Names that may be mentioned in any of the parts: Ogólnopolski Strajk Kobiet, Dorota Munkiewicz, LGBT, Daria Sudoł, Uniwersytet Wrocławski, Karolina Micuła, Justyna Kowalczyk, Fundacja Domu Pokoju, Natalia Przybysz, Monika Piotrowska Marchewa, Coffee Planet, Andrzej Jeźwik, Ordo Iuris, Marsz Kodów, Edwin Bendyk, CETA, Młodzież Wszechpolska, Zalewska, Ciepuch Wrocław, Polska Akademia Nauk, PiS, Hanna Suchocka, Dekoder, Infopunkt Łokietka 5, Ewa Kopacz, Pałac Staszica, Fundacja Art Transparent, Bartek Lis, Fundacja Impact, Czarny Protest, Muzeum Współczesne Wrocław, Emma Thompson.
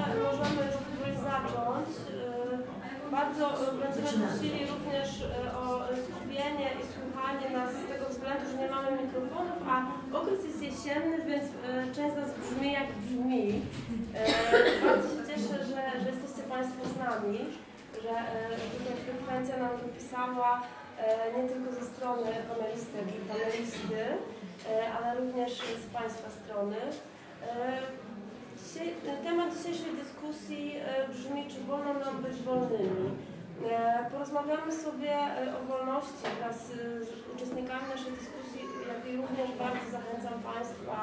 możemy już zacząć. Bardzo będziemy prosili również o skupienie i słuchanie nas z tego względu, że nie mamy mikrofonów, a okres jest jesienny, więc część z nas brzmi jak brzmi. Bardzo się cieszę, że jesteście Państwo z nami, że tutaj frekwencja nam dopisała nie tylko ze strony panelistek i panelisty, ale również z Państwa strony. Temat dzisiejszej dyskusji brzmi, czy wolno nam być wolnymi. Porozmawiamy sobie o wolności wraz z uczestnikami naszej dyskusji, jak i również bardzo zachęcam Państwa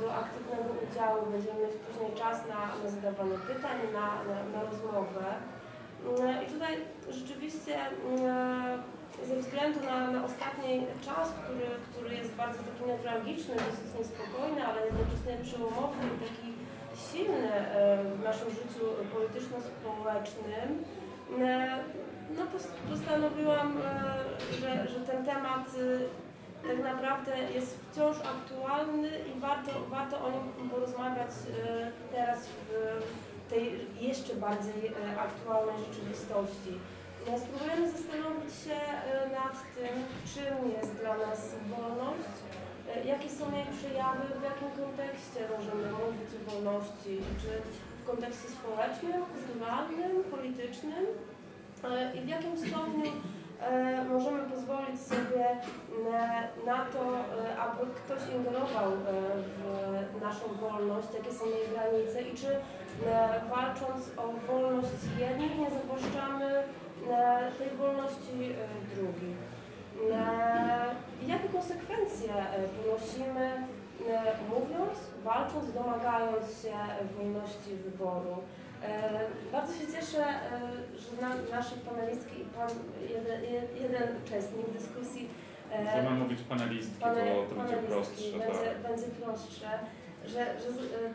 do aktywnego udziału. Będziemy mieć później czas na zadawanie pytań, na rozmowę. I tutaj rzeczywiście ze względu na ostatni czas, który jest bardzo taki newralgiczny, dosyć niespokojny, ale jednocześnie przełomowy i taki silny w naszym życiu polityczno-społecznym, no postanowiłam, że ten temat tak naprawdę jest wciąż aktualny i warto o nim porozmawiać teraz w tej jeszcze bardziej aktualnej rzeczywistości. Spróbujemy zastanowić się nad tym, czym jest dla nas wolność, jakie są jej przejawy, w jakim kontekście możemy mówić o wolności, czy w kontekście społecznym, kulturalnym, politycznym i w jakim stopniu możemy pozwolić sobie na to, aby ktoś ingerował w naszą wolność, jakie są jej granice i czy walcząc o wolność jednych nie zawłaszczamy tej wolności drugich. Jakie konsekwencje ponosimy mówiąc, walcząc, domagając się wolności wyboru? Bardzo się cieszę, że nasze panelistki i jeden uczestnik dyskusji mam mówić panelistki, to będzie prostsze. Będzie prostsze. Że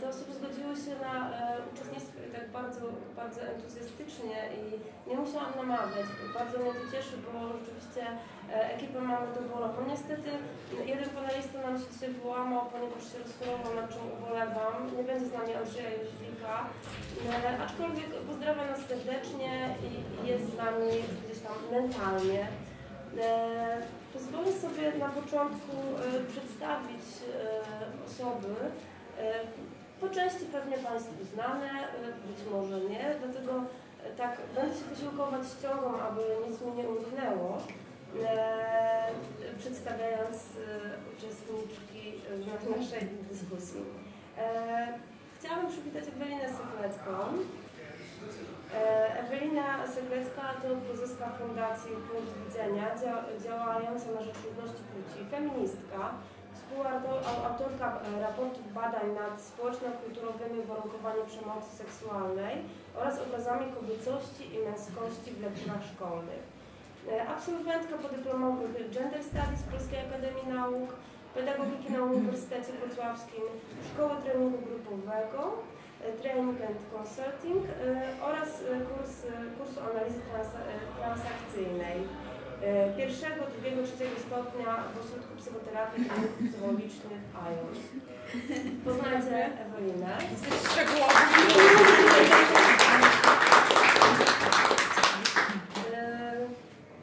te osoby zgodziły się na uczestnictwo i tak bardzo entuzjastycznie i nie musiałam namawiać. Bardzo mnie to cieszy, bo rzeczywiście ekipę mamy doborową. Niestety jeden panelista nam się dzisiaj wyłamał, ponieważ się rozchorował, nad czym ubolewam. Nie będzie z nami Andrzeja Jeźwika, aczkolwiek pozdrawia nas serdecznie i jest z nami gdzieś tam mentalnie. Pozwolę sobie na początku przedstawić osoby, po części pewnie Państwu znane, być może nie, dlatego tak będę się wysiłkować ściągą, aby nic mi nie umknęło, przedstawiając uczestniczki naszej dyskusji. Chciałabym przywitać Ewelinę Seklecką. Ewelina Seklecka to prezeska Fundacji Punkt Widzenia, działająca na rzecz równości płci, feministka, współautorka raportów badań nad społeczno-kulturowymi uwarunkowaniami przemocy seksualnej oraz obrazami kobiecości i męskości w lekturach szkolnych. Absolwentka podyplomowych Gender Studies Polskiej Akademii Nauk, pedagogiki na Uniwersytecie Wrocławskim, Szkoły Treningu Grupowego, Training and Consulting oraz kursu analizy transakcyjnej pierwszego, drugiego, trzeciego stopnia w ośrodku psychoterapii i psychologicznych ION. Poznajcie Ewelinę. Jesteś szczegółowa.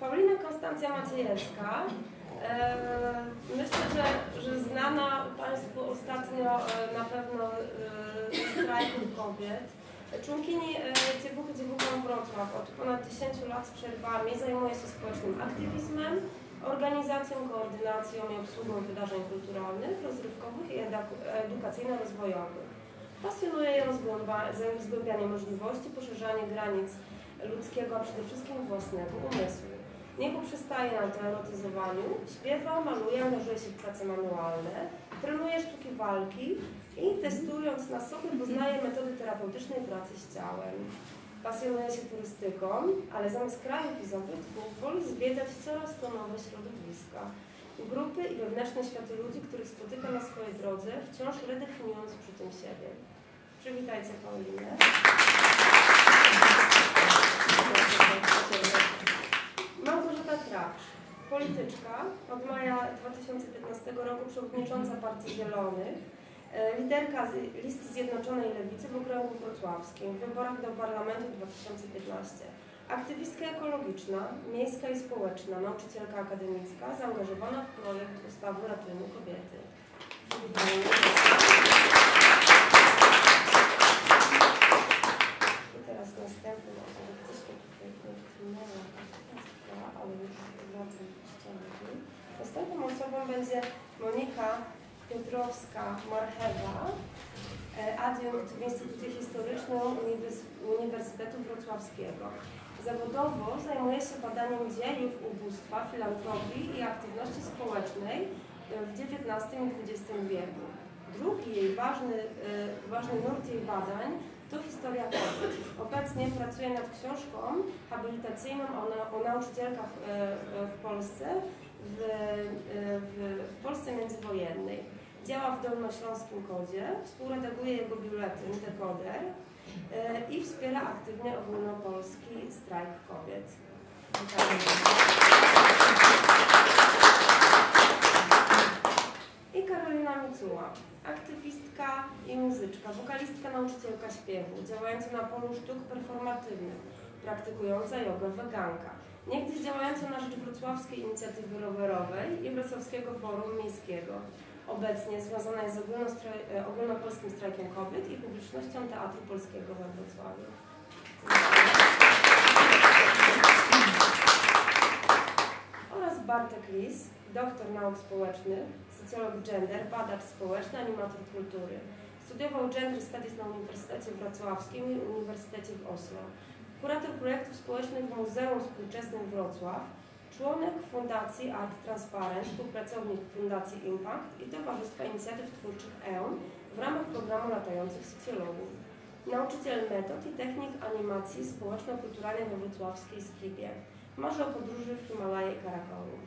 Paulina Konstancja Maciejewska. Myślę, że znana Państwu ostatnio na pewno ze strajków kobiet. Członkini Ciepucha Wrocław od ponad 10 lat z przerwami zajmuje się społecznym aktywizmem, organizacją, koordynacją i obsługą wydarzeń kulturalnych, rozrywkowych i edukacyjno-rozwojowych. Pasjonuje ją zgłębianie możliwości, poszerzanie granic ludzkiego, a przede wszystkim własnego umysłu. Nie poprzestaje na teoretyzowaniu, śpiewa, maluje, angażuje się w prace manualne, trenuje sztuki walki i testując na sobie poznaje metody terapeutycznej pracy z ciałem. Pasjonuje się turystyką, ale zamiast krajów i zabytków woli zwiedzać coraz to nowe środowiska. Grupy i wewnętrzne światy ludzi, których spotyka na swojej drodze, wciąż redefiniując przy tym siebie. Przywitajcie Paulinę. Małgorzata Tracz, polityczka, od maja 2015 roku przewodnicząca Partii Zielonych, liderka z listy Zjednoczonej Lewicy w okręgu wrocławskim w wyborach do Parlamentu 2015. Aktywistka ekologiczna, miejska i społeczna, nauczycielka akademicka, zaangażowana w projekt ustawy Ratujmy Kobiety. I teraz następny, osoba gdzieś się tutaj potknęła, ale już wracam do ścianki. Następną osobą będzie Monika Piotrowska Marchewa, adiunkt w Instytucie Historycznym Uniwersytetu Wrocławskiego. Zawodowo zajmuje się badaniem dziejów ubóstwa, filantropii i aktywności społecznej w XIX i XX wieku. Drugi jej ważny nurt jej badań to historia kobiet. Obecnie pracuje nad książką habilitacyjną o nauczycielkach w Polsce międzywojennej. Działa w Dolnośląskim Kodzie, współredaguje jego biuletyn Dekoder i wspiera aktywnie Ogólnopolski Strajk Kobiet. I Karolina Micuła, aktywistka i muzyczka, wokalistka, nauczycielka śpiewu, działająca na polu sztuk performatywnych, praktykująca jogę weganka, niegdyś działająca na rzecz Wrocławskiej Inicjatywy Rowerowej i Wrocławskiego Forum Miejskiego. Obecnie związana jest z ogólnopolskim strajkiem kobiet i publicznością Teatru Polskiego we Wrocławiu. Oraz Bartek Lis, doktor nauk społecznych, socjolog gender, badacz społeczny, animator kultury. Studiował Gender Studies na Uniwersytecie Wrocławskim i Uniwersytecie w Oslo. Kurator projektów społecznych w Muzeum Współczesnym Wrocław. Członek Fundacji Art Transparent, współpracownik Fundacji Impact i Towarzystwa Inicjatyw Twórczych EON w ramach programu Latających Socjologów. Nauczyciel metod i technik animacji społeczno-kulturalnej we wrocławskiej Skibie. Marzy o podróży w Himalaje i Karakoru.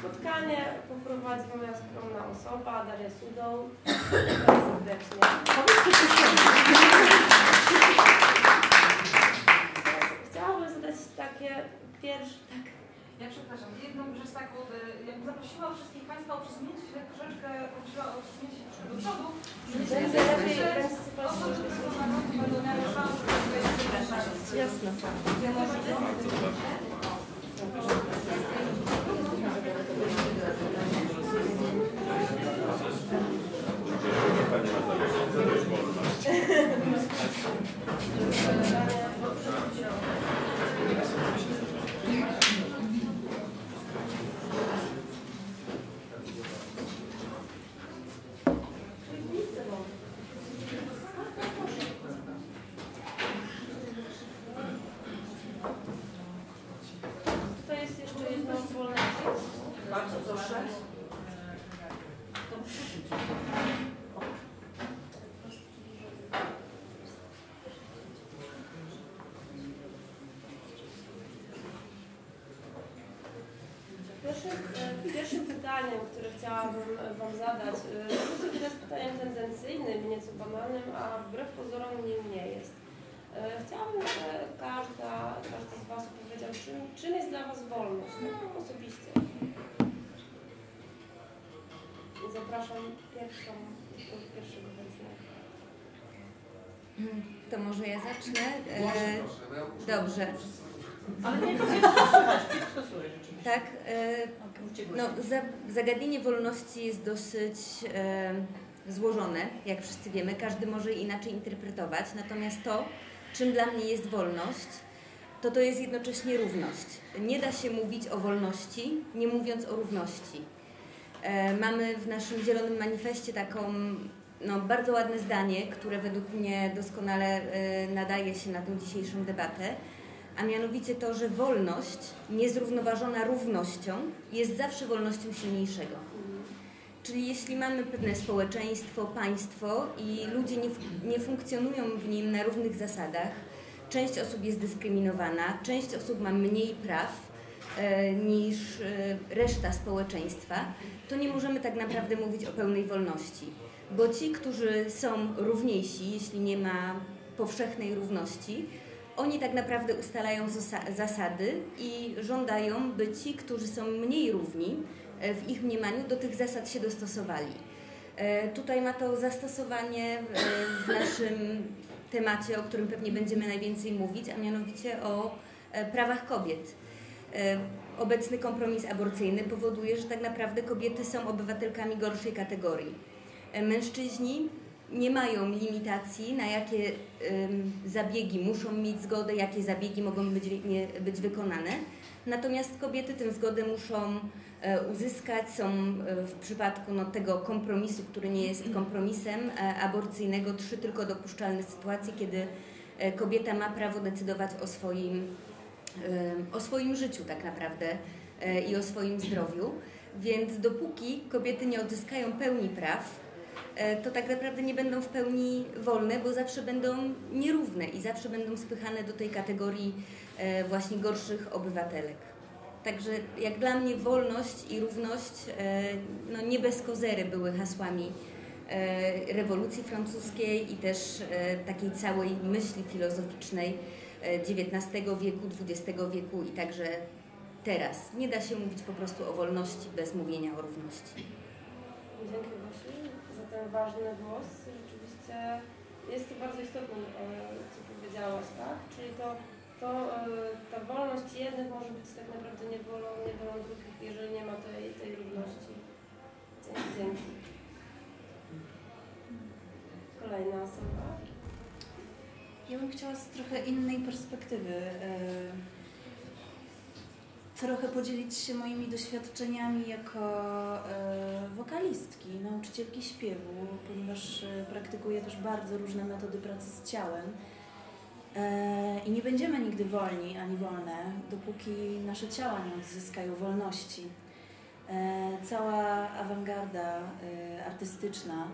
Spotkanie poprowadzi moja skromna osoba, Daria Sudoł. Witam serdecznie. Chciałabym zadać takie pierwsze... Tak. Ja przepraszam, jedną rzecz taką, jakbym zaprosiła wszystkich Państwa o przesunięcie się tak troszeczkę, o przesunięcie się do przodu, żeby nie zapraszać osób, które są na końcu będą miały szansę, żeby je przepraszać. Jasne. Pierwszym pytaniem, które chciałabym Wam zadać, to jest pytaniem tendencyjnym, nieco banalnym, a wbrew pozorom nim nie jest. Chciałabym, żeby każdy z Was powiedział, czym jest dla Was wolność, no, osobiście. Zapraszam pierwszego chętnego. To może ja zacznę? Dobrze. Ale nie stosuję rzeczywiście. Tak, no, zagadnienie wolności jest dosyć złożone, jak wszyscy wiemy. Każdy może inaczej interpretować. Natomiast to, czym dla mnie jest wolność, to jest jednocześnie równość. Nie da się mówić o wolności, nie mówiąc o równości. Mamy w naszym Zielonym Manifestie taką... No, bardzo ładne zdanie, które według mnie doskonale nadaje się na tę dzisiejszą debatę, a mianowicie to, że wolność niezrównoważona równością jest zawsze wolnością silniejszego. Czyli jeśli mamy pewne społeczeństwo, państwo i ludzie nie funkcjonują w nim na równych zasadach, część osób jest dyskryminowana, część osób ma mniej praw niż reszta społeczeństwa, to nie możemy tak naprawdę mówić o pełnej wolności. Bo ci, którzy są równiejsi, jeśli nie ma powszechnej równości, Oni tak naprawdę ustalają zasady i żądają, by ci, którzy są mniej równi w ich mniemaniu, do tych zasad się dostosowali. Tutaj ma to zastosowanie w naszym temacie, o którym pewnie będziemy najwięcej mówić, a mianowicie o prawach kobiet. Obecny kompromis aborcyjny powoduje, że tak naprawdę kobiety są obywatelkami gorszej kategorii. Mężczyźni nie mają limitacji, na jakie zabiegi muszą mieć zgodę, jakie zabiegi mogą być wykonane. Natomiast kobiety tę zgodę muszą uzyskać, są w przypadku tego kompromisu, który nie jest kompromisem aborcyjnego, 3 tylko dopuszczalne sytuacje, kiedy kobieta ma prawo decydować o swoim życiu tak naprawdę i o swoim zdrowiu. Więc dopóki kobiety nie odzyskają pełni praw, to tak naprawdę nie będą w pełni wolne, bo zawsze będą nierówne i zawsze będą spychane do tej kategorii właśnie gorszych obywatelek. Także jak dla mnie wolność i równość no nie bez kozery były hasłami rewolucji francuskiej i też takiej całej myśli filozoficznej XIX wieku, XX wieku i także teraz. Nie da się mówić po prostu o wolności bez mówienia o równości. Dziękuję Wasi za ten ważny głos. Rzeczywiście jest to bardzo istotne, co powiedziałaś, tak? Czyli ta wolność jednych może być tak naprawdę niewolą drugich, jeżeli nie ma tej równości. Dzięki. Kolejna osoba. Ja bym chciała z trochę innej perspektywy trochę podzielić się moimi doświadczeniami jako wokalistki, nauczycielki śpiewu, ponieważ praktykuję też bardzo różne metody pracy z ciałem. I nie będziemy nigdy wolni ani wolne, dopóki nasze ciała nie odzyskają wolności. Cała awangarda artystyczna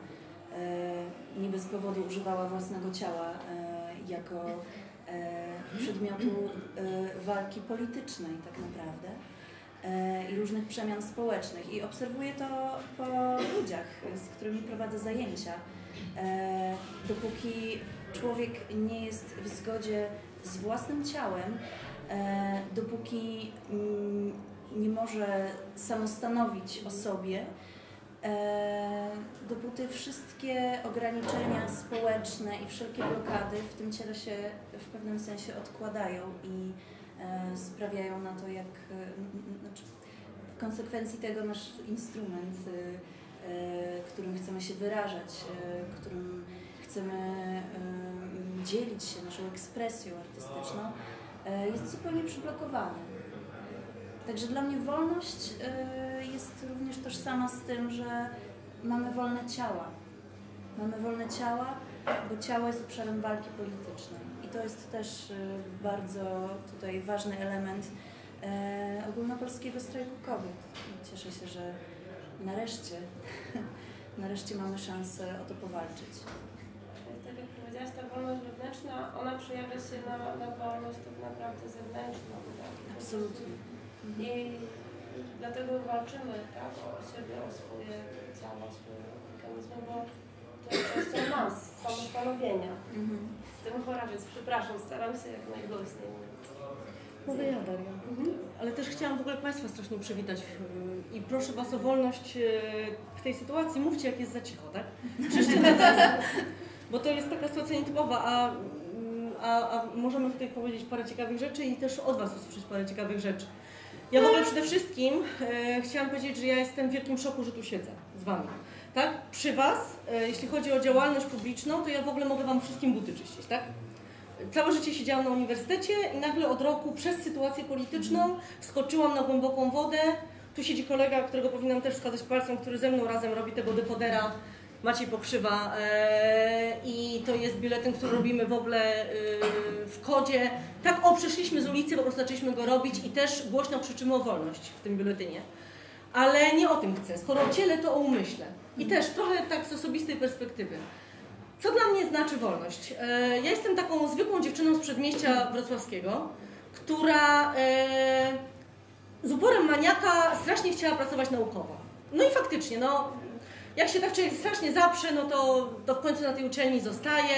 nie bez powodu używała własnego ciała jako przedmiotu walki politycznej tak naprawdę i różnych przemian społecznych. I obserwuję to po ludziach, z którymi prowadzę zajęcia. Dopóki człowiek nie jest w zgodzie z własnym ciałem, dopóki nie może samostanowić o sobie, dopóty wszystkie ograniczenia społeczne i wszelkie blokady w tym ciele się w pewnym sensie odkładają i sprawiają na to, jak w konsekwencji tego nasz instrument, którym chcemy się wyrażać, którym chcemy dzielić się naszą ekspresją artystyczną, jest zupełnie przyblokowany. Także dla mnie wolność jest również tożsama z tym, że mamy wolne ciała. Mamy wolne ciała, bo ciało jest obszarem walki politycznej. I to jest też bardzo tutaj ważny element ogólnopolskiego strajku kobiet. I cieszę się, że nareszcie mamy szansę o to powalczyć. Tak jak powiedziałaś, ta wolność wewnętrzna, ona przejawia się na wolność tak naprawdę zewnętrzną. Tak? Absolutnie. I dlatego walczymy tak, o siebie, o swoje ciało, o swoje organizmy, bo to jest częścią nas, samostanowienia. Z tym chora, więc przepraszam, staram się jak najgłośniej. Mogę ja, Daria. Ale też chciałam w ogóle Państwa strasznie przywitać i proszę Was o wolność w tej sytuacji. Mówcie, jak jest za cicho, tak? Bo to jest taka sytuacja nietypowa, a możemy tutaj powiedzieć parę ciekawych rzeczy i też od Was usłyszeć parę ciekawych rzeczy. Ja w ogóle przede wszystkim chciałam powiedzieć, że ja jestem w wielkim szoku, że tu siedzę z Wami. Tak? Przy Was, jeśli chodzi o działalność publiczną, to ja w ogóle mogę Wam wszystkim buty czyścić, tak? Całe życie siedziałam na uniwersytecie i nagle od roku przez sytuację polityczną wskoczyłam na głęboką wodę. Tu siedzi kolega, którego powinnam też wskazać palcem, który ze mną razem robi tego depodera, Maciej Pokrzywa. I to jest biuletyn, który robimy w ogóle w kodzie. Tak, przeszliśmy z ulicy, po prostu zaczęliśmy go robić i też głośno krzyczymy o wolność w tym biuletynie. Ale nie o tym chcę. Skoro o ciele, to o umyśle. I też trochę tak z osobistej perspektywy. Co dla mnie znaczy wolność? Ja jestem taką zwykłą dziewczyną z przedmieścia wrocławskiego, która z uporem maniaka strasznie chciała pracować naukowo. No i faktycznie, no, Jak się tak człowiek strasznie zaprze, no to w końcu na tej uczelni zostaje.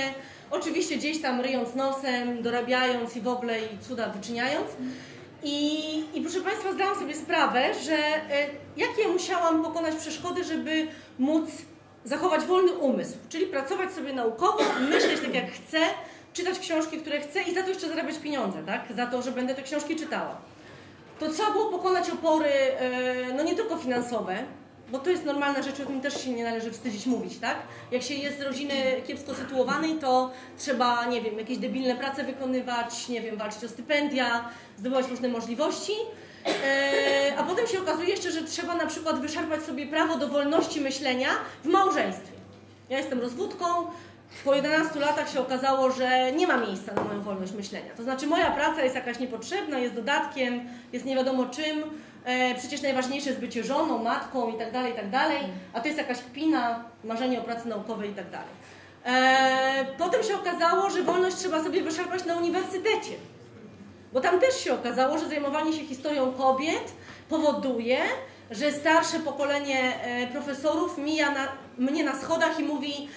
Oczywiście gdzieś tam ryjąc nosem, dorabiając i w ogóle i cuda wyczyniając. I proszę Państwa, zdałam sobie sprawę, że jakie musiałam pokonać przeszkody, żeby móc zachować wolny umysł, czyli pracować sobie naukowo, myśleć tak jak chcę, czytać książki, które chcę i za to jeszcze zarabiać pieniądze, tak? Za to, że będę te książki czytała. To trzeba było pokonać opory, no nie tylko finansowe, bo to jest normalna rzecz, o tym też się nie należy wstydzić mówić, tak? Jak się jest z rodziny kiepsko sytuowanej, to trzeba, nie wiem, jakieś debilne prace wykonywać, nie wiem, walczyć o stypendia, zdobywać różne możliwości, a potem się okazuje jeszcze, że trzeba na przykład wyszarpać sobie prawo do wolności myślenia w małżeństwie. Ja jestem rozwódką, po 11 latach się okazało, że nie ma miejsca na moją wolność myślenia. To znaczy moja praca jest jakaś niepotrzebna, jest dodatkiem, jest nie wiadomo czym, przecież najważniejsze jest bycie żoną, matką i tak dalej, a to jest jakaś kpina, marzenie o pracy naukowej i tak dalej. Potem się okazało, że wolność trzeba sobie wyszarpać na uniwersytecie, bo tam też się okazało, że zajmowanie się historią kobiet powoduje, że starsze pokolenie profesorów mija mnie na schodach i mówi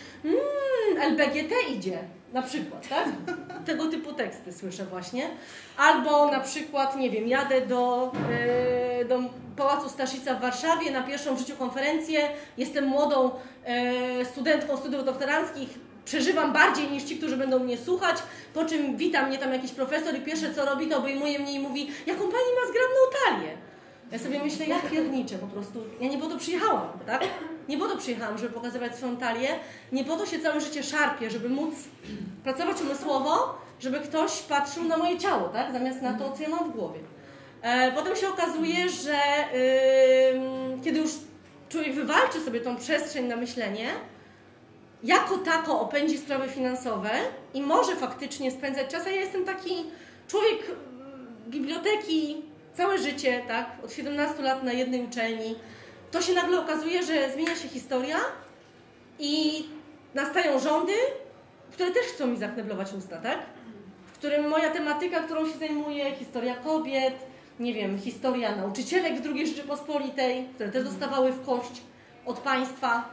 LBGT idzie, na przykład, tak? Tego typu teksty słyszę właśnie. Albo na przykład, nie wiem, jadę do Pałacu Staszica w Warszawie na pierwszą w życiu konferencję, jestem młodą studentką studiów doktoranckich, przeżywam bardziej niż ci, którzy będą mnie słuchać, po czym wita mnie tam jakiś profesor i pierwsze co robi, to obejmuje mnie i mówi, jaką pani ma zgrabną talię. Ja sobie myślę, ja pierniczę po prostu, ja nie po to przyjechałam, tak? Nie po to przyjechałam, żeby pokazywać swoją talię, nie po to się całe życie szarpie, żeby móc pracować umysłowo, żeby ktoś patrzył na moje ciało, tak? Zamiast na to, co ja mam w głowie. Potem się okazuje, że kiedy już człowiek wywalczy sobie tą przestrzeń na myślenie, jako tako opędzi sprawy finansowe i może faktycznie spędzać czas, a ja jestem taki człowiek biblioteki, całe życie, tak, od 17 lat na jednej uczelni, to się nagle okazuje, że zmienia się historia i nastają rządy, które też chcą mi zakneblować usta, tak? W którym moja tematyka, którą się zajmuję, historia kobiet, nie wiem, historia nauczycielek w II Rzeczypospolitej, które też dostawały w kość od państwa,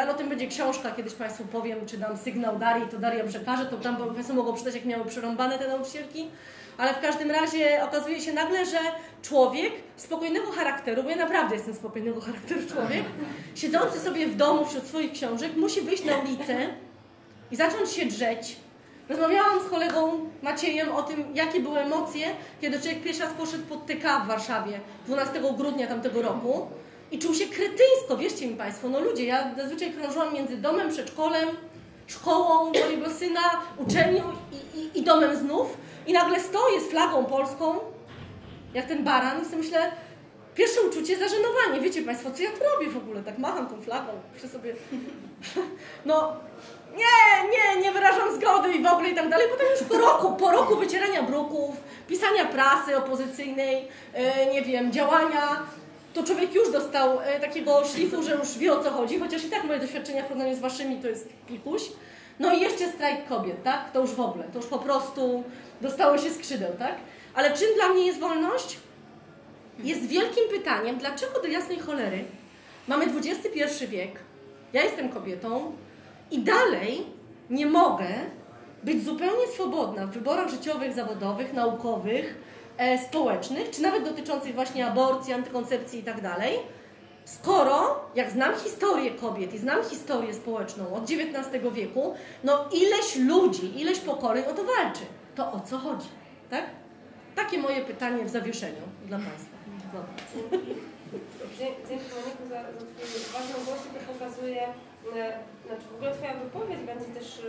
ale o tym będzie książka, kiedyś Państwu powiem, czy dam sygnał Darii, to Daria przekaże, to tam Państwo mogą przeczytać, jak miały przerąbane te nauczycielki. Ale w każdym razie okazuje się nagle, że człowiek spokojnego charakteru, bo ja naprawdę jestem spokojnego charakteru człowiek, siedzący sobie w domu wśród swoich książek, musi wyjść na ulicę i zacząć się drzeć. Rozmawiałam z kolegą Maciejem o tym, jakie były emocje, kiedy człowiek pierwszy raz poszedł pod TK w Warszawie 12 grudnia tamtego roku i czuł się kretyńsko, wierzcie mi Państwo, no ludzie, ja zazwyczaj krążyłam między domem, przedszkolem, szkołą mojego syna, uczelnią i domem znów. I nagle stoję z flagą polską, jak ten baran, i sobie myślę, pierwsze uczucie zażenowanie. Wiecie Państwo, co ja tu robię w ogóle? Tak macham tą flagą, myślę sobie, no nie wyrażam zgody i w ogóle i tak dalej. Potem już po roku wycierania bruków, pisania prasy opozycyjnej, nie wiem, działania, to człowiek już dostał takiego szlifu, że już wie o co chodzi, chociaż i tak moje doświadczenia w porównaniu z waszymi to jest pikuś. No i jeszcze strajk kobiet, tak? To już w ogóle, to już po prostu dostało się skrzydeł, tak? Ale czym dla mnie jest wolność? Jest wielkim pytaniem, dlaczego do jasnej cholery mamy XXI wiek, ja jestem kobietą i dalej nie mogę być zupełnie swobodna w wyborach życiowych, zawodowych, naukowych, społecznych, czy nawet dotyczących właśnie aborcji, antykoncepcji i tak dalej, skoro, jak znam historię kobiet i znam historię społeczną od XIX wieku, no ileś ludzi, ileś pokoleń o to walczy. To o co chodzi, tak? Takie moje pytanie w zawieszeniu dla Państwa. Dzięki Moniku za Twój ważną głos, to pokazuje, znaczy w ogóle Twoja wypowiedź będzie też,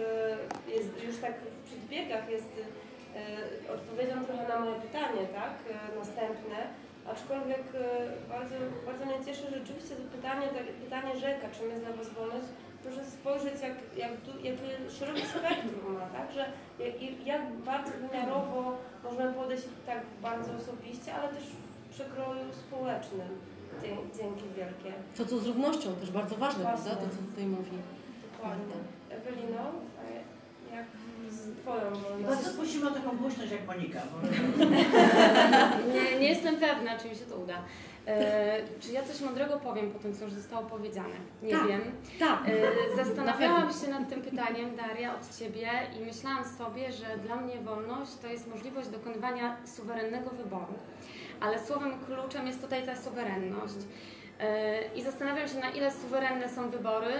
jest już tak w przedbiegach, jest odpowiedzią trochę na moje pytanie, tak, następne, aczkolwiek bardzo, bardzo mnie cieszy rzeczywiście to pytanie rzeka, czym jest dla Was wolność, proszę spojrzeć, jak szeroki spektrum ma, tak? Że jak bardzo wymiarowo możemy podejść tak bardzo osobiście, ale też w przekroju społecznym. Dzięki wielkie. To co z równością, też bardzo ważne, prawda? To co tutaj mówi. Dokładnie. Ewelino, jak z Twoją wolnością? Bardzo prosimy o taką głośność jak Monika. Nie jestem pewna, czy mi się to uda. Czy ja coś mądrego powiem po tym, co już zostało powiedziane? Nie wiem. Tak. Zastanawiałam się nad tym pytaniem, Daria, od Ciebie i myślałam sobie, że dla mnie wolność to jest możliwość dokonywania suwerennego wyboru, ale słowem kluczem jest tutaj ta suwerenność. I zastanawiam się, na ile suwerenne są wybory,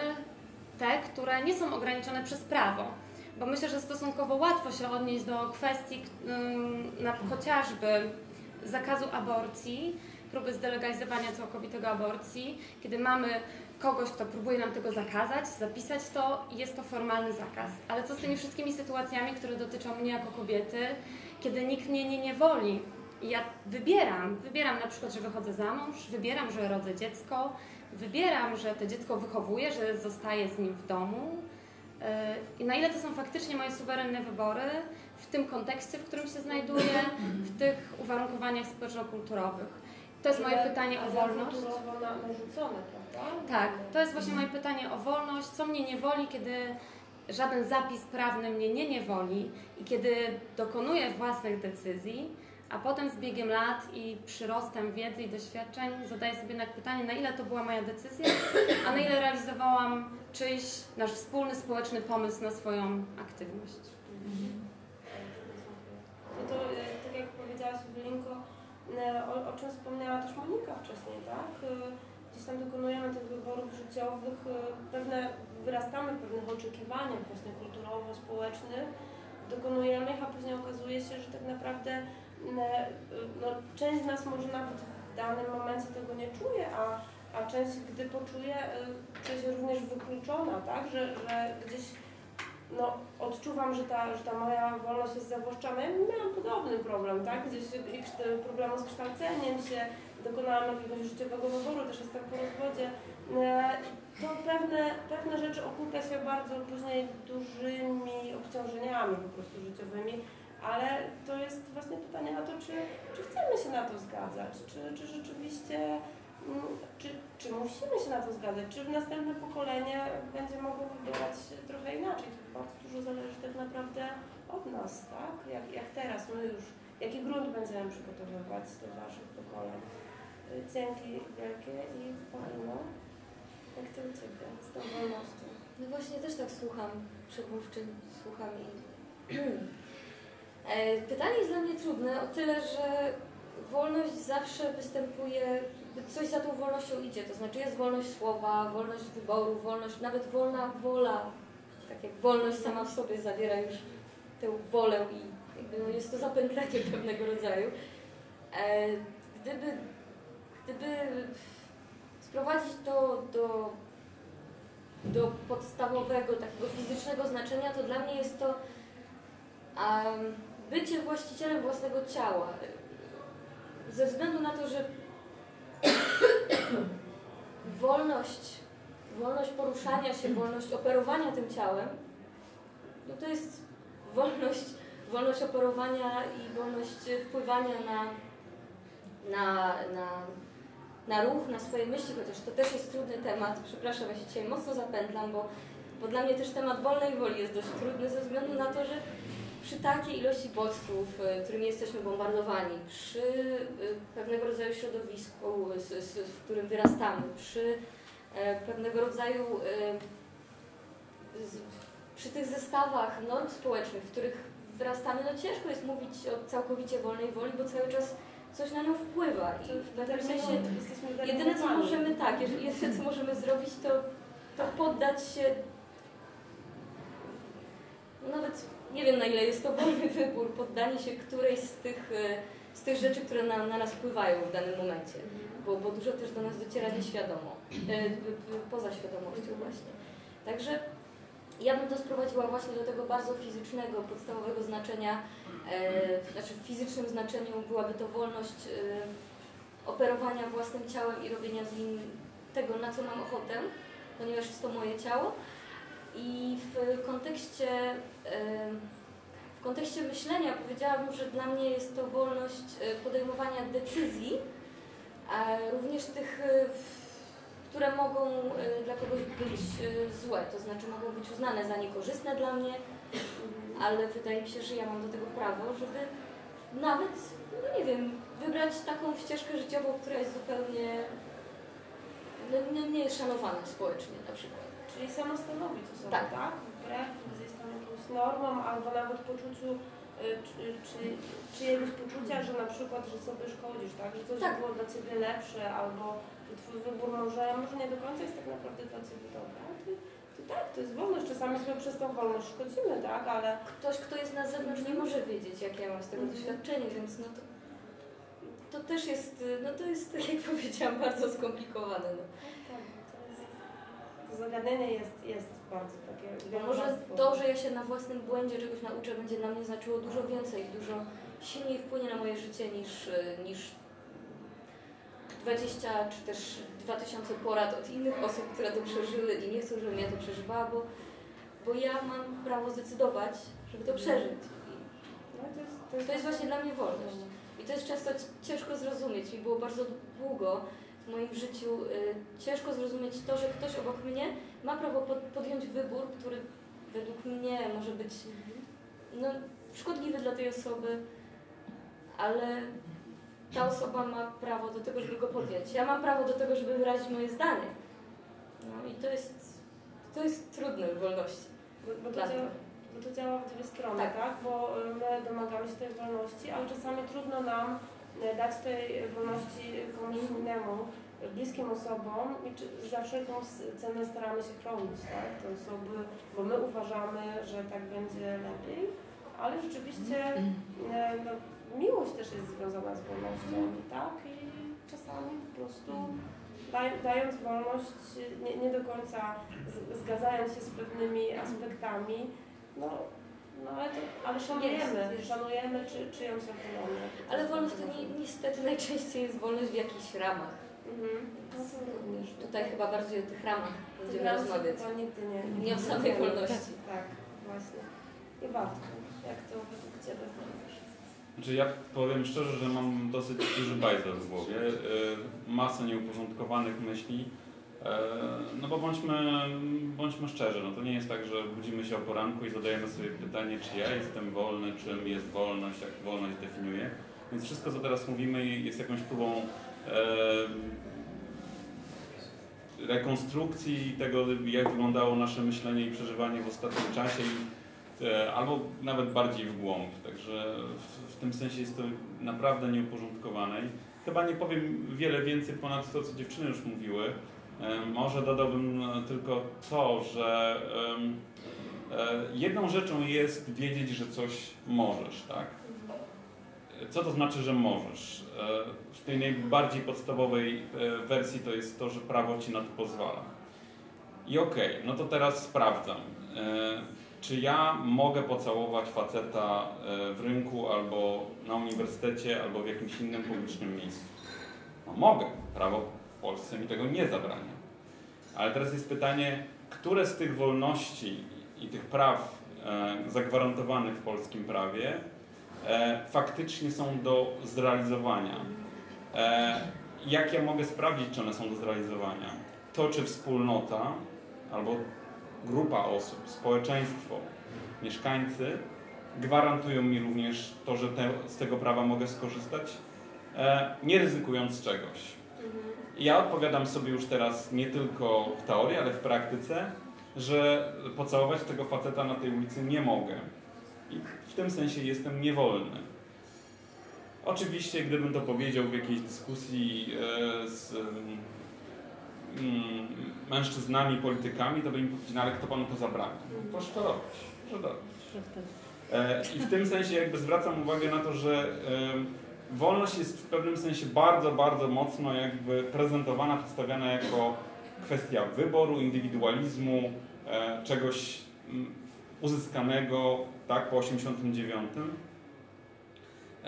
te, które nie są ograniczone przez prawo. Bo myślę, że stosunkowo łatwo się odnieść do kwestii chociażby zakazu aborcji, próby zdelegalizowania całkowitego aborcji, kiedy mamy kogoś, kto próbuje nam tego zakazać, zapisać to, jest to formalny zakaz. Ale co z tymi wszystkimi sytuacjami, które dotyczą mnie jako kobiety, kiedy nikt mnie nie niewoli? I ja wybieram na przykład, że wychodzę za mąż, wybieram, że rodzę dziecko, wybieram, że to dziecko wychowuję, że zostaję z nim w domu. I na ile to są faktycznie moje suwerenne wybory w tym kontekście, w którym się znajduję, w tych uwarunkowaniach społeczno-kulturowych. To jest moje pytanie o wolność. Narzucone, prawda? Tak, to jest właśnie moje pytanie o wolność. Co mnie niewoli, kiedy żaden zapis prawny mnie nie niewoli i kiedy dokonuję własnych decyzji, a potem z biegiem lat i przyrostem wiedzy i doświadczeń zadaję sobie jednak pytanie, na ile to była moja decyzja, a na ile realizowałam czyjś nasz wspólny społeczny pomysł na swoją aktywność. No to tak jak powiedziałaś, Ewelinko, o czym wspomniała też Monika wcześniej, tak? Gdzieś tam dokonujemy tych wyborów życiowych, wyrastamy w pewnych oczekiwaniach właśnie kulturowo-społecznych, dokonujemy ich, a później okazuje się, że tak naprawdę no, część z nas może nawet w danym momencie tego nie czuje, a część, gdy poczuje, czuje się również wykluczona, tak? Że gdzieś no, odczuwam, że ta moja wolność jest zawłaszczana. Ja miałam podobny problem, tak? Gdzieś problemu z kształceniem się, dokonałam jakiegoś życiowego wyboru, też jestem po rozwodzie. To pewne rzeczy okłóca się bardzo później dużymi obciążeniami po prostu życiowymi. Ale to jest właśnie pytanie na to, czy chcemy się na to zgadzać, czy rzeczywiście, czy musimy się na to zgadzać, czy następne pokolenie będzie mogło wybierać trochę inaczej. To bardzo dużo zależy tak naprawdę od nas, tak? Jak teraz my już, jaki grunt będziemy przygotowywać do naszych pokoleń. Dzięki wielkie i Paulino, jak to u Ciebie z tą wolnością? No właśnie też tak słucham przedmówczyń, słucham i... Pytanie jest dla mnie trudne o tyle, że wolność zawsze występuje, coś za tą wolnością idzie, to znaczy jest wolność słowa, wolność wyboru, wolność, nawet wolna wola, tak jak wolność sama w sobie zawiera już tę wolę i jakby no jest to zapętlenie pewnego rodzaju. Gdyby sprowadzić to do podstawowego, takiego fizycznego znaczenia, to dla mnie jest to bycie właścicielem własnego ciała, ze względu na to, że wolność poruszania się, wolność operowania tym ciałem, no to jest wolność operowania i wolność wpływania na ruch, na swoje myśli, chociaż to też jest trudny temat. Przepraszam, ja się dzisiaj mocno zapętlam, bo dla mnie też temat wolnej woli jest dość trudny, ze względu na to, że przy takiej ilości bodźców, którymi jesteśmy bombardowani, przy pewnego rodzaju środowisku, w którym wyrastamy, przy pewnego rodzaju, przy tych zestawach norm społecznych, w których wyrastamy, no ciężko jest mówić o całkowicie wolnej woli, bo cały czas coś na nią wpływa i w pewnym sensie jedyne co możemy, jedyne co możemy zrobić, to poddać się, nawet nie wiem, na ile jest to wolny wybór, poddanie się którejś z tych rzeczy, które na nas wpływają w danym momencie, bo dużo też do nas dociera nieświadomo, poza świadomością właśnie. Także ja bym to sprowadziła właśnie do tego bardzo fizycznego, podstawowego znaczenia, znaczy w fizycznym znaczeniu byłaby to wolność operowania własnym ciałem i robienia z nim tego, na co mam ochotę, ponieważ jest to moje ciało. I w kontekście myślenia powiedziałabym, że dla mnie jest to wolność podejmowania decyzji, a również tych, które mogą dla kogoś być złe, to znaczy mogą być uznane za niekorzystne dla mnie, ale wydaje mi się, że ja mam do tego prawo, żeby nawet, no nie wiem, wybrać taką ścieżkę życiową, która jest zupełnie nie jest szanowana społecznie na przykład. Czyli samostanowić o sobie, tak? Wbrew gdzieś tam jakimś normom albo nawet poczuciu czyjegoś poczucia, że na przykład, że sobie szkodzisz, tak? Że coś było dla ciebie lepsze albo że twój wybór może nie do końca jest tak naprawdę dla ciebie dobre. Tak, to jest wolność. Czasami sobie przez tą wolność szkodzimy, tak, ale... Ktoś, kto jest na zewnątrz, nie może wiedzieć, jakie ja mam z tego doświadczenie, więc no to też jest, no to jest, tak jak powiedziałam, bardzo skomplikowane. No. Tak, to zagadnienie jest bardzo takie... No może to, że ja się na własnym błędzie czegoś nauczę, będzie na mnie znaczyło dużo więcej, dużo silniej wpłynie na moje życie niż 20 czy też 2000 porad od innych osób, które to przeżyły i nie chcą, żebym ja to przeżywała, bo ja mam prawo zdecydować, żeby to przeżyć. To jest właśnie dla mnie wolność. I to jest często ciężko zrozumieć. Mi było bardzo długo w moim życiu ciężko zrozumieć to, że ktoś obok mnie ma prawo podjąć wybór, który według mnie może być no, szkodliwy dla tej osoby, ale ta osoba ma prawo do tego, żeby go podjąć. Ja mam prawo do tego, żeby wyrazić moje zdanie. No i to jest trudne w wolności. Bo to działa w dwie strony, tak? Bo my domagamy się tej wolności, ale czasami trudno nam dać tej wolności komuś innemu, bliskim osobom i za wszelką cenę staramy się chronić, tak? Te osoby, bo my uważamy, że tak będzie lepiej, ale rzeczywiście no, miłość też jest związana z wolnością, tak? I czasami po prostu dając wolność, nie do końca zgadzając się z pewnymi aspektami, no ale szanujemy czyjąś autonomię. Ale wolność to niestety najczęściej jest wolność w jakichś ramach. Również. Tutaj chyba bardziej o tych ramach będziemy rozmawiać. Nie o samej wolności. Tak, właśnie. I Bartku, jak to według Ciebie wyglądasz? Znaczy, ja powiem szczerze, że mam dosyć duży bajzel w głowie, masę nieuporządkowanych myśli, no bo bądźmy szczerzy, no to nie jest tak, że budzimy się o poranku i zadajemy sobie pytanie, czy ja jestem wolny, czym jest wolność, jak wolność definiuje, więc wszystko, co teraz mówimy, jest jakąś próbą rekonstrukcji tego, jak wyglądało nasze myślenie i przeżywanie w ostatnim czasie, albo nawet bardziej w głąb, także w tym sensie jest to naprawdę nieuporządkowane. Chyba nie powiem wiele więcej ponad to, co dziewczyny już mówiły. Może dodałbym tylko to, że jedną rzeczą jest wiedzieć, że coś możesz, tak? Co to znaczy, że możesz? W tej najbardziej podstawowej wersji to jest to, że prawo ci na to pozwala. I okej, no to teraz sprawdzam. Czy ja mogę pocałować faceta w rynku, albo na uniwersytecie, albo w jakimś innym publicznym miejscu? No mogę. Prawo w Polsce mi tego nie zabrania. Ale teraz jest pytanie, które z tych wolności i tych praw zagwarantowanych w polskim prawie faktycznie są do zrealizowania? Jak ja mogę sprawdzić, czy one są do zrealizowania? To, czy wspólnota, albo grupa osób, społeczeństwo, mieszkańcy gwarantują mi również to, że z tego prawa mogę skorzystać, nie ryzykując czegoś. Ja odpowiadam sobie już teraz nie tylko w teorii, ale w praktyce, że pocałować tego faceta na tej ulicy nie mogę. I w tym sensie jestem niewolny. Oczywiście, gdybym to powiedział w jakiejś dyskusji z mężczyznami, politykami, to by mi powiedzieć, no ale kto panu to zabrania? No, proszę to robić, proszę to robić. I w tym sensie jakby zwracam uwagę na to, że wolność jest w pewnym sensie bardzo, bardzo mocno jakby prezentowana, przedstawiana jako kwestia wyboru, indywidualizmu, czegoś uzyskanego, tak, po 1989.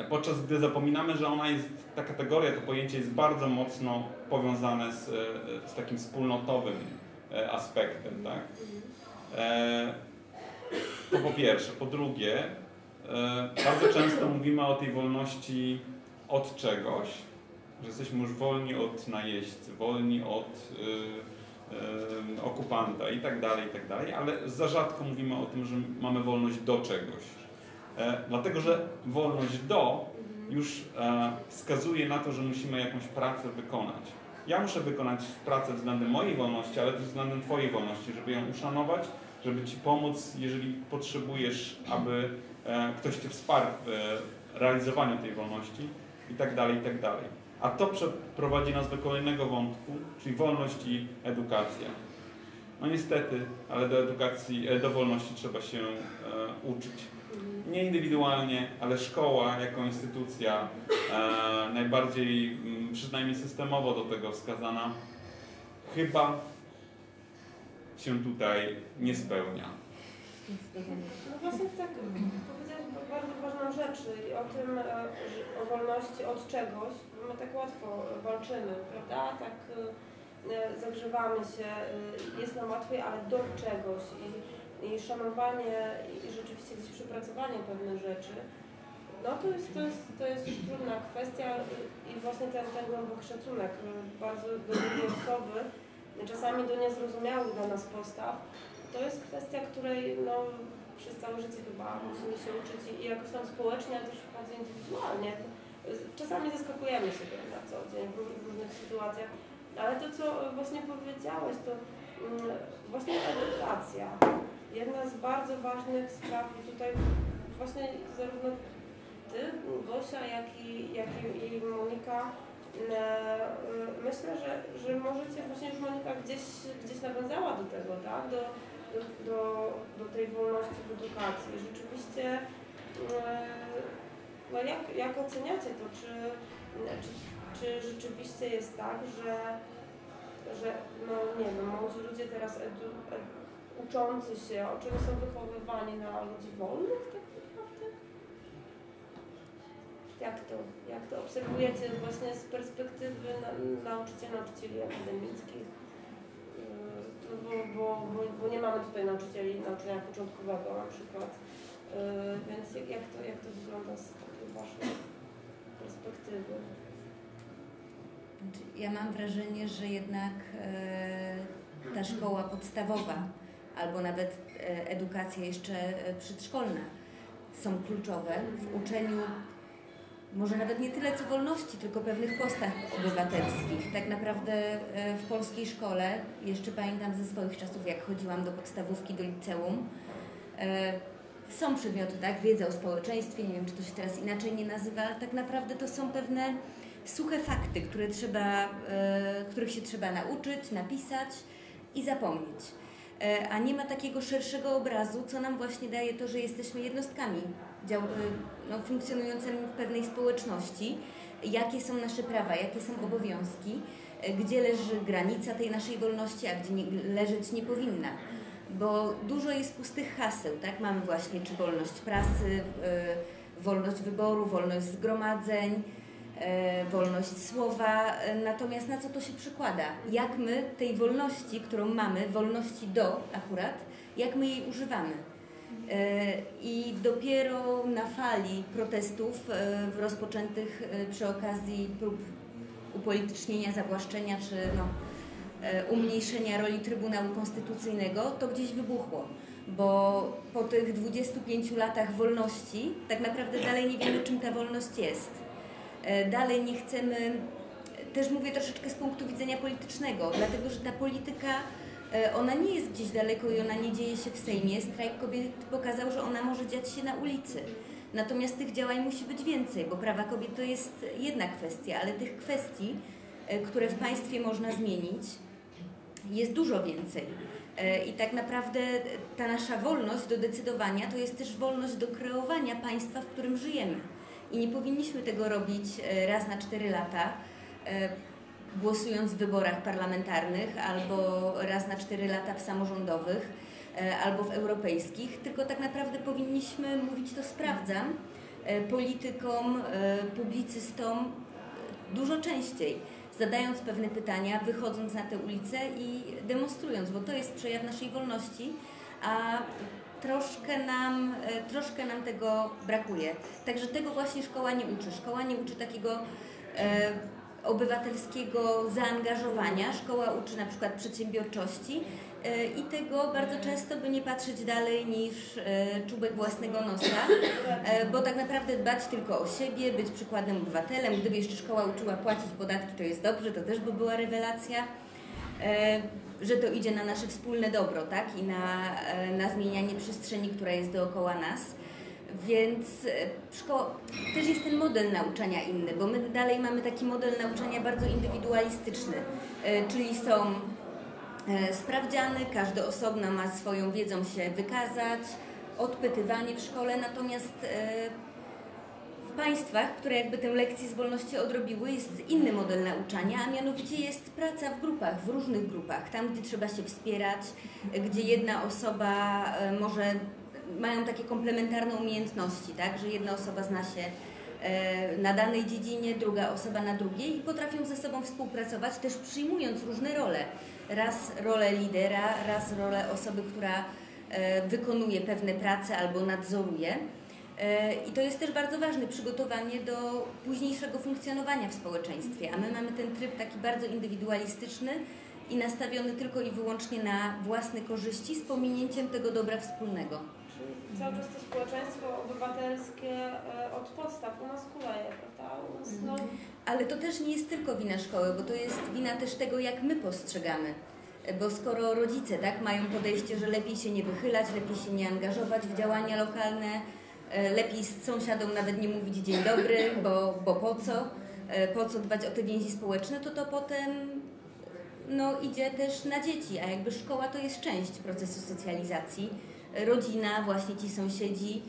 Podczas gdy zapominamy, że ona jest, ta kategoria, to pojęcie jest bardzo mocno powiązane z takim wspólnotowym aspektem, tak? To po pierwsze. Po drugie, bardzo często mówimy o tej wolności od czegoś, że jesteśmy już wolni od najeźdźcy, wolni od okupanta i tak dalej, ale za rzadko mówimy o tym, że mamy wolność do czegoś. Dlatego, że wolność do już wskazuje na to, że musimy jakąś pracę wykonać. Ja muszę wykonać pracę względem mojej wolności, ale też względem twojej wolności, żeby ją uszanować, żeby ci pomóc, jeżeli potrzebujesz, aby ktoś cię wsparł w realizowaniu tej wolności i tak dalej, i tak dalej. A to prowadzi nas do kolejnego wątku, czyli wolność i edukacja. No niestety, ale do edukacji, do wolności trzeba się uczyć. Nie indywidualnie, ale szkoła jako instytucja najbardziej, przynajmniej systemowo do tego wskazana, chyba się tutaj nie spełnia. No właśnie tak powiedziałaś bardzo ważną rzecz, czyli o tym, o wolności od czegoś, bo my tak łatwo walczymy, prawda? Tak zagrzewamy się, jest nam łatwiej, ale do czegoś. I szanowanie i rzeczywiście gdzieś przepracowanie pewnych rzeczy, no to jest już trudna kwestia i właśnie ten głęboki szacunek bardzo do drugiej osoby, czasami do niezrozumiałych dla nas postaw, to jest kwestia, której no, przez całe życie chyba musimy się uczyć i jakoś tam społecznie, ale też bardzo indywidualnie. Czasami zaskakujemy siebie na co dzień w różnych sytuacjach, ale to, co właśnie powiedziałeś, to właśnie edukacja. Jedna z bardzo ważnych spraw i tutaj właśnie zarówno ty, Gosia, jak i Monika, myślę, że możecie, właśnie już Monika gdzieś nawiązała do tego, tak? Do tej wolności w edukacji. Rzeczywiście, no jak oceniacie to? Czy rzeczywiście jest tak, że no nie wiem, młodzi ludzie teraz uczący się, o czym są wychowywani na ludzi wolnych, tak naprawdę? Jak to obserwujecie właśnie z perspektywy nauczycieli akademickich? Bo nie mamy tutaj nauczycieli nauczania początkowego na przykład. Więc jak to wygląda z waszej perspektywy? Ja mam wrażenie, że jednak ta szkoła podstawowa albo nawet edukacja jeszcze przedszkolna są kluczowe w uczeniu może nawet nie tyle co wolności, tylko pewnych postaw obywatelskich. Tak naprawdę w polskiej szkole, jeszcze pamiętam ze swoich czasów, jak chodziłam do podstawówki, do liceum, są przedmioty, tak, wiedza o społeczeństwie, nie wiem, czy to się teraz inaczej nie nazywa, ale tak naprawdę to są pewne suche fakty, których się trzeba nauczyć, napisać i zapomnieć. A nie ma takiego szerszego obrazu, co nam właśnie daje to, że jesteśmy jednostkami funkcjonującymi w pewnej społeczności, jakie są nasze prawa, jakie są obowiązki, gdzie leży granica tej naszej wolności, a gdzie leżeć nie powinna. Bo dużo jest pustych haseł, tak? Mamy właśnie czy wolność prasy, wolność wyboru, wolność zgromadzeń, wolność słowa, natomiast na co to się przekłada? Jak my tej wolności, którą mamy, wolności jak my jej używamy? I dopiero na fali protestów rozpoczętych przy okazji prób upolitycznienia, zawłaszczenia czy umniejszenia roli Trybunału Konstytucyjnego to gdzieś wybuchło, bo po tych 25 latach wolności tak naprawdę dalej nie wiemy, czym ta wolność jest. Dalej nie chcemy, też mówię troszeczkę z punktu widzenia politycznego, dlatego że ta polityka, ona nie jest gdzieś daleko i ona nie dzieje się w Sejmie. Strajk kobiet pokazał, że ona może dziać się na ulicy. Natomiast tych działań musi być więcej, bo prawa kobiet to jest jedna kwestia, ale tych kwestii, które w państwie można zmienić, jest dużo więcej. I tak naprawdę ta nasza wolność do decydowania to jest też wolność do kreowania państwa, w którym żyjemy. I nie powinniśmy tego robić raz na 4 lata, głosując w wyborach parlamentarnych albo raz na 4 lata w samorządowych albo w europejskich, tylko tak naprawdę powinniśmy mówić to sprawdzam politykom, publicystom dużo częściej, zadając pewne pytania, wychodząc na te ulice i demonstrując, bo to jest przejaw naszej wolności, a troszkę nam tego brakuje. Także tego właśnie szkoła nie uczy. Szkoła nie uczy takiego obywatelskiego zaangażowania. Szkoła uczy na przykład przedsiębiorczości i tego bardzo często, by nie patrzeć dalej niż czubek własnego nosa, bo tak naprawdę dbać tylko o siebie, być przykładnym obywatelem. Gdyby jeszcze szkoła uczyła płacić podatki, to jest dobrze, to też by była rewelacja, że to idzie na nasze wspólne dobro, tak? I na zmienianie przestrzeni, która jest dookoła nas. Więc szkoła, też jest ten model nauczania inny, bo my dalej mamy taki model nauczania bardzo indywidualistyczny, czyli są sprawdziany, każdy osobno ma swoją wiedzą się wykazać, odpytywanie w szkole, natomiast w państwach, które jakby tę lekcję z wolności odrobiły, jest inny model nauczania, a mianowicie jest praca w grupach, w różnych grupach, tam gdzie trzeba się wspierać, gdzie jedna osoba może... mają takie komplementarne umiejętności, tak? Że jedna osoba zna się na danej dziedzinie, druga osoba na drugiej i potrafią ze sobą współpracować, też przyjmując różne role. Raz rolę lidera, raz rolę osoby, która wykonuje pewne prace albo nadzoruje. I to jest też bardzo ważne przygotowanie do późniejszego funkcjonowania w społeczeństwie, a my mamy ten tryb taki bardzo indywidualistyczny i nastawiony tylko i wyłącznie na własne korzyści z pominięciem tego dobra wspólnego. Cały czas to społeczeństwo obywatelskie od podstaw u nas kuleje, prawda? No... Ale to też nie jest tylko wina szkoły, bo to jest wina też tego, jak my postrzegamy. Bo skoro rodzice tak, mają podejście, że lepiej się nie wychylać, lepiej się nie angażować w działania lokalne, lepiej z sąsiadom nawet nie mówić dzień dobry, bo po co dbać o te więzi społeczne, to potem no, idzie też na dzieci, a jakby szkoła to jest część procesu socjalizacji. Rodzina, właśnie ci sąsiedzi,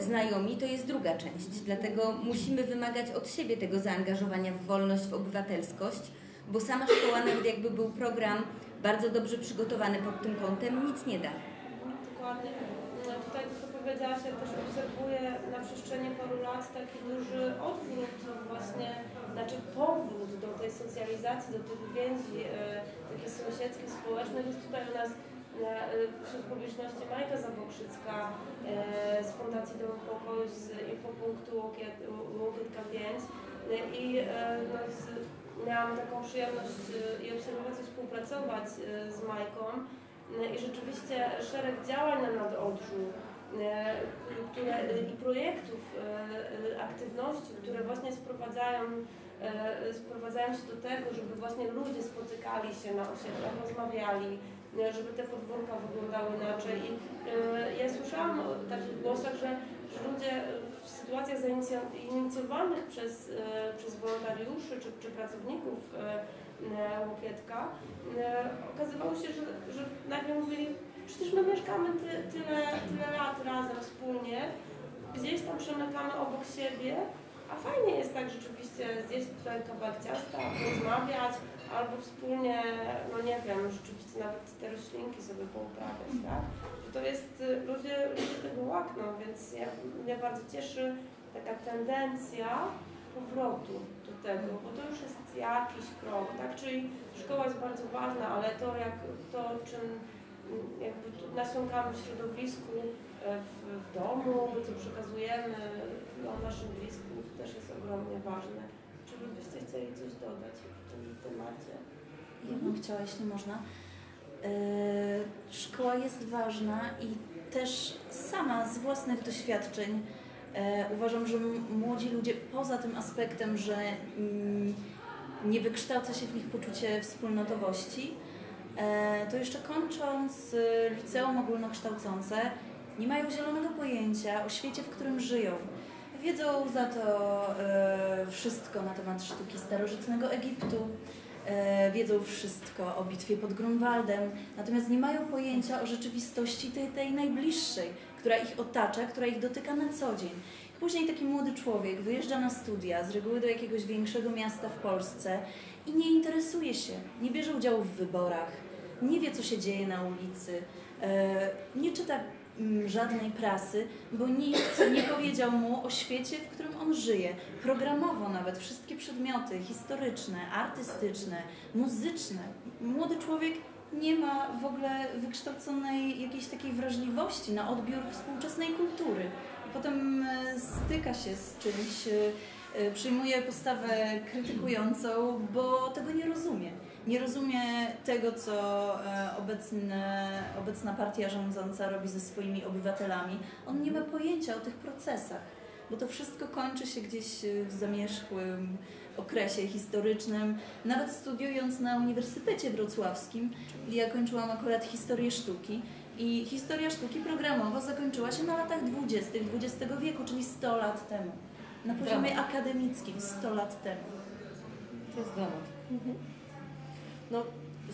znajomi, to jest druga część. Dlatego musimy wymagać od siebie tego zaangażowania w wolność, w obywatelskość, bo sama szkoła, nawet jakby był program bardzo dobrze przygotowany pod tym kątem, nic nie da. Dokładnie. No, tutaj to, co powiedziałaś, ja też obserwuję na przestrzeni paru lat taki duży odwrót, właśnie, znaczy powrót do tej socjalizacji, do tych więzi takich sąsiedzkich, społecznych. Jest tutaj u nas wśród publiczności Majka Zabokrzycka z Fundacji Domu Pokoju, z Infopunktu Łokietka 5 i no, miałam taką przyjemność i obserwować i współpracować z Majką i rzeczywiście szereg działań na nadodrzu i projektów, aktywności, które właśnie sprowadzają się do tego, żeby właśnie ludzie spotykali się na osiedlach, rozmawiali, żeby te podwórka wyglądały inaczej. I ja słyszałam o takich głosach, że ludzie w sytuacjach inicjowanych przez wolontariuszy czy pracowników Łokietka okazywało się, że najpierw mówili, przecież my mieszkamy tyle lat razem wspólnie, gdzieś tam przemykamy obok siebie, a fajnie jest tak rzeczywiście zjeść tutaj kawałek ciasta, rozmawiać, albo wspólnie, no nie wiem, rzeczywiście nawet te roślinki sobie pouprawiać, tak? To jest, ludzie tego łakną, więc mnie bardzo cieszy taka tendencja powrotu do tego, bo to już jest jakiś krok, tak? Czyli szkoła jest bardzo ważna, ale to, jak to czym jakby nasiąkamy w środowisku, w domu, co przekazujemy naszym bliskim, to też jest ogromnie ważne. Czy byście chcieli coś dodać w tym temacie? Ja bym chciała, jeśli można. Szkoła jest ważna i też sama z własnych doświadczeń uważam, że młodzi ludzie poza tym aspektem, że nie wykształca się w nich poczucie wspólnotowości, to jeszcze kończąc liceum ogólnokształcące, nie mają zielonego pojęcia o świecie, w którym żyją. Wiedzą za to wszystko na temat sztuki starożytnego Egiptu, wiedzą wszystko o bitwie pod Grunwaldem, natomiast nie mają pojęcia o rzeczywistości tej najbliższej, która ich otacza, która ich dotyka na co dzień. Później taki młody człowiek wyjeżdża na studia, z reguły do jakiegoś większego miasta w Polsce i nie interesuje się, nie bierze udziału w wyborach, nie wie, co się dzieje na ulicy, nie czyta żadnej prasy, bo nikt nie powiedział mu o świecie, w którym on żyje. Programowo nawet wszystkie przedmioty historyczne, artystyczne, muzyczne. Młody człowiek nie ma w ogóle wykształconej jakiejś takiej wrażliwości na odbiór współczesnej kultury. I potem styka się z czymś przyjmuje postawę krytykującą, bo tego nie rozumie. Nie rozumie tego, co obecna partia rządząca robi ze swoimi obywatelami. On nie ma pojęcia o tych procesach, bo to wszystko kończy się gdzieś w zamierzchłym okresie historycznym. Nawet studiując na Uniwersytecie Wrocławskim, ja kończyłam akurat historię sztuki, i historia sztuki programowo zakończyła się na latach 20. XX wieku, czyli 100 lat temu. Na poziomie akademickim 100 lat temu. To jest dramat. Mhm. No,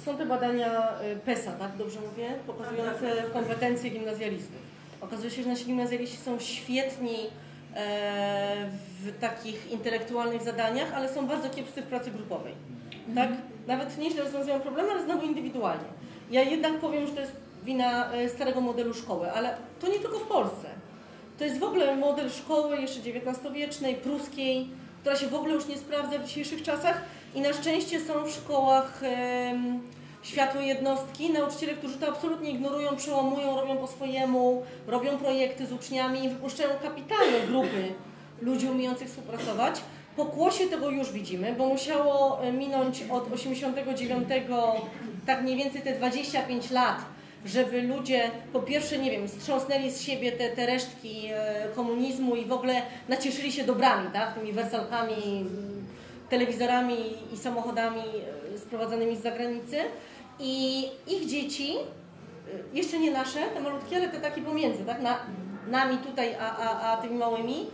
są te badania PESA, tak dobrze mówię, pokazujące kompetencje gimnazjalistów. Okazuje się, że nasi gimnazjaliści są świetni w takich intelektualnych zadaniach, ale są bardzo kiepscy w pracy grupowej. Tak? Nawet nieźle rozwiązują problemy, ale znowu indywidualnie. Ja jednak powiem, że to jest wina starego modelu szkoły, ale to nie tylko w Polsce. To jest w ogóle model szkoły jeszcze XIX-wiecznej, pruskiej, która się w ogóle już nie sprawdza w dzisiejszych czasach i na szczęście są w szkołach światłe jednostki, nauczyciele, którzy to absolutnie ignorują, przełamują, robią po swojemu, robią projekty z uczniami i wypuszczają kapitalne grupy ludzi umiejących współpracować. Pokłosie tego już widzimy, bo musiało minąć od 89, tak mniej więcej te 25 lat, żeby ludzie po pierwsze, nie wiem, strząsnęli z siebie te resztki komunizmu i w ogóle nacieszyli się dobrami, tak? Tymi wersalkami, telewizorami i samochodami sprowadzanymi z zagranicy. I ich dzieci, jeszcze nie nasze, te malutkie, ale te takie pomiędzy, tak? Nami tutaj, a tymi małymi,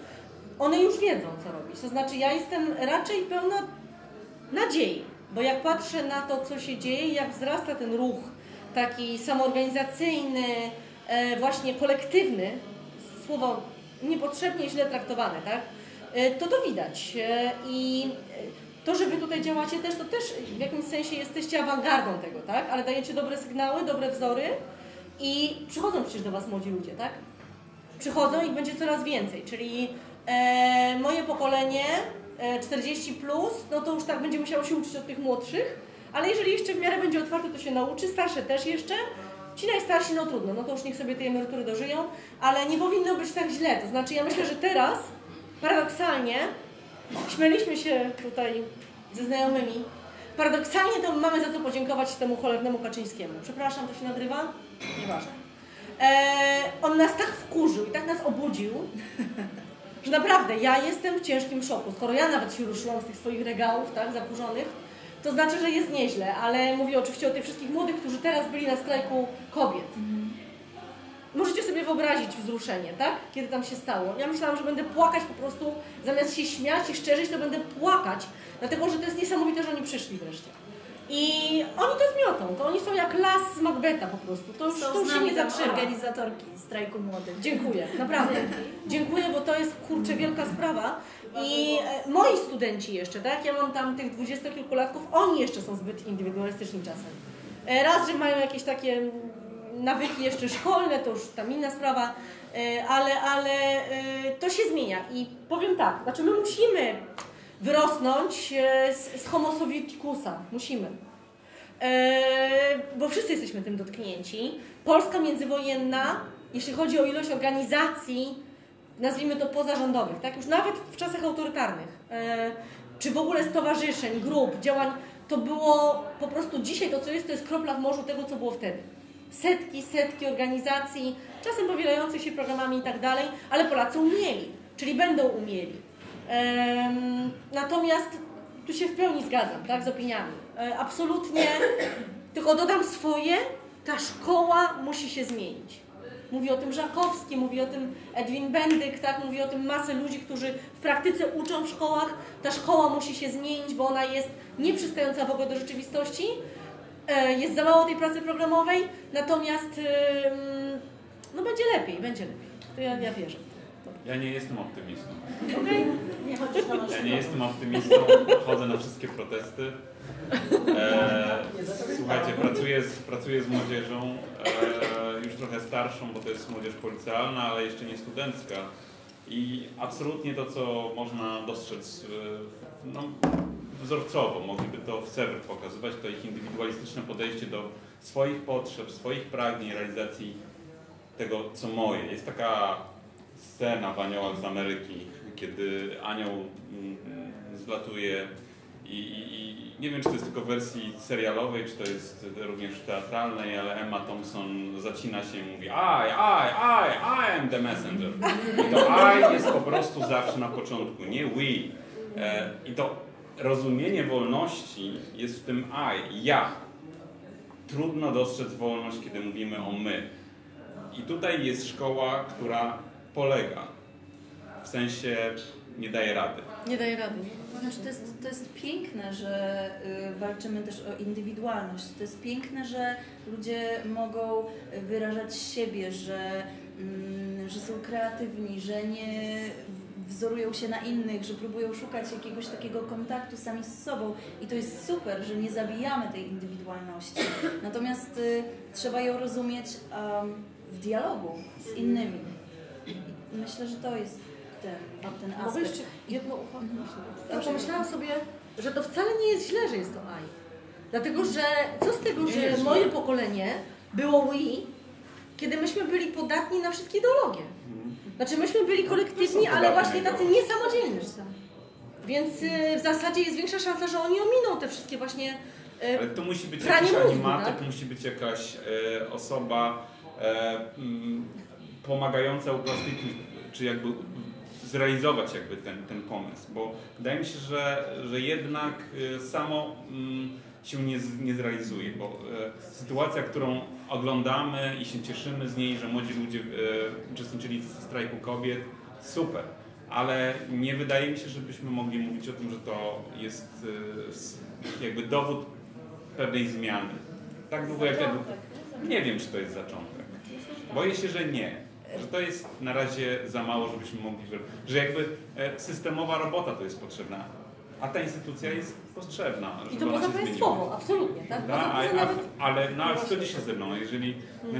one już wiedzą, co robić. To znaczy, ja jestem raczej pełna nadziei, bo jak patrzę na to, co się dzieje, jak wzrasta ten ruch taki samoorganizacyjny, właśnie kolektywny, słowo niepotrzebnie źle traktowane, tak? To widać. I to, że wy tutaj działacie też, to też w jakimś sensie jesteście awangardą tego, tak? Ale dajecie dobre sygnały, dobre wzory i przychodzą przecież do was młodzi ludzie, tak? Przychodzą i będzie coraz więcej, czyli moje pokolenie 40+, plus, no to już tak będzie musiało się uczyć od tych młodszych. Ale jeżeli jeszcze w miarę będzie otwarte, to się nauczy, starsze też jeszcze, ci najstarsi, no trudno, no to już niech sobie tej emerytury dożyją, ale nie powinno być tak źle, to znaczy ja myślę, że teraz, paradoksalnie, śmieliśmy się tutaj ze znajomymi, paradoksalnie to mamy za co podziękować temu cholernemu Kaczyńskiemu, przepraszam, to się nagrywa? Nieważne. On nas tak wkurzył i tak nas obudził, że naprawdę ja jestem w ciężkim szoku, skoro ja nawet się ruszyłam z tych swoich regałów, tak, zakurzonych. To znaczy, że jest nieźle, ale mówię oczywiście o tych wszystkich młodych, którzy teraz byli na strajku kobiet. Możecie sobie wyobrazić wzruszenie, tak? Kiedy tam się stało. Ja myślałam, że będę płakać po prostu, zamiast się śmiać i szczerzyć, to będę płakać, dlatego, że to jest niesamowite, że oni przyszli wreszcie. I oni to zmiotą, to oni są jak las z Macbeta po prostu, to już tu się nie zatrzyma. Organizatorki strajku młodych. Dziękuję, naprawdę. Dziękuję, bo to jest, kurczę, wielka sprawa. I moi studenci jeszcze, tak? Ja mam tam tych 20-kilkulatków, oni jeszcze są zbyt indywidualistyczni czasem. Raz, że mają jakieś takie nawyki jeszcze szkolne, to już tam inna sprawa, ale to się zmienia. I powiem tak, znaczy my musimy wyrosnąć z homo sovieticus'a. Musimy. Bo wszyscy jesteśmy tym dotknięci. Polska międzywojenna, jeśli chodzi o ilość organizacji, nazwijmy to pozarządowych, tak? Już nawet w czasach autorytarnych, czy w ogóle stowarzyszeń, grup, działań, to było po prostu dzisiaj to, co jest, to jest kropla w morzu tego, co było wtedy. Setki, setki organizacji, czasem powielających się programami i tak dalej, ale Polacy umieli, czyli będą umieli. Natomiast tu się w pełni zgadzam, tak, z opiniami. Absolutnie, tylko dodam swoje, ta szkoła musi się zmienić. Mówi o tym Żakowski, mówi o tym Edwin Bendyk, tak? Mówi o tym masę ludzi, którzy w praktyce uczą w szkołach. Ta szkoła musi się zmienić, bo ona jest nieprzystająca w ogóle do rzeczywistości. Jest za mało tej pracy programowej, natomiast no będzie lepiej, będzie lepiej. To ja wierzę. Ja nie jestem optymistą. Okay. Nie chodzisz na maszynę. Ja nie jestem optymistą, chodzę na wszystkie protesty. Słuchajcie, pracuję z młodzieżą, już trochę starszą, bo to jest młodzież policjalna, ale jeszcze nie studencka. I absolutnie to, co można dostrzec, no, wzorcowo, mogliby to w CEWR pokazywać, to ich indywidualistyczne podejście do swoich potrzeb, swoich pragnień, realizacji tego, co moje. Jest taka scena w Aniołach z Ameryki, kiedy anioł zlatuje i nie wiem, czy to jest tylko w wersji serialowej, czy to jest również w teatralnej, ale Emma Thompson zacina się i mówi I am the messenger. I to I jest po prostu zawsze na początku, nie we. I to rozumienie wolności jest w tym I, ja. Trudno dostrzec wolność, kiedy mówimy o my. I tutaj jest szkoła, która polega. W sensie nie daje rady. Nie daje rady. To znaczy, to jest piękne, że walczymy też o indywidualność. To jest piękne, że ludzie mogą wyrażać siebie, że są kreatywni, że nie wzorują się na innych, że próbują szukać jakiegoś takiego kontaktu sami z sobą i to jest super, że nie zabijamy tej indywidualności. Natomiast trzeba ją rozumieć w dialogu z innymi. I myślę, że to jest ten aspekt. Mogę jeszcze jedną uwagę? Ja pomyślałam sobie, że to wcale nie jest źle, że jest to I. Dlatego, że co z tego, że moje pokolenie było we, kiedy myśmy byli podatni na wszystkie ideologie. Znaczy myśmy byli kolektywni, ale właśnie tacy niesamodzielni. Więc w zasadzie jest większa szansa, że oni ominą te wszystkie właśnie pranie mózgu. Ale to musi być jakiś animator, tak? Musi być jakaś osoba pomagająca uprostyć, czy jakby zrealizować jakby ten pomysł. Bo wydaje mi się, że jednak samo się nie zrealizuje, bo sytuacja, którą oglądamy i się cieszymy z niej, że młodzi ludzie uczestniczyli w strajku kobiet, super, ale nie wydaje mi się, żebyśmy mogli mówić o tym, że to jest jakby dowód pewnej zmiany. Tak długo jak nie wiem, czy to jest zaczątek. Boję się, że nie. Że to jest na razie za mało, żebyśmy mogli, że jakby systemowa robota to jest potrzebna, a ta instytucja jest potrzebna. I to poza państwową, absolutnie. Tak? Ale zgodzi się ze mną, jeżeli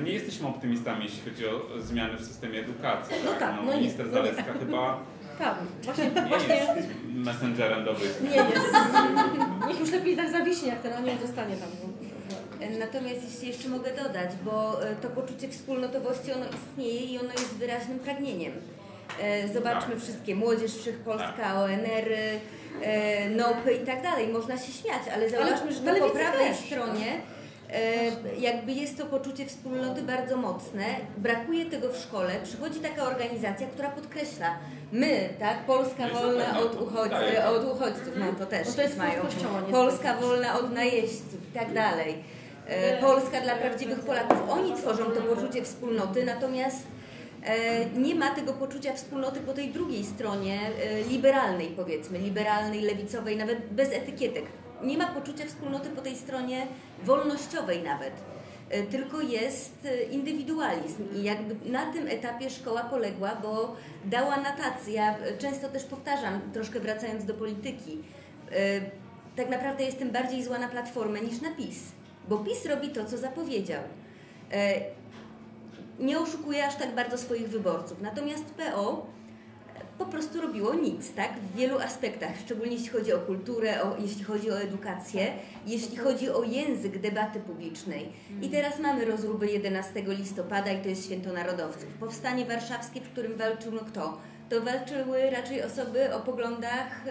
nie jesteśmy optymistami, jeśli chodzi o zmiany w systemie edukacji. No tak, minister Zalewska chyba właśnie jest messengerem dobrej zmiany. Nie jest. Niech już lepiej tak zawiśnie, jak ten anioł zostanie tam. Natomiast jeśli jeszcze mogę dodać, bo to poczucie wspólnotowości, ono istnieje i ono jest wyraźnym pragnieniem. Zobaczmy wszystkie, Młodzież Wszechpolska, ONR, NOP i tak dalej. Można się śmiać, ale zauważmy, że to po prawej stronie jakby jest to poczucie wspólnoty bardzo mocne. Brakuje tego w szkole. Przychodzi taka organizacja, która podkreśla, my, tak, Polska wolna od uchodźców, no to też mają, Polska wolna od najeźdźców i tak dalej, Polska dla prawdziwych Polaków. Oni tworzą to poczucie wspólnoty, natomiast nie ma tego poczucia wspólnoty po tej drugiej stronie, liberalnej powiedzmy, liberalnej, lewicowej, nawet bez etykietek. Nie ma poczucia wspólnoty po tej stronie wolnościowej nawet, tylko jest indywidualizm i jakby na tym etapie szkoła poległa, bo dała na tacy. Ja często też powtarzam, troszkę wracając do polityki, tak naprawdę jestem bardziej zła na Platformę niż na PiS, bo PiS robi to, co zapowiedział. Nie oszukuje aż tak bardzo swoich wyborców, natomiast PO po prostu robiło nic, tak? W wielu aspektach, szczególnie jeśli chodzi o kulturę, jeśli chodzi o edukację, jeśli chodzi o język debaty publicznej. I teraz mamy rozruby 11 listopada i to jest Święto Narodowców. Powstanie warszawskie, w którym walczył no kto? To walczyły raczej osoby o poglądach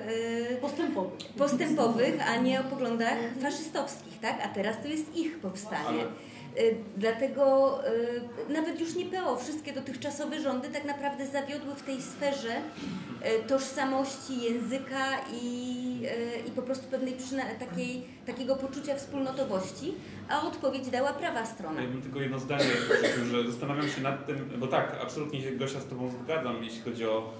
postępowych, a nie o poglądach faszystowskich, tak? A teraz to jest ich powstanie. Dlatego nawet już nie PO, wszystkie dotychczasowe rządy tak naprawdę zawiodły w tej sferze tożsamości, języka i po prostu pewnej takiego poczucia wspólnotowości, a odpowiedź dała prawa strona. Ja bym tylko jedno zdanie, że zastanawiam się nad tym, bo tak, absolutnie się, Gosia, z Tobą zgadzam, jeśli chodzi o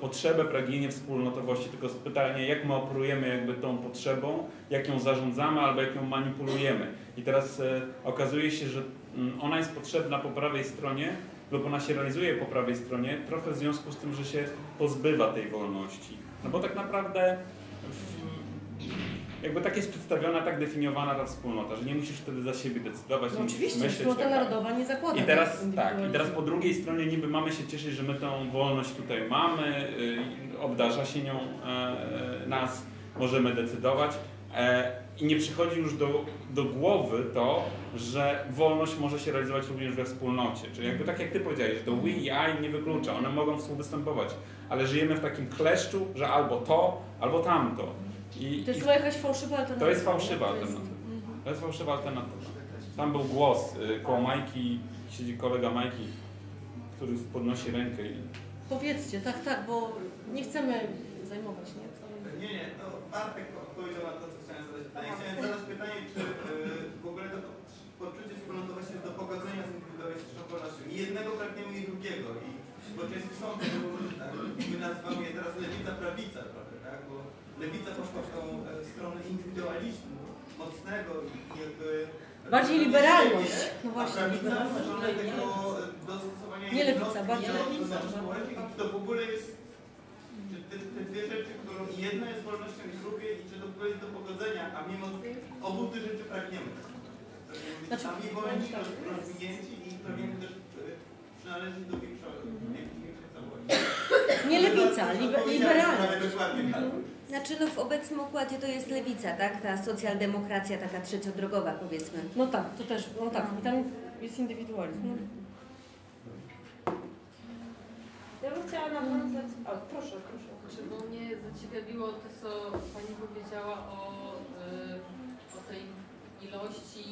potrzebę, pragnienie wspólnotowości, tylko pytanie, jak my operujemy jakby tą potrzebą, jak ją zarządzamy albo jak ją manipulujemy. I teraz okazuje się, że ona jest potrzebna po prawej stronie lub ona się realizuje po prawej stronie, trochę w związku z tym, że się pozbywa tej wolności. No bo tak naprawdę jakby tak jest przedstawiona, tak definiowana ta wspólnota, że nie musisz wtedy za siebie decydować. No oczywiście, myśleć, wspólnota narodowa nie zakłada. I teraz po drugiej stronie niby mamy się cieszyć, że my tę wolność tutaj mamy, obdarza się nią nas, możemy decydować. I nie przychodzi już do głowy to, że wolność może się realizować również we wspólnocie. Czyli jakby tak jak Ty powiedziałeś, to we i I nie wyklucza, one mogą współwystępować. ale żyjemy w takim kleszczu, że albo to, albo tamto. To jest chyba jakaś fałszywa alternatywa. To jest fałszywa alternatywa. To jest fałszywa alternatywa. Tam był głos koło Majki, siedzi kolega Majki, który podnosi rękę i... Powiedzcie, tak, tak, bo nie chcemy zajmować, nie? Co... Nie, to Bartek odpowiedział na to, co chciałem zadać pytanie. Chciałem zadać pytanie, czy w ogóle to poczucie wspólnotowości do pogodzenia z indywidualnością jednego pragniemy i drugiego. I bo często są te różne, tak? My nazywamy je teraz lewica-prawica trochę, tak? Bo lewica poszła w tą stronę indywidualizmu mocnego i jakby... Bardziej liberalność. No właśnie, liberalność. Nie lewica, bardziej lewica. To w ogóle jest, czy te dwie rzeczy, którą jedna jest wolnością i drugie, i czy to w ogóle jest do pogodzenia, a mimo obu tych rzeczy pragniemy. Znaczy, a mi wolni rozwinięci i pragniemy też przynależeć do większości. Nie lewica, liberalność. Znaczy no w obecnym układzie to jest lewica, tak? Ta socjaldemokracja taka trzeciodrogowa, powiedzmy. No tak, to też, no tak, i tam jest indywidualizm. No. Ja bym chciała nawiązać... A, proszę, proszę. Czy bo mnie zaciekawiło to, co Pani powiedziała o tej ilości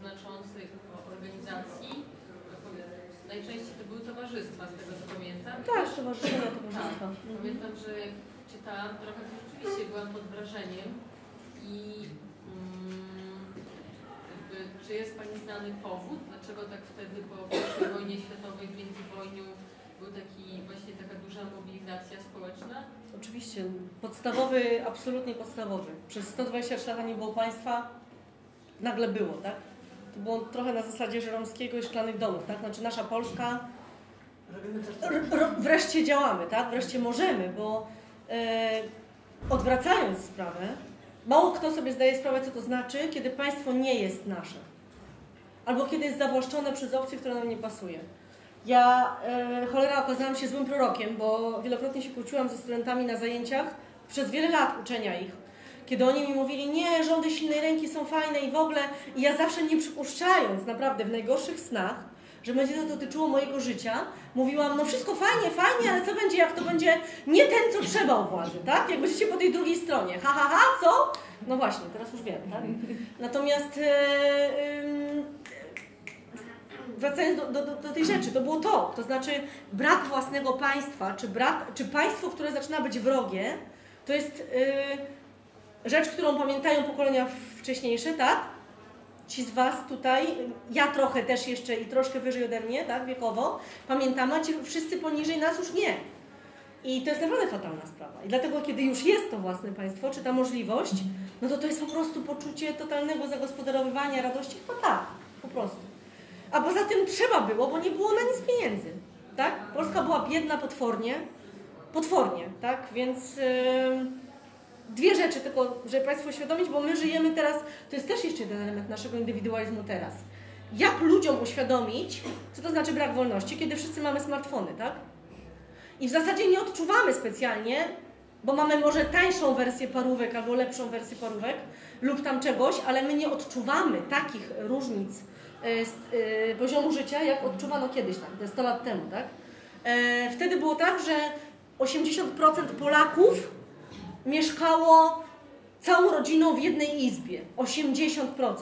znaczących organizacji. Najczęściej to były towarzystwa, z tego co pamiętam. Tak, towarzyszenia, towarzystwa. Pamiętam, że czytałam trochę, to rzeczywiście byłam pod wrażeniem i czy jest Pani znany powód, dlaczego tak wtedy po pierwszej wojnie światowej, w międzywojniu był taki, właśnie taka duża mobilizacja społeczna? Oczywiście, podstawowy, absolutnie podstawowy. Przez 120 lat nie było państwa, nagle było, tak? To było trochę na zasadzie Żeromskiego i Szklanych Domów, tak? Znaczy nasza Polska, wreszcie działamy, tak? Wreszcie możemy, bo odwracając sprawę, mało kto sobie zdaje sprawę, co to znaczy, kiedy państwo nie jest nasze. Albo kiedy jest zawłaszczone przez opcję, która nam nie pasuje. Ja cholera okazałam się złym prorokiem, bo wielokrotnie się kłóciłam ze studentami na zajęciach, przez wiele lat uczenia ich. Kiedy oni mi mówili, nie, rządy silnej ręki są fajne i w ogóle, i ja zawsze nie przypuszczając, naprawdę w najgorszych snach, że będzie to dotyczyło mojego życia, mówiłam, no wszystko fajnie, fajnie, ale co będzie, jak to będzie nie ten, co trzeba u władzy, tak? Jak będziecie po tej drugiej stronie, ha, ha, ha, co? No właśnie, teraz już wiem, tak? Natomiast wracając do tej rzeczy, to było to, to znaczy brak własnego państwa, czy państwo, które zaczyna być wrogie, to jest... rzecz, którą pamiętają pokolenia wcześniejsze, tak? Ci z Was tutaj, ja trochę też jeszcze i troszkę wyżej ode mnie, tak? Wiekowo, pamiętam, a ci wszyscy poniżej nas już nie. I to jest naprawdę fatalna sprawa. I dlatego, kiedy już jest to własne państwo, czy ta możliwość, no to to jest po prostu poczucie totalnego zagospodarowywania, radości, to tak, po prostu. A poza tym trzeba było, bo nie było na nic pieniędzy, tak? Polska była biedna potwornie, potwornie, tak? Więc... Dwie rzeczy tylko, żeby Państwu uświadomić, bo my żyjemy teraz, to jest też jeszcze jeden element naszego indywidualizmu teraz. Jak ludziom uświadomić, co to znaczy brak wolności, kiedy wszyscy mamy smartfony, tak? I w zasadzie nie odczuwamy specjalnie, bo mamy może tańszą wersję parówek albo lepszą wersję parówek lub tam czegoś, ale my nie odczuwamy takich różnic poziomu życia, jak odczuwano kiedyś, tam, 100 lat temu, tak? Wtedy było tak, że 80% Polaków mieszkało całą rodziną w jednej izbie, 80%,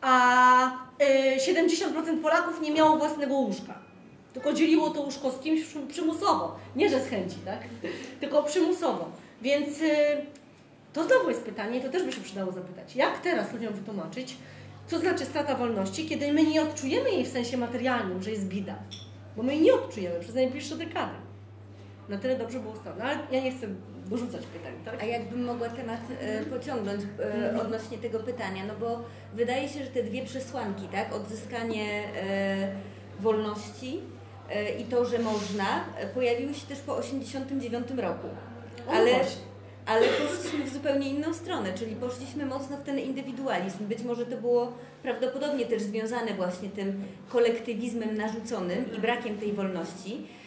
a 70% Polaków nie miało własnego łóżka, tylko dzieliło to łóżko z kimś przymusowo, nie że z chęci, tak? Tylko przymusowo, więc to znowu jest pytanie, to też by się przydało zapytać, jak teraz ludziom wytłumaczyć, co znaczy strata wolności, kiedy my nie odczujemy jej w sensie materialnym, że jest bida, bo my jej nie odczujemy przez najbliższe dekady. Na tyle dobrze było stąd, no, ale ja nie chcę dorzucać pytań, tak? A jakbym mogła temat pociągnąć odnośnie tego pytania, no bo wydaje się, że te dwie przesłanki, tak? Odzyskanie wolności i to, że można, pojawiły się też po 1989 roku. Ale poszliśmy w zupełnie inną stronę, czyli poszliśmy mocno w ten indywidualizm. Być może to było prawdopodobnie też związane właśnie tym kolektywizmem narzuconym i brakiem tej wolności.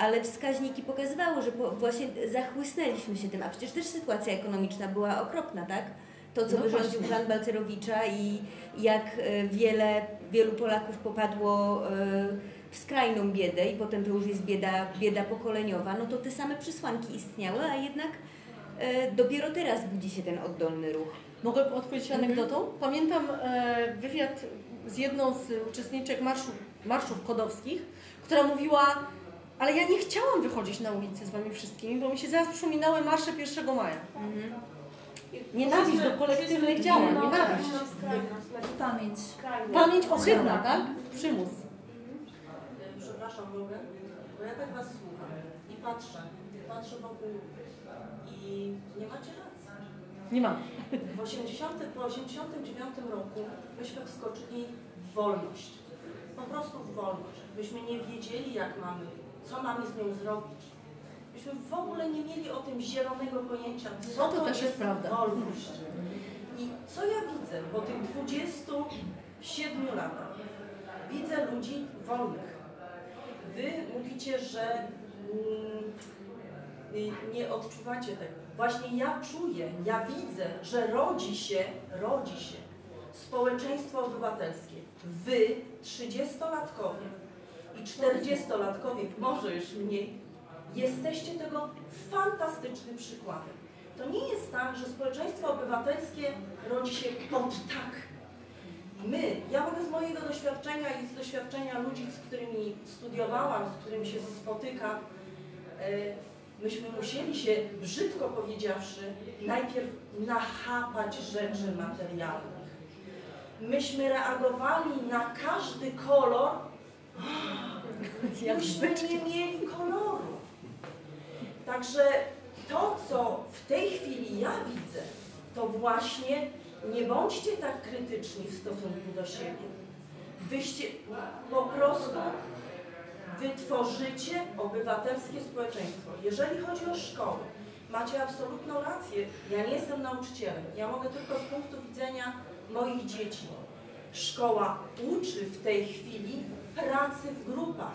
Ale wskaźniki pokazywały, że właśnie zachłysnęliśmy się tym, a przecież też sytuacja ekonomiczna była okropna, tak? To, co wyrządził plan Balcerowicza i jak wielu Polaków popadło skrajną biedę i potem to już jest bieda pokoleniowa, no to te same przesłanki istniały, a jednak dopiero teraz budzi się ten oddolny ruch. Mogę odpowiedzieć anegdotą? Pamiętam wywiad z jedną z uczestniczek marszów kodowskich, która mówiła: ale ja nie chciałam wychodzić na ulicę z wami wszystkimi, bo mi się zaraz przypominały marsze 1 maja. Nienawiść do kolektywnych działań, nienawiść. Pamięć. Pamięć ohydna, tak? Przymus. Przepraszam, bo ja tak was słucham i patrzę wokół i nie macie racji. Nie mam. W 89 roku myśmy wskoczyli w wolność. Po prostu w wolność. Myśmy nie wiedzieli, jak mamy, co mamy z nią zrobić. Myśmy w ogóle nie mieli o tym zielonego pojęcia, co to też jest wolność. I co ja widzę po tych 27 latach? Widzę ludzi wolnych. Wy mówicie, że nie odczuwacie tego. Właśnie ja czuję, ja widzę, że rodzi się społeczeństwo obywatelskie. Wy, 30-latkowie i 40-latkowie, może już mniej, jesteście tego fantastycznym przykładem. To nie jest tak, że społeczeństwo obywatelskie rodzi się pod tak. Ja mogę z mojego doświadczenia i z doświadczenia ludzi, z którymi studiowałam, z którymi się spotykam, myśmy musieli się, brzydko powiedziawszy, najpierw nachapać rzeczy materialnych. Myśmy reagowali na każdy kolor, myśmy nie mieli koloru. Także to, co w tej chwili ja widzę, to właśnie nie bądźcie tak krytyczni w stosunku do siebie. Wyście po prostu wytworzycie obywatelskie społeczeństwo. Jeżeli chodzi o szkoły, macie absolutną rację. Ja nie jestem nauczycielem. Ja mogę tylko z punktu widzenia moich dzieci. Szkoła uczy w tej chwili pracy w grupach.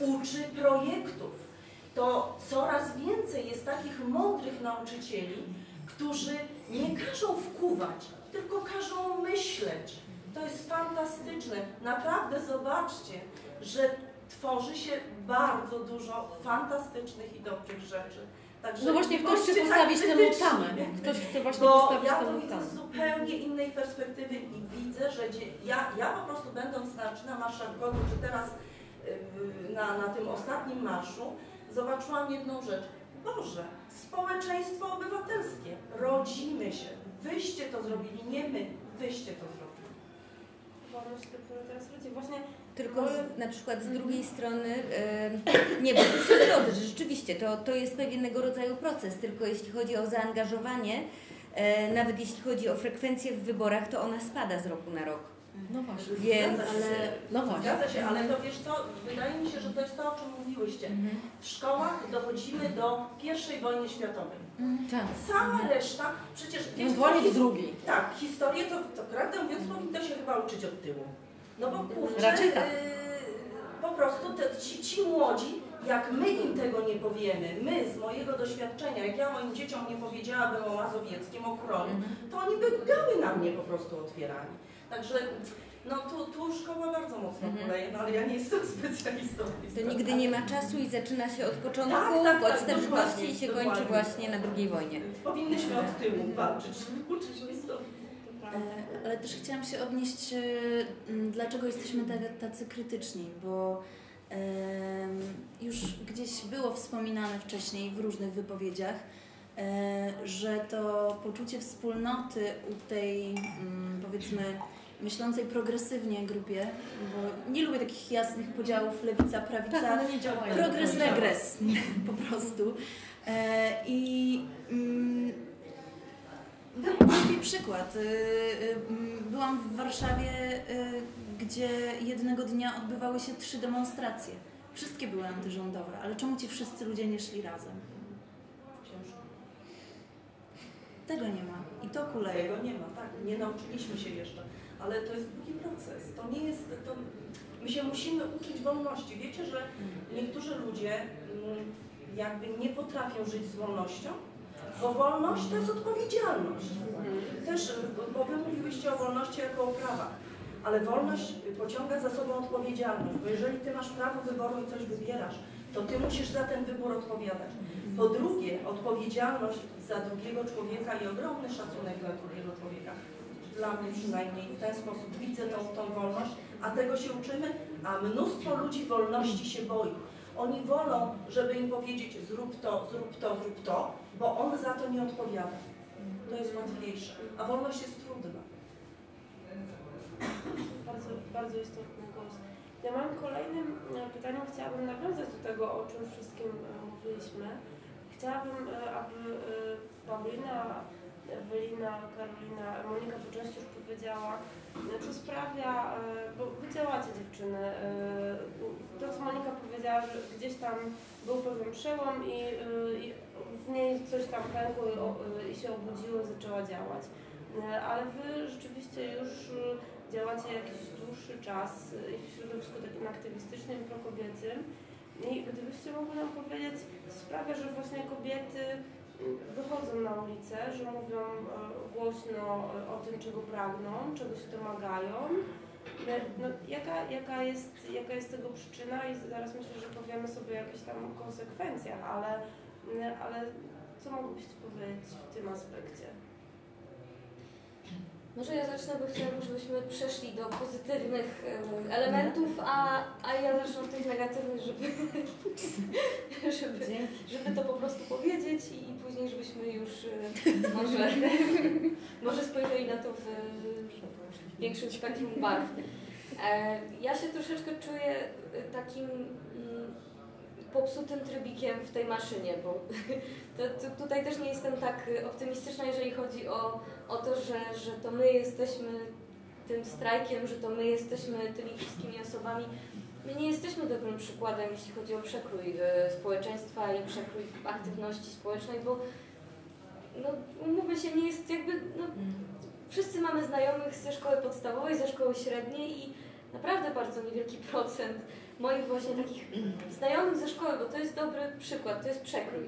Uczy projektów. To coraz więcej jest takich mądrych nauczycieli, którzy nie każą wkuwać, tylko każą myśleć. To jest fantastyczne. Naprawdę zobaczcie, że tworzy się bardzo dużo fantastycznych i dobrych rzeczy. Także no właśnie, ktoś chce postawić temu tamę. Ktoś chce właśnie postawić temu tamę. Ja to widzę z zupełnie innej perspektywy i widzę, że ja po prostu będąc na marszach Godu, czy teraz na tym ostatnim marszu, zobaczyłam jedną rzecz. Boże, społeczeństwo obywatelskie. Rodzimy się. Wyście to zrobili, nie my. Wyście to zrobili. Wolność, która teraz rodzi. Właśnie tylko na przykład z drugiej strony nie, bo to się zgodzę, że rzeczywiście to jest pewnego rodzaju proces. Tylko jeśli chodzi o zaangażowanie, nawet jeśli chodzi o frekwencję w wyborach, to ona spada z roku na rok. No właśnie. Więc, zgadza się, ale to wiesz co, wydaje mi się, że to jest to, o czym mówiłyście. W szkołach dochodzimy do I wojny światowej. Cała reszta, przecież... Ewentualnie drugiej. Tak, historię to prawdę mówiąc powinno się chyba uczyć od tyłu. No bo kurczę, po prostu ci młodzi, jak my im tego nie powiemy, my z mojego doświadczenia, jak ja moim dzieciom nie powiedziałabym o Mazowieckim, o Królu, to oni by gały na mnie po prostu otwierali. Także no tu szkoła bardzo mocno kuleje, no ale ja nie jestem specjalistą. To nigdy nie ma czasu i zaczyna się od początku, od starożytności i się kończy właśnie na II wojnie. Powinnyśmy od tyłu walczyć, uczyć historii. Ale też chciałam się odnieść, dlaczego jesteśmy tacy krytyczni, bo już gdzieś było wspominane wcześniej w różnych wypowiedziach, że to poczucie wspólnoty u tej, powiedzmy, myślącej progresywnie grupie, bo nie lubię takich jasnych podziałów lewica-prawica, tak, ale nie działają. Progres-regres po prostu. Taki przykład. Byłam w Warszawie, gdzie jednego dnia odbywały się 3 demonstracje. Wszystkie były antyrządowe, ale czemu ci wszyscy ludzie nie szli razem? Tego nie ma. I to kuleje. Tego nie ma, tak. Nie nauczyliśmy się jeszcze. Ale to jest długi proces. To nie jest... My się musimy uczyć wolności. Wiecie, że niektórzy ludzie jakby nie potrafią żyć z wolnością? Bo wolność to jest odpowiedzialność. Też, bo wy mówiłyście o wolności jako o prawach, ale wolność pociąga za sobą odpowiedzialność, bo jeżeli ty masz prawo wyboru i coś wybierasz, to ty musisz za ten wybór odpowiadać. Po drugie, odpowiedzialność za drugiego człowieka i ogromny szacunek dla drugiego człowieka. Dla mnie przynajmniej w ten sposób widzę tą wolność, a tego się uczymy, a mnóstwo ludzi wolności się boi. Oni wolą, żeby im powiedzieć zrób to, zrób to, zrób to, bo on za to nie odpowiada. To jest łatwiejsze, a wolność jest trudna. Bardzo, bardzo istotny głos. Ja mam kolejnym pytaniem, chciałabym nawiązać do tego, o czym wszystkim mówiliśmy. Chciałabym, aby Paulina, Ewelina, Karolina, Monika po części już powiedziała, co sprawia, bo wy działacie dziewczyny, to co Monika powiedziała, że gdzieś tam był pewien przełom i w niej coś tam pękło i się obudziło i zaczęła działać, ale wy rzeczywiście już działacie jakiś dłuższy czas i w środowisku takim aktywistycznym i prokobiecym i gdybyście mogły nam powiedzieć, co sprawia, że właśnie kobiety wychodzą na ulicę, że mówią głośno o tym, czego pragną, czego się domagają. No, jaka jest tego przyczyna i zaraz myślę, że powiemy sobie o jakichś tam konsekwencjach, ale co mogłybyście powiedzieć w tym aspekcie? Może ja zacznę, bo chciałabym, żebyśmy przeszli do pozytywnych elementów, a ja zacznę od tych negatywnych, żeby to po prostu powiedzieć i później żebyśmy już może spojrzeli na to w większym spektrum barw. Ja się troszeczkę czuję takim popsutym trybikiem w tej maszynie, bo tutaj też nie jestem tak optymistyczna, jeżeli chodzi o to, że to my jesteśmy tym strajkiem, że to my jesteśmy tymi wszystkimi osobami. My nie jesteśmy dobrym przykładem, jeśli chodzi o przekrój społeczeństwa i przekrój aktywności społecznej, bo no, umówmy się, nie jest jakby, no, wszyscy mamy znajomych ze szkoły podstawowej, ze szkoły średniej i naprawdę bardzo niewielki procent moich właśnie takich znajomych ze szkoły, bo to jest dobry przykład, to jest przekrój.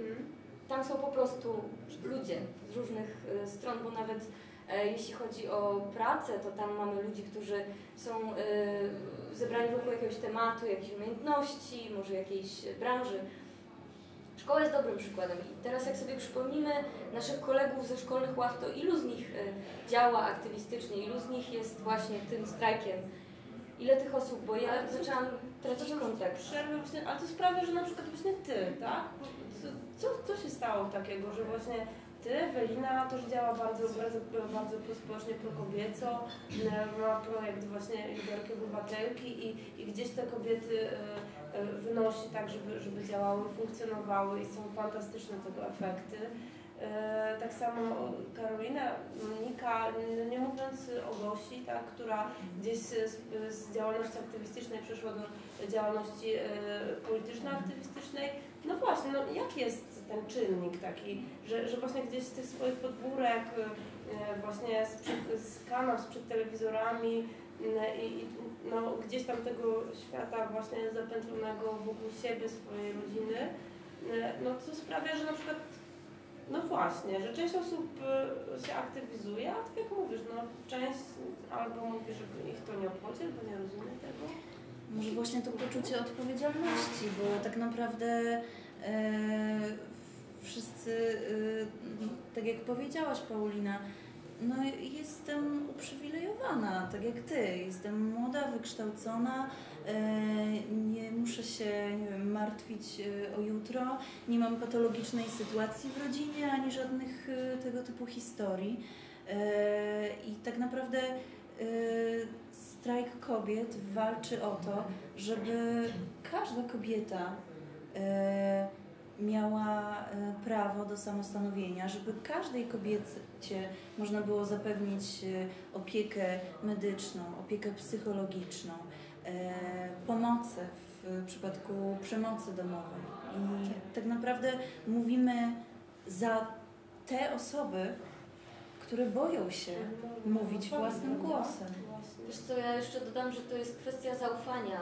Tam są po prostu ludzie z różnych stron, bo nawet jeśli chodzi o pracę, to tam mamy ludzi, którzy są zebrani wokół jakiegoś tematu, jakiejś umiejętności, może jakiejś branży. Szkoła jest dobrym przykładem i teraz jak sobie przypomnimy naszych kolegów ze szkolnych ław, to ilu z nich działa aktywistycznie, ilu z nich jest właśnie tym strajkiem. Ile tych osób, bo ja zaczęłam tracić kontakt. Właśnie, ale to sprawia, że na przykład właśnie ty, tak? Co się stało takiego, że właśnie ty, Ewelina, to, że działa bardzo prospołecznie, prokobieco, ma projekt właśnie liderki obywatelki i gdzieś te kobiety wynosi tak, żeby działały, funkcjonowały i są fantastyczne tego efekty. Tak samo Karolina, Monika, nie mówiąc o Gosi, tak, która gdzieś z działalności aktywistycznej przeszła do działalności polityczno-aktywistycznej. No właśnie, no jaki jest ten czynnik taki, że właśnie gdzieś z tych swoich podwórek, właśnie z kanał, przed telewizorami i no, gdzieś tam tego świata właśnie zapętlonego wokół siebie, swojej rodziny, no co sprawia, że na przykład no właśnie, że część osób się aktywizuje, a tak jak mówisz, no część albo mówi, że ich to nie obchodzi, albo nie rozumie tego. Może właśnie to poczucie odpowiedzialności, bo tak naprawdę wszyscy, tak jak powiedziałaś Paulina, no jestem uprzywilejowana, tak jak ty, jestem młoda, wykształcona, nie muszę się, nie wiem, martwić o jutro, nie mam patologicznej sytuacji w rodzinie, ani żadnych tego typu historii i tak naprawdę strajk kobiet walczy o to, żeby każda kobieta miała prawo do samostanowienia, żeby każdej kobiecie można było zapewnić opiekę medyczną, opiekę psychologiczną, pomocę w przypadku przemocy domowej. I tak naprawdę mówimy za te osoby, które boją się mówić własnym głosem. Wiesz co, ja jeszcze dodam, że to jest kwestia zaufania,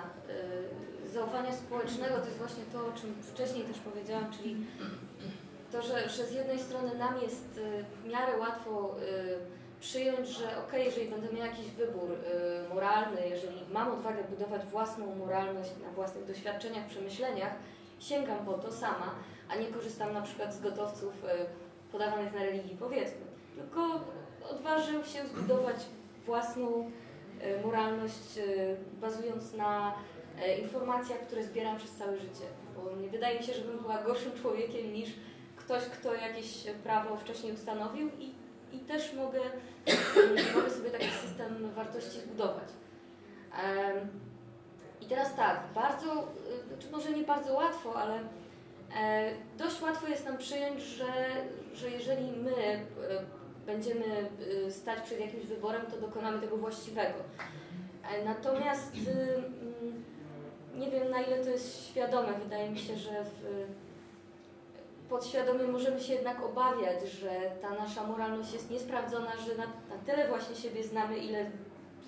społecznego, to jest właśnie to, o czym wcześniej też powiedziałam, czyli to, że z jednej strony nam jest w miarę łatwo przyjąć, że okej, jeżeli będę miała jakiś wybór moralny, jeżeli mam odwagę budować własną moralność na własnych doświadczeniach, przemyśleniach, sięgam po to sama, a nie korzystam na przykład z gotowców podawanych na religii, powiedzmy. Tylko odważył się zbudować własną moralność, bazując na informacjach, które zbieram przez całe życie. Bo nie wydaje mi się, żebym była gorszym człowiekiem niż ktoś, kto jakieś prawo wcześniej ustanowił i też mogę sobie taki system wartości zbudować. I teraz tak, bardzo, czy może nie bardzo łatwo, ale dość łatwo jest nam przyjąć, że jeżeli my będziemy stać przed jakimś wyborem, to dokonamy tego właściwego. Natomiast nie wiem, na ile to jest świadome. Wydaje mi się, że podświadomie możemy się jednak obawiać, że ta nasza moralność jest niesprawdzona, że na tyle właśnie siebie znamy, ile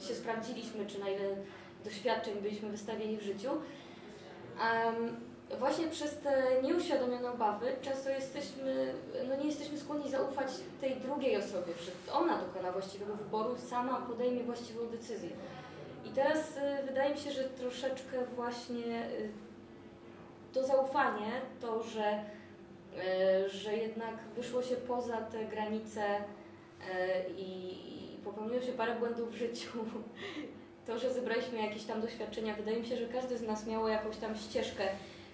się sprawdziliśmy, czy na ile doświadczeń byliśmy wystawieni w życiu. Właśnie przez te nieuświadomione obawy często jesteśmy, no nie jesteśmy skłonni zaufać tej drugiej osobie, że ona dokona właściwego wyboru, sama podejmie właściwą decyzję. I teraz wydaje mi się, że troszeczkę właśnie to zaufanie, to, że jednak wyszło się poza te granice i popełniło się parę błędów w życiu, to, że zebraliśmy jakieś tam doświadczenia, wydaje mi się, że każdy z nas miało jakąś tam ścieżkę.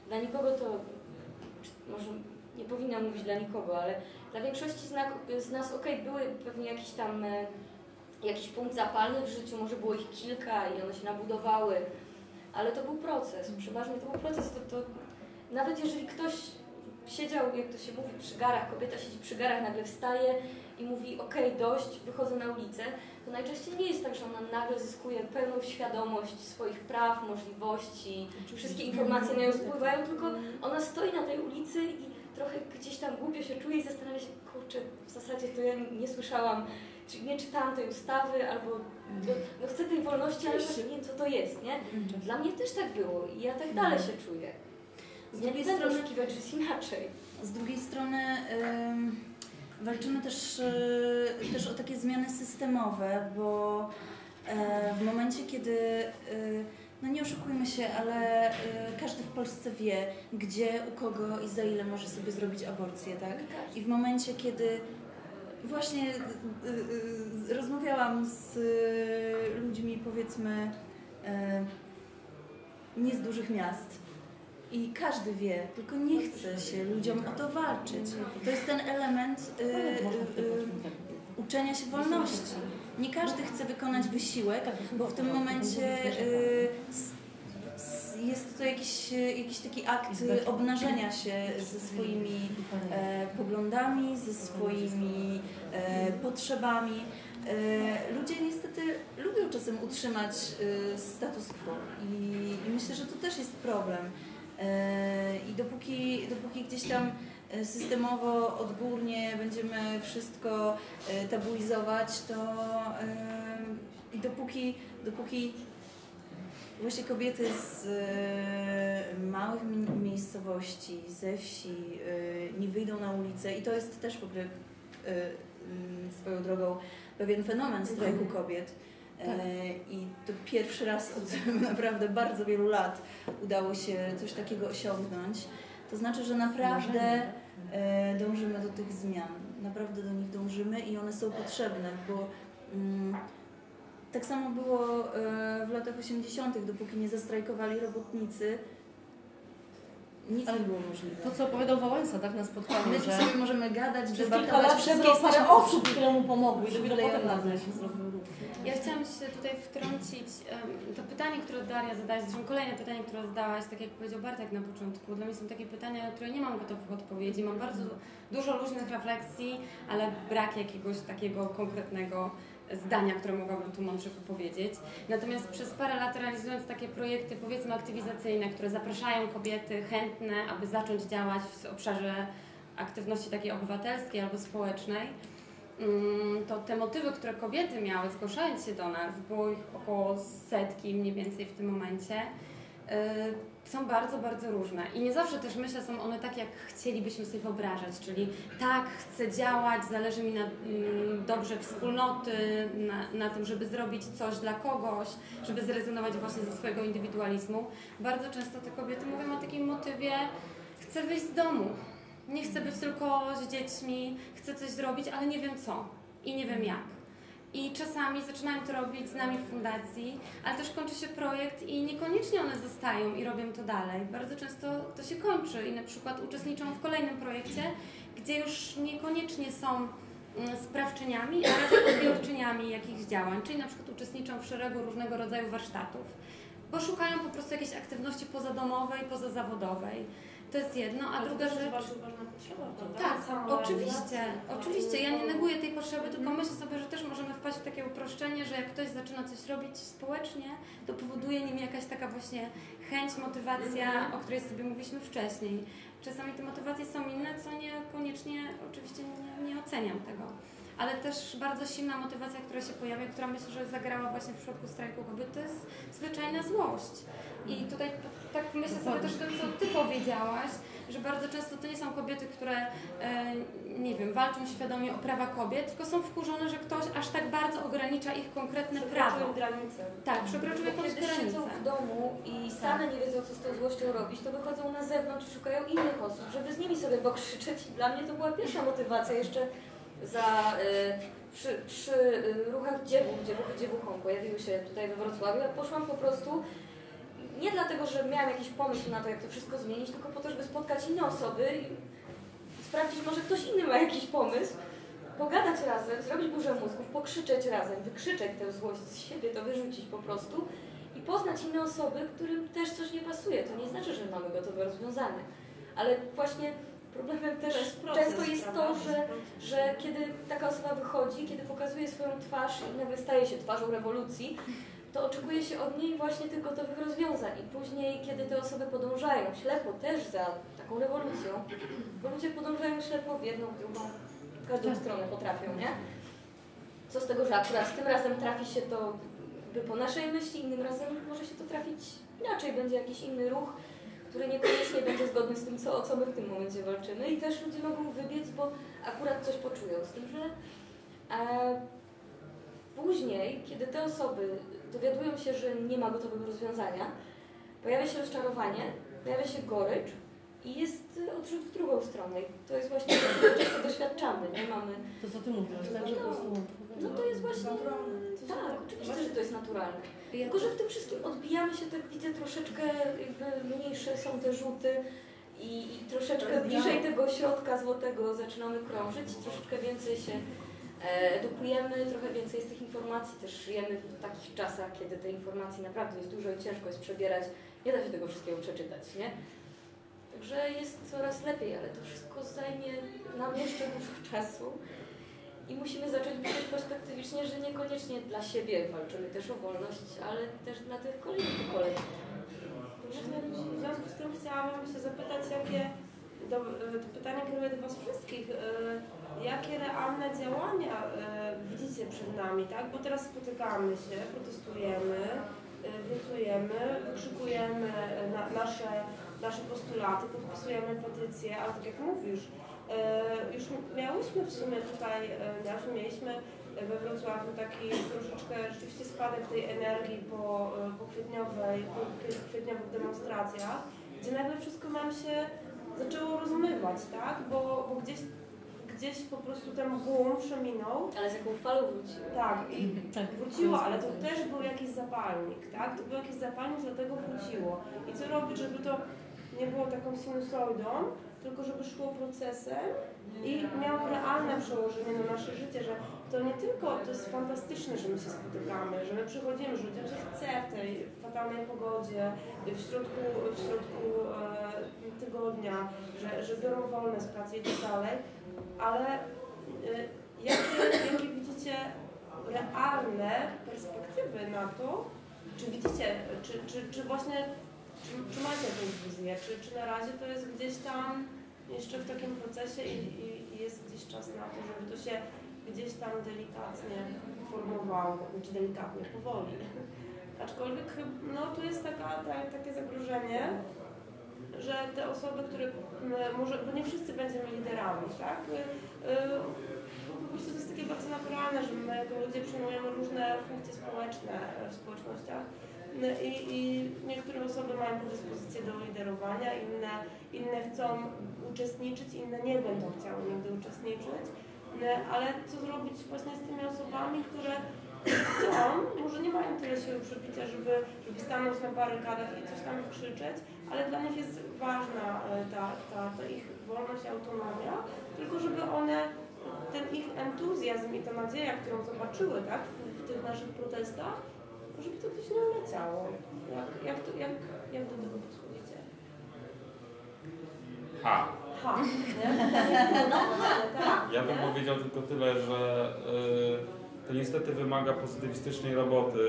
Dla nikogo to, może nie powinnam mówić dla nikogo, ale dla większości z nas, okej, były pewnie jakiś tam jakiś punkt zapalny w życiu, może było ich kilka i one się nabudowały, ale to był proces, przeważnie to był proces, to nawet jeżeli ktoś siedział, jak to się mówi, przy garach, kobieta siedzi przy garach, nagle wstaje i mówi okej, dość, wychodzę na ulicę, to najczęściej nie jest tak, że ona nagle zyskuje pełną świadomość swoich praw, możliwości, wszystkie informacje na nią spływają, tylko ona stoi na tej ulicy i trochę gdzieś tam głupio się czuje i zastanawia się, kurczę, w zasadzie to ja nie słyszałam, czy nie czytałam tej ustawy, albo no chcę tej wolności, ale właśnie nie wiem, co to jest, nie? Dla mnie też tak było i ja tak dalej się czuję. Z drugiej strony jest inaczej. Z drugiej strony walczymy też o takie zmiany systemowe, bo w momencie, kiedy, no nie oszukujmy się, ale każdy w Polsce wie, gdzie, u kogo i za ile może sobie zrobić aborcję, tak? I w momencie, kiedy właśnie rozmawiałam z ludźmi, powiedzmy, nie z dużych miast, i każdy wie, tylko nie chce się ludziom o to walczyć. To jest ten element uczenia się wolności. Nie każdy chce wykonać wysiłek, bo w tym momencie jest to jakiś taki akt obnażenia się ze swoimi poglądami, ze swoimi potrzebami. Ludzie niestety lubią czasem utrzymać status quo i myślę, że to też jest problem. I dopóki gdzieś tam systemowo, odgórnie będziemy wszystko tabuizować, to i dopóki właśnie kobiety z małych miejscowości, ze wsi nie wyjdą na ulicę, i to jest też w ogóle swoją drogą pewien fenomen strajku kobiet. Tak. I to pierwszy raz od naprawdę bardzo wielu lat udało się coś takiego osiągnąć. To znaczy, że naprawdę dążymy do tych zmian, naprawdę do nich dążymy i one są potrzebne, bo tak samo było w latach 80., dopóki nie zastrajkowali robotnicy, nic nie było możliwe. To, co opowiadał Wałęsa, tak, na spotkaniu, my że sobie możemy gadać, debatować, wszystkie parę osób, które mu pomogły i dopiero potem nagle się zrobiło. Ja chciałam się tutaj wtrącić, to pytanie, które Daria zadałaś, zresztą kolejne pytanie, które zadałaś, tak jak powiedział Bartek na początku, dla mnie są takie pytania, na które nie mam gotowych odpowiedzi, mam bardzo dużo różnych refleksji, ale brak jakiegoś takiego konkretnego zdania, które mogłabym tu mądrze wypowiedzieć. Natomiast przez parę lat, realizując takie projekty, powiedzmy, aktywizacyjne, które zapraszają kobiety chętne, aby zacząć działać w obszarze aktywności takiej obywatelskiej albo społecznej, to te motywy, które kobiety miały, zgłaszając się do nas, było ich około setki mniej więcej w tym momencie, są bardzo, bardzo różne i nie zawsze też, myślę, są one tak, jak chcielibyśmy sobie wyobrażać, czyli tak, chcę działać, zależy mi na dobrze wspólnoty, na tym, żeby zrobić coś dla kogoś, żeby zrezygnować właśnie ze swojego indywidualizmu. Bardzo często te kobiety mówią o takim motywie: chcę wyjść z domu, nie chcę być tylko z dziećmi, chcę coś zrobić, ale nie wiem co i nie wiem jak. I czasami zaczynają to robić z nami w fundacji, ale też kończy się projekt i niekoniecznie one zostają i robią to dalej. Bardzo często to się kończy i na przykład uczestniczą w kolejnym projekcie, gdzie już niekoniecznie są sprawczyniami, ale też odbiorczyniami jakichś działań, czyli na przykład uczestniczą w szeregu różnego rodzaju warsztatów, bo szukają po prostu jakiejś aktywności pozadomowej, pozazawodowej. To jest jedno, a druga rzecz... bardzo ważna potrzeba, prawda? Tak, oczywiście. Ja nie neguję tej potrzeby, tylko myślę sobie, że też możemy wpaść w takie uproszczenie, że jak ktoś zaczyna coś robić społecznie, to powoduje nim jakaś taka właśnie chęć, motywacja, o której sobie mówiliśmy wcześniej. Czasami te motywacje są inne, co niekoniecznie, oczywiście nie oceniam tego. Ale też bardzo silna motywacja, która się pojawia, która, myślę, że zagrała właśnie w przypadku strajku kobiet, to jest zwyczajna złość. I tutaj tak myślę sobie też tym, co Ty powiedziałaś, że bardzo często to nie są kobiety, które, nie wiem, walczą świadomie o prawa kobiet, tylko są wkurzone, że ktoś aż tak bardzo ogranicza ich konkretne prawo. Granice. Tak, przekroczyły jakąś granicę. Kiedy siedzą w domu i same nie wiedzą, co z tą złością robić, to wychodzą na zewnątrz i szukają innych osób, żeby z nimi sobie pokrzyczeć. Dla mnie to była pierwsza motywacja jeszcze przy ruchach dziewuchom pojawiły się tutaj we Wrocławiu. Ja poszłam po prostu nie dlatego, że miałam jakiś pomysł na to, jak to wszystko zmienić, tylko po to, żeby spotkać inne osoby i sprawdzić, może ktoś inny ma jakiś pomysł, pogadać razem, zrobić burzę mózgów, pokrzyczeć razem, wykrzyczeć tę złość z siebie, to wyrzucić po prostu i poznać inne osoby, którym też coś nie pasuje. To nie znaczy, że mamy gotowe rozwiązanie, ale właśnie problemem też często jest to, że kiedy taka osoba wychodzi, kiedy pokazuje swoją twarz i nagle staje się twarzą rewolucji, to oczekuje się od niej właśnie tych gotowych rozwiązań. I później, kiedy te osoby podążają ślepo też za taką rewolucją, bo ludzie podążają ślepo w jedną, w drugą, w każdą stronę potrafią, nie? Co z tego, że akurat tym razem trafi się to by po naszej myśli, innym razem może się to trafić inaczej, będzie jakiś inny ruch, który niekoniecznie będzie zgodny z tym, o co my w tym momencie walczymy, i też ludzie mogą wybiec, bo akurat coś poczują. Z tym, że później, kiedy te osoby dowiadują się, że nie ma gotowego rozwiązania, pojawia się rozczarowanie, pojawia się gorycz i jest odrzut w drugą stronę. I to jest właśnie to, co często doświadczamy. Nie mamy... To co ty mówisz? No to jest właśnie... Tak, oczywiście, że to jest naturalne. Tylko, że w tym wszystkim odbijamy się, tak widzę, troszeczkę jakby mniejsze są te rzuty i troszeczkę bliżej tego środka złotego zaczynamy krążyć, troszeczkę więcej się edukujemy, trochę więcej jest tych informacji, też żyjemy w takich czasach, kiedy tej informacji naprawdę jest dużo i ciężko jest przebierać, nie da się tego wszystkiego przeczytać, nie? Także jest coraz lepiej, ale to wszystko zajmie nam jeszcze dużo czasu. I musimy zacząć myśleć perspektywicznie, że niekoniecznie dla siebie walczymy też o wolność, ale też dla tych kolejnych pokoleń. W związku z tym chciałabym się zapytać, jakie, to pytanie kieruję do Was wszystkich, jakie realne działania widzicie przed nami, tak? Bo teraz spotykamy się, protestujemy, wiecujemy, wykrzykujemy nasze postulaty, podpisujemy petycje, ale tak jak mówisz, już miałyśmy w sumie tutaj, mieliśmy we Wrocławiu taki troszeczkę rzeczywiście spadek tej energii po kwietniowych demonstracjach, gdzie nagle wszystko nam się zaczęło rozmywać, tak? Bo gdzieś po prostu ten boom przeminął. Ale z jaką falą wróciło. Tak, wróciło, ale to też był jakiś zapalnik, tak? To był jakiś zapalnik, dlatego wróciło. I co robić, żeby to nie było taką sinusoidą, tylko żeby szło procesem i miało realne przełożenie na nasze życie, że to nie tylko, to jest fantastyczne, że my się spotykamy, że my przychodzimy, że ludziom się chce w tej fatalnej pogodzie, w środku tygodnia, że biorą wolne z pracy i tak dalej, ale jakie widzicie realne perspektywy na to, czy widzicie, czy właśnie... Czy macie jakąś wizję? Czy na razie to jest gdzieś tam jeszcze w takim procesie i jest gdzieś czas na to, żeby to się gdzieś tam delikatnie formowało, znaczy delikatnie, powoli, Aczkolwiek no, tu jest takie zagrożenie, że te osoby, które może, bo nie wszyscy będziemy liderami, tak? Po prostu to jest takie bardzo naturalne, że my jako ludzie przyjmujemy różne funkcje społeczne w społecznościach. I niektóre osoby mają predyspozycję do liderowania, inne chcą uczestniczyć, inne nie będą chciały nigdy uczestniczyć. Ale co zrobić właśnie z tymi osobami, które chcą, może nie mają tyle siły przebicia, żeby stanąć na barykadach i coś tam krzyczeć, ale dla nich jest ważna ta ich wolność i autonomia, tylko żeby one, ten ich entuzjazm i ta nadzieja, którą zobaczyły, tak, w tych naszych protestach, żeby to gdzieś nie uleciało. Jak do tego podchodzicie? Ha! Ha! No, tak? Ja bym powiedział tylko tyle, że to niestety wymaga pozytywistycznej roboty,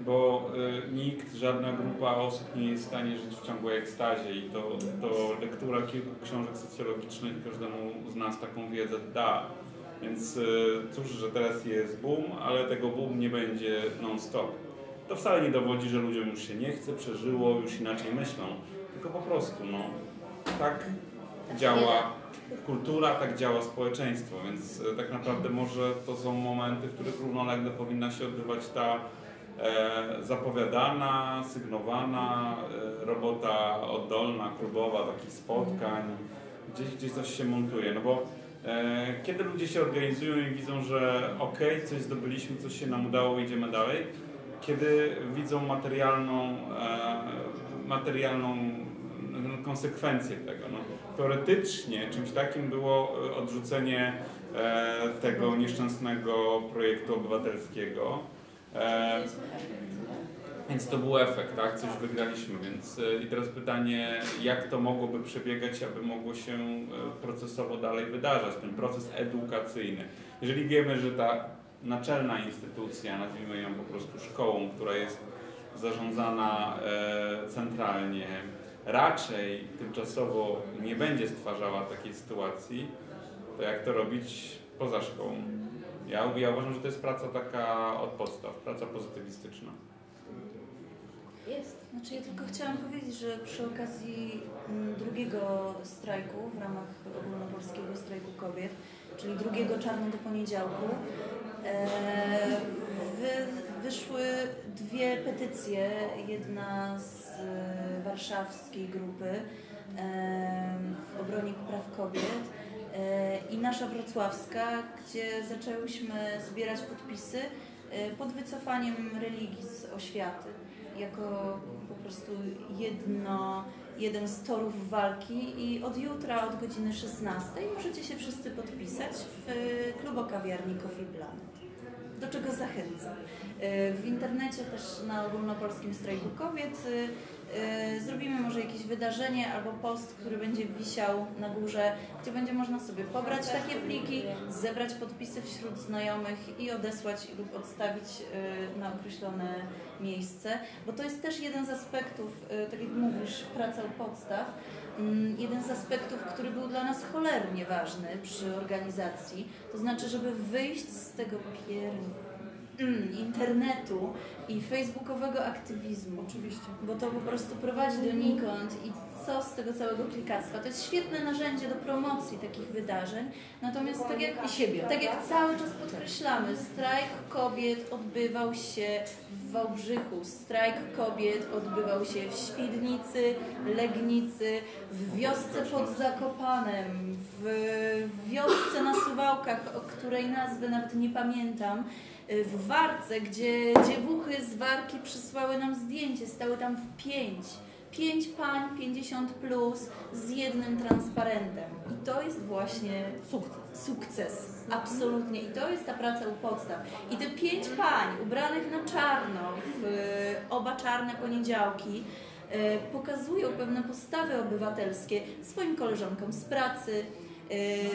bo nikt, żadna grupa osób nie jest w stanie żyć w ciągłej ekstazie i to lektura kilku książek socjologicznych każdemu z nas taką wiedzę da. Więc cóż, że teraz jest boom, ale tego boom nie będzie non-stop. To wcale nie dowodzi, że ludziom już się nie chce, przeżyło, już inaczej myślą. Tylko po prostu, no, tak działa kultura, tak działa społeczeństwo. Więc tak naprawdę może to są momenty, w których równolegle powinna się odbywać ta zapowiadana, sygnowana robota oddolna, klubowa, takich spotkań. Gdzieś coś się montuje, no bo kiedy ludzie się organizują i widzą, że okej, coś zdobyliśmy, coś się nam udało, idziemy dalej. Kiedy widzą materialną konsekwencję tego. No, teoretycznie czymś takim było odrzucenie tego nieszczęsnego projektu obywatelskiego. Więc to był efekt, tak? Coś wygraliśmy, więc i teraz pytanie, jak to mogłoby przebiegać, aby mogło się procesowo dalej wydarzać, ten proces edukacyjny. Jeżeli wiemy, że ta naczelna instytucja, nazwijmy ją po prostu szkołą, która jest zarządzana centralnie, raczej tymczasowo nie będzie stwarzała takiej sytuacji, to jak to robić poza szkołą? Ja uważam, że to jest praca taka od podstaw, praca pozytywistyczna. Jest. Znaczy ja tylko chciałam powiedzieć, że przy okazji drugiego strajku w ramach Ogólnopolskiego Strajku Kobiet, czyli drugiego czarnego do poniedziałku, wyszły dwie petycje. Jedna z warszawskiej grupy w obronie praw kobiet i nasza wrocławska, gdzie zaczęłyśmy zbierać podpisy pod wycofaniem religii z oświaty. Jako po prostu jeden z torów walki i od jutra, od godziny 16 możecie się wszyscy podpisać w klubokawiarni Coffee Planet, do czego zachęcam. W internecie też na Ogólnopolskim Strajku Kobiet zrobimy może jakieś wydarzenie albo post, który będzie wisiał na górze, gdzie będzie można sobie pobrać takie pliki, zebrać podpisy wśród znajomych i odesłać lub odstawić na określone miejsce, bo to jest też jeden z aspektów, tak jak mówisz, praca u podstaw, jeden z aspektów, który był dla nas cholernie ważny przy organizacji, to znaczy, żeby wyjść z tego internetu i facebookowego aktywizmu. Oczywiście. Bo to po prostu prowadzi donikąd i co z tego całego klikactwa. To jest świetne narzędzie do promocji takich wydarzeń, natomiast tak jak cały czas podkreślamy, strajk kobiet odbywał się w Wałbrzychu, strajk kobiet odbywał się w Świdnicy, Legnicy, w wiosce pod Zakopanem, w wiosce na Suwałkach, o której nazwy nawet nie pamiętam, w Warce, gdzie dziewuchy z Warki przysłały nam zdjęcie, stały tam w 5 pań 50+ z jednym transparentem. I to jest właśnie sukces. Absolutnie. I to jest ta praca u podstaw. I te 5 pań ubranych na czarno w oba czarne poniedziałki pokazują pewne postawy obywatelskie swoim koleżankom z pracy,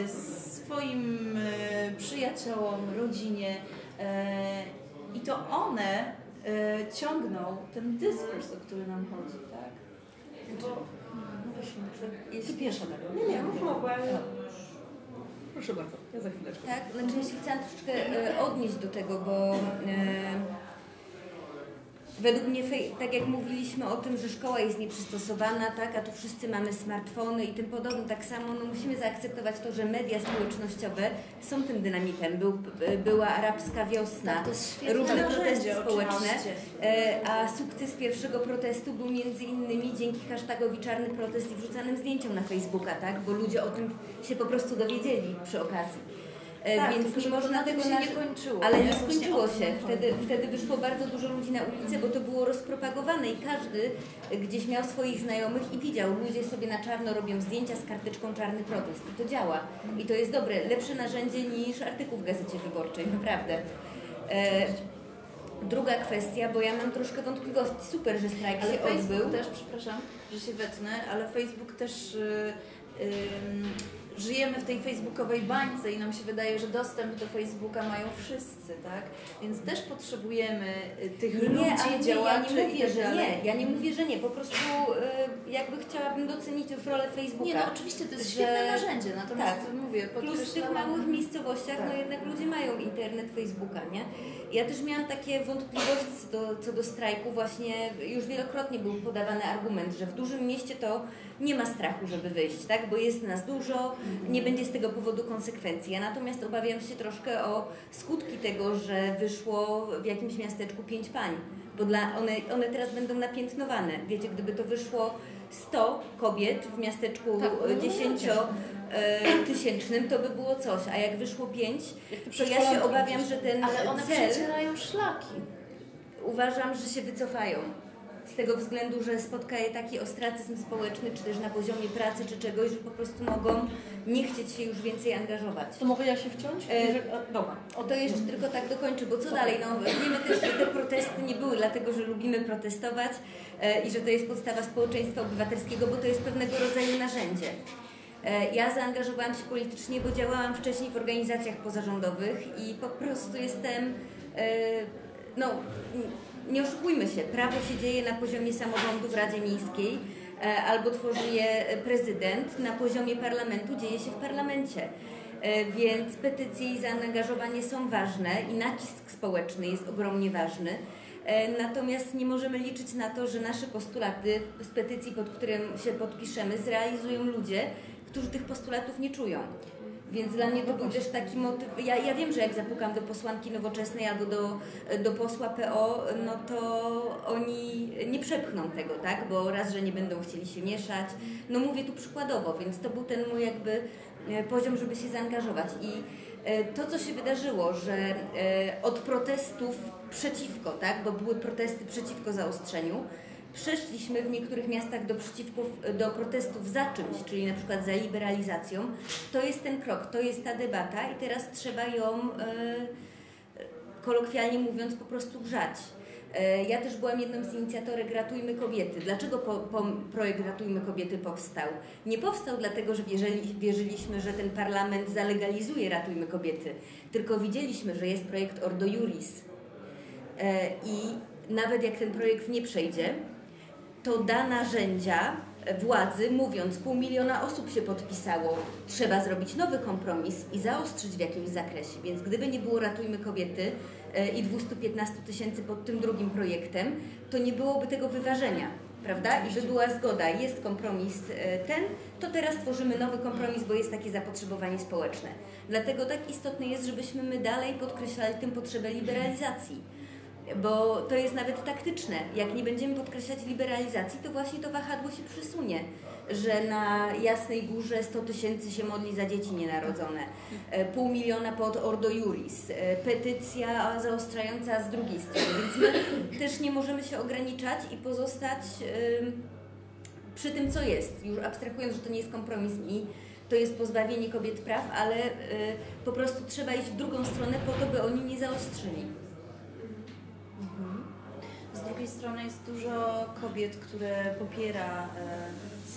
swoim przyjaciołom, rodzinie. I to one ciągną ten dyskurs, o który nam chodzi, tak? Proszę bardzo, ja za chwileczkę. Tak, znaczy ja się chciałam troszeczkę odnieść do tego, bo Według mnie, tak jak mówiliśmy o tym, że szkoła jest nieprzystosowana, tak, a tu wszyscy mamy smartfony i tym podobne, tak samo no, musimy zaakceptować to, że media społecznościowe są tym dynamitem. Była arabska wiosna, tak, to jest świetne różne protesty społeczne, a sukces pierwszego protestu był między innymi dzięki hashtagowi Czarny Protest i wrzucanym zdjęciom na Facebooka, tak, bo ludzie o tym się po prostu dowiedzieli przy okazji. Tak, więc nie można tego się nie kończyło. Ale nie skończyło się. Wtedy wyszło bardzo dużo ludzi na ulicę, bo to było rozpropagowane i każdy gdzieś miał swoich znajomych i widział. Ludzie sobie na czarno robią zdjęcia z karteczką Czarny Protest. I to działa. I to jest dobre. Lepsze narzędzie niż artykuł w Gazecie Wyborczej. Naprawdę. Druga kwestia, bo ja mam troszkę wątpliwości. Super, że strajk ale się Facebook odbył. Też, przepraszam, że się wetnę, ale Facebook też... Żyjemy w tej facebookowej bańce i nam się wydaje, że dostęp do Facebooka mają wszyscy, tak? Więc też potrzebujemy tych ludzi, działaczy. Ja nie mówię, że nie. Po prostu jakby chciałabym docenić już rolę Facebooka. Nie, no oczywiście to jest świetne narzędzie, natomiast tak, mówię... Plus w tych małych miejscowościach, tak, no jednak ludzie mają internet, Facebooka, nie? Ja też miałam takie wątpliwości co do strajku. Właśnie już wielokrotnie był podawany argument, że w dużym mieście to nie ma strachu, żeby wyjść, tak? Bo jest nas dużo, nie będzie z tego powodu konsekwencji. Ja natomiast obawiam się troszkę o skutki tego, że wyszło w jakimś miasteczku 5 pań, bo one teraz będą napiętnowane. Wiecie, gdyby to wyszło 100 kobiet w miasteczku 10-tysięcznym, to by było coś, a jak wyszło 5, to ja się obawiam, że ten cel... Ale one przecierają szlaki. Uważam, że się wycofają. Z tego względu, że spotka je taki ostracyzm społeczny, czy też na poziomie pracy, czy czegoś, że po prostu mogą nie chcieć się już więcej angażować. To mogę ja się wciąć? Dobra. O to jeszcze tylko tak dokończę, bo co dalej? No, wiemy też, że te protesty nie były dlatego, że lubimy protestować i że to jest podstawa społeczeństwa obywatelskiego, bo to jest pewnego rodzaju narzędzie. Ja zaangażowałam się politycznie, bo działałam wcześniej w organizacjach pozarządowych i po prostu jestem... Nie oszukujmy się, prawo się dzieje na poziomie samorządu w Radzie Miejskiej albo tworzy je prezydent, na poziomie parlamentu dzieje się w parlamencie. Więc petycje i zaangażowanie są ważne i nacisk społeczny jest ogromnie ważny. Natomiast nie możemy liczyć na to, że nasze postulaty z petycji, pod którym się podpiszemy, zrealizują ludzie, którzy tych postulatów nie czują. Więc dla mnie to był też taki motyw. Ja wiem, że jak zapukam do posłanki Nowoczesnej albo do posła PO, no to oni nie przepchną tego, tak? Bo raz, że nie będą chcieli się mieszać. No mówię tu przykładowo, więc to był ten mój jakby poziom, żeby się zaangażować. I to, co się wydarzyło, że od protestów przeciwko, tak? Bo były protesty przeciwko zaostrzeniu, przeszliśmy w niektórych miastach do protestów za czymś, czyli na przykład za liberalizacją. To jest ten krok, to jest ta debata i teraz trzeba ją, kolokwialnie mówiąc, po prostu grzać. Ja też byłam jedną z inicjatorek Ratujmy Kobiety. Dlaczego projekt Ratujmy Kobiety powstał? Nie powstał dlatego, że wierzyliśmy, że ten parlament zalegalizuje Ratujmy Kobiety, tylko widzieliśmy, że jest projekt Ordo Iuris i nawet jak ten projekt nie przejdzie, to da narzędzia władzy, mówiąc, 500 000 osób się podpisało, trzeba zrobić nowy kompromis i zaostrzyć w jakimś zakresie. Więc gdyby nie było Ratujmy Kobiety i 215 000 pod tym drugim projektem, to nie byłoby tego wyważenia, prawda? I by była zgoda, jest kompromis ten, to teraz tworzymy nowy kompromis, bo jest takie zapotrzebowanie społeczne. Dlatego tak istotne jest, żebyśmy my dalej podkreślali tę potrzebę liberalizacji. Bo to jest nawet taktyczne. Jak nie będziemy podkreślać liberalizacji, to właśnie to wahadło się przesunie, że na Jasnej Górze 100 000 się modli za dzieci nienarodzone, 500 000 pod Ordo Iuris, petycja zaostrzająca z drugiej strony. Więc my też nie możemy się ograniczać i pozostać przy tym, co jest. Już abstrahując, że to nie jest kompromis i to jest pozbawienie kobiet praw, ale po prostu trzeba iść w drugą stronę po to, by oni nie zaostrzyli. Z drugiej strony jest dużo kobiet, które popiera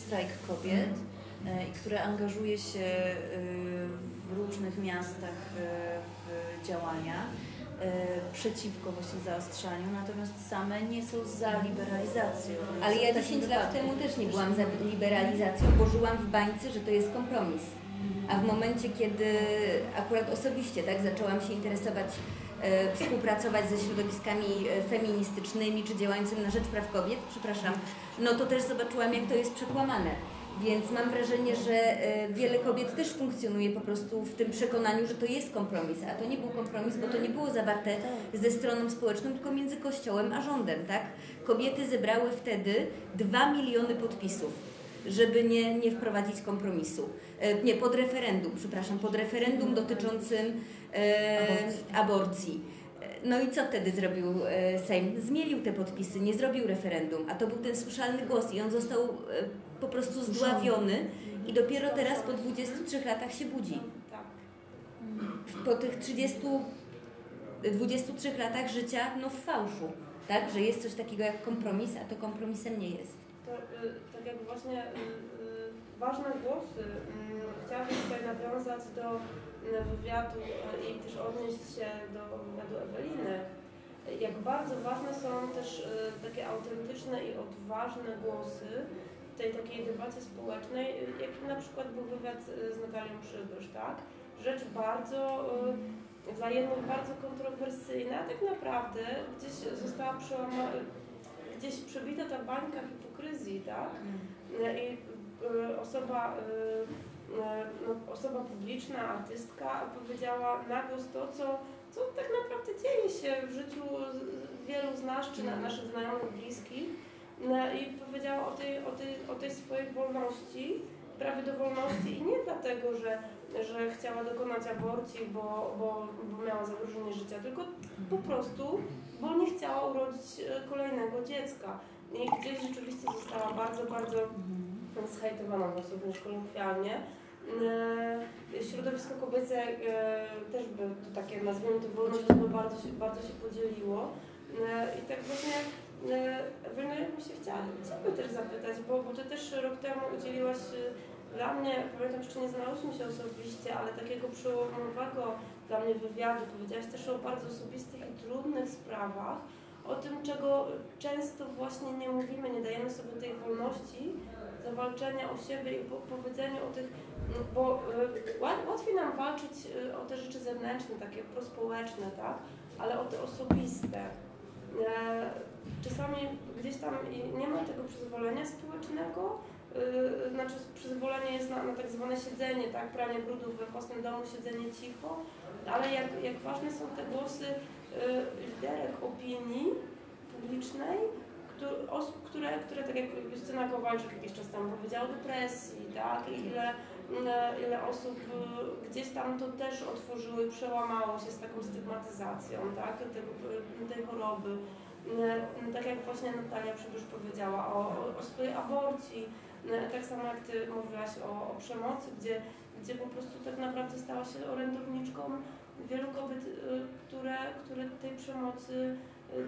strajk kobiet i które angażuje się w różnych miastach w działania przeciwko właśnie zaostrzaniu, natomiast same nie są za liberalizacją. Ale ja 10 lat temu też nie byłam za liberalizacją, bo żyłam w bańce, że to jest kompromis. A w momencie, kiedy akurat osobiście tak zaczęłam się interesować współpracować ze środowiskami feministycznymi czy działającym na rzecz praw kobiet, przepraszam, no to też zobaczyłam, jak to jest przekłamane. Więc mam wrażenie, że wiele kobiet też funkcjonuje po prostu w tym przekonaniu, że to jest kompromis, a to nie był kompromis, bo to nie było zawarte ze stroną społeczną, tylko między Kościołem a rządem, tak? Kobiety zebrały wtedy 2 miliony podpisów, żeby nie wprowadzić kompromisu. Nie, pod referendum, przepraszam, pod referendum dotyczącym aborcji. No i co wtedy zrobił Sejm? Zmielił te podpisy, nie zrobił referendum, a to był ten słyszalny głos i on został po prostu zdławiony i dopiero teraz po 23 latach się budzi. Po tych 23 latach życia no w fałszu, tak? Że jest coś takiego jak kompromis, a to kompromisem nie jest. To, tak jak właśnie ważne głosy, chciałabym tutaj nawiązać do wywiadu i też odnieść się do wywiadu Eweliny. Jak bardzo ważne są też takie autentyczne i odważne głosy w tej takiej debacie społecznej, jak na przykład był wywiad z Natalią Przybysz, tak? Rzecz bardzo dla jednych bardzo kontrowersyjna, tak naprawdę gdzieś została przełamana, gdzieś przebita ta bańka hipokryzji, tak? I osoba publiczna, artystka powiedziała na głos to, co tak naprawdę dzieje się w życiu wielu z nas, czy naszych znajomych, bliskich, i powiedziała o tej swojej wolności, prawie do wolności, i nie dlatego, że chciała dokonać aborcji, bo miała zagrożenie życia, tylko po prostu, bo nie chciała urodzić kolejnego dziecka. I gdzieś rzeczywiście została bardzo, bardzo zhejtowana, również kolokwialnie. Środowisko kobiece też by to takie, nazwijmy to, wolność, by bardzo się podzieliło. I tak właśnie Ewelina, ja bym się chciała Ciebie też zapytać, bo Ty też rok temu udzieliłaś dla mnie, pamiętam, jeszcze nie znałyśmy się osobiście, ale takiego przełomowego dla mnie wywiadu. Powiedziałaś też o bardzo osobistych i trudnych sprawach, o tym, czego często właśnie nie mówimy, nie dajemy sobie tej wolności zawalczenia o siebie i powiedzeniu o tych, bo łatwiej nam walczyć o te rzeczy zewnętrzne, takie prospołeczne, tak? Ale o te osobiste. Czasami gdzieś tam nie ma tego przyzwolenia społecznego, znaczy przyzwolenie jest na tak zwane siedzenie, tak? Pranie brudów we własnym domu, siedzenie cicho, ale jak ważne są te głosy liderek opinii publicznej, osób, które tak jak Justyna Kowalczyk jakiś czas temu powiedziała, depresji, tak? Ile osób gdzieś tam to też otworzyły, przełamało się z taką stygmatyzacją, tak? Tej choroby. Tak jak właśnie Natalia Przybysz powiedziała o swojej aborcji, tak samo jak Ty mówiłaś o przemocy, gdzie po prostu tak naprawdę stała się orędowniczką wielu kobiet, które tej przemocy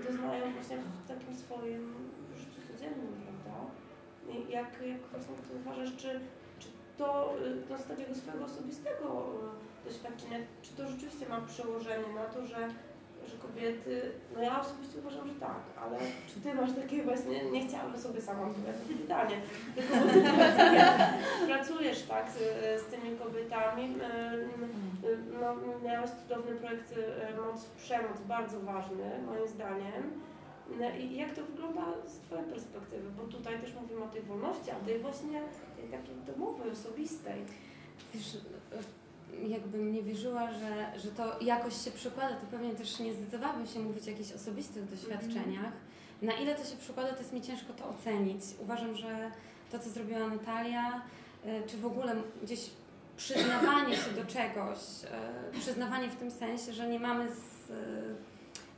doznają właśnie w takim swoim życiu codziennym, prawda? Jak właśnie Ty uważasz, czy to z takiego swojego osobistego doświadczenia, czy to rzeczywiście ma przełożenie na to, że kobiety, no ja osobiście uważam, że tak, ale czy Ty masz takie właśnie, nie chciałabym sobie sama odpowiadać na pytanie, tylko bo Ty pracujesz tak z tymi kobietami, no, miałeś cudowny projekt Moc w Przemoc, bardzo ważny moim zdaniem. I jak to wygląda z Twojej perspektywy, bo tutaj też mówimy o tej wolności, a tej właśnie tej takiej domowej, osobistej. Wiesz, jakbym nie wierzyła, że to jakoś się przekłada, to pewnie też nie zdecydowałabym się mówić o jakichś osobistych doświadczeniach. Na ile to się przekłada, to jest mi ciężko to ocenić. Uważam, że to, co zrobiła Natalia, czy w ogóle gdzieś przyznawanie się do czegoś, przyznawanie w tym sensie, że nie mamy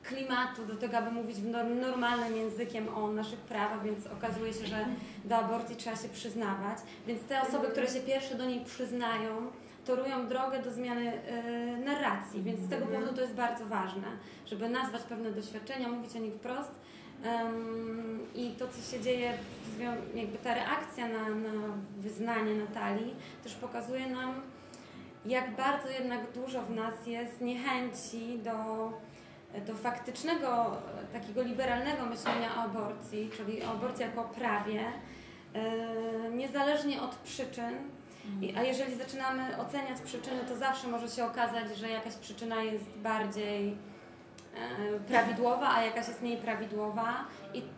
klimatu do tego, aby mówić normalnym językiem o naszych prawach, więc okazuje się, że do aborcji trzeba się przyznawać. Więc te osoby, które się pierwsze do niej przyznają, torują drogę do zmiany narracji, więc z tego powodu to jest bardzo ważne, żeby nazwać pewne doświadczenia, mówić o nich wprost. I to, co się dzieje, jakby ta reakcja na wyznanie Natalii też pokazuje nam, jak bardzo jednak dużo w nas jest niechęci do faktycznego, takiego liberalnego myślenia o aborcji, czyli o aborcji jako o prawie, niezależnie od przyczyn. A jeżeli zaczynamy oceniać przyczyny, to zawsze może się okazać, że jakaś przyczyna jest bardziej prawidłowa, a jakaś jest mniej prawidłowa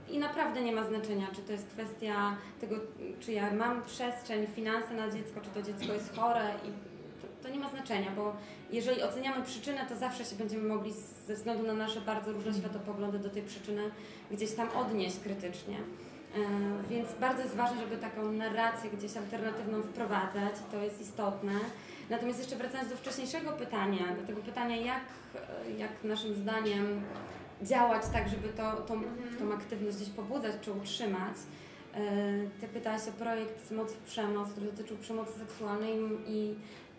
i naprawdę nie ma znaczenia, czy to jest kwestia tego, czy ja mam przestrzeń, finanse na dziecko, czy to dziecko jest chore i to nie ma znaczenia, bo jeżeli oceniamy przyczynę, to zawsze się będziemy mogli ze względu na nasze bardzo różne światopoglądy do tej przyczyny gdzieś tam odnieść krytycznie. Więc bardzo jest ważne, żeby taką narrację gdzieś alternatywną wprowadzać, to jest istotne. Natomiast jeszcze wracając do wcześniejszego pytania, do tego pytania, jak naszym zdaniem działać tak, żeby tą aktywność gdzieś pobudzać czy utrzymać. Ty pytałaś o projekt Moc w Przemoc, który dotyczył przemocy seksualnej i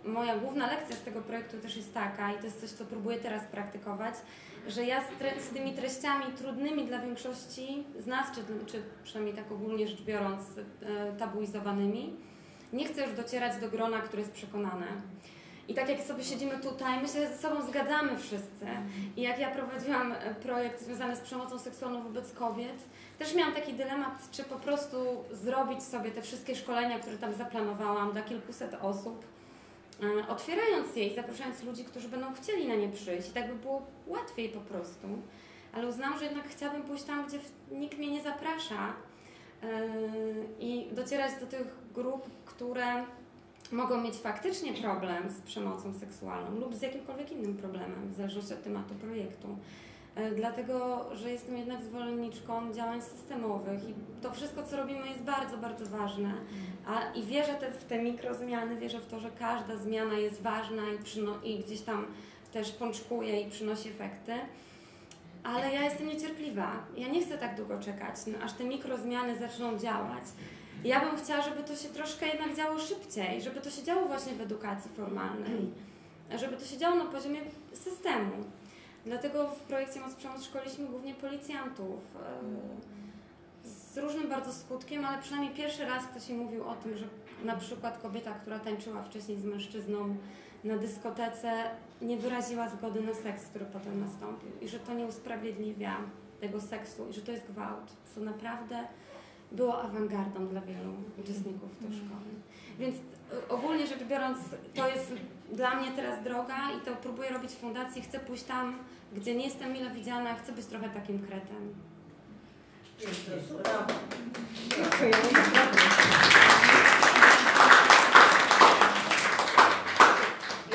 moja główna lekcja z tego projektu też jest taka, i to jest coś, co próbuję teraz praktykować, że ja z tymi treściami trudnymi dla większości z nas, czy przynajmniej tak ogólnie rzecz biorąc, tabuizowanymi, nie chcę już docierać do grona, które jest przekonane. I tak jak sobie siedzimy tutaj, my się ze sobą zgadzamy wszyscy. I jak ja prowadziłam projekt związany z przemocą seksualną wobec kobiet, też miałam taki dylemat, czy po prostu zrobić sobie te wszystkie szkolenia, które tam zaplanowałam dla kilkuset osób, otwierając je i zapraszając ludzi, którzy będą chcieli na nie przyjść. I tak by było łatwiej po prostu. Ale uznałam, że jednak chciałabym pójść tam, gdzie nikt mnie nie zaprasza i docierać do tych grup, które mogą mieć faktycznie problem z przemocą seksualną lub z jakimkolwiek innym problemem, w zależności od tematu projektu. Dlatego, że jestem jednak zwolenniczką działań systemowych i to wszystko, co robimy, jest bardzo, bardzo ważne. I wierzę w te mikrozmiany, wierzę w to, że każda zmiana jest ważna i gdzieś tam też pączkuje i przynosi efekty. Ale ja jestem niecierpliwa. Ja nie chcę tak długo czekać, aż te mikrozmiany zaczną działać. Ja bym chciała, żeby to się troszkę jednak działo szybciej, żeby to się działo właśnie w edukacji formalnej, żeby to się działo na poziomie systemu. Dlatego w projekcie Moc Przemoc szkoliliśmy głównie policjantów, z różnym bardzo skutkiem, ale przynajmniej pierwszy raz ktoś mi mówił o tym, że na przykład kobieta, która tańczyła wcześniej z mężczyzną na dyskotece, nie wyraziła zgody na seks, który potem nastąpił i że to nie usprawiedliwia tego seksu i że to jest gwałt, co naprawdę było awangardą dla wielu uczestników tej szkoły. Więc ogólnie rzecz biorąc, to jest dla mnie teraz droga i to próbuję robić w fundacji. Chcę pójść tam, gdzie nie jestem mile widziana, chcę być trochę takim kretem. Dziękuję.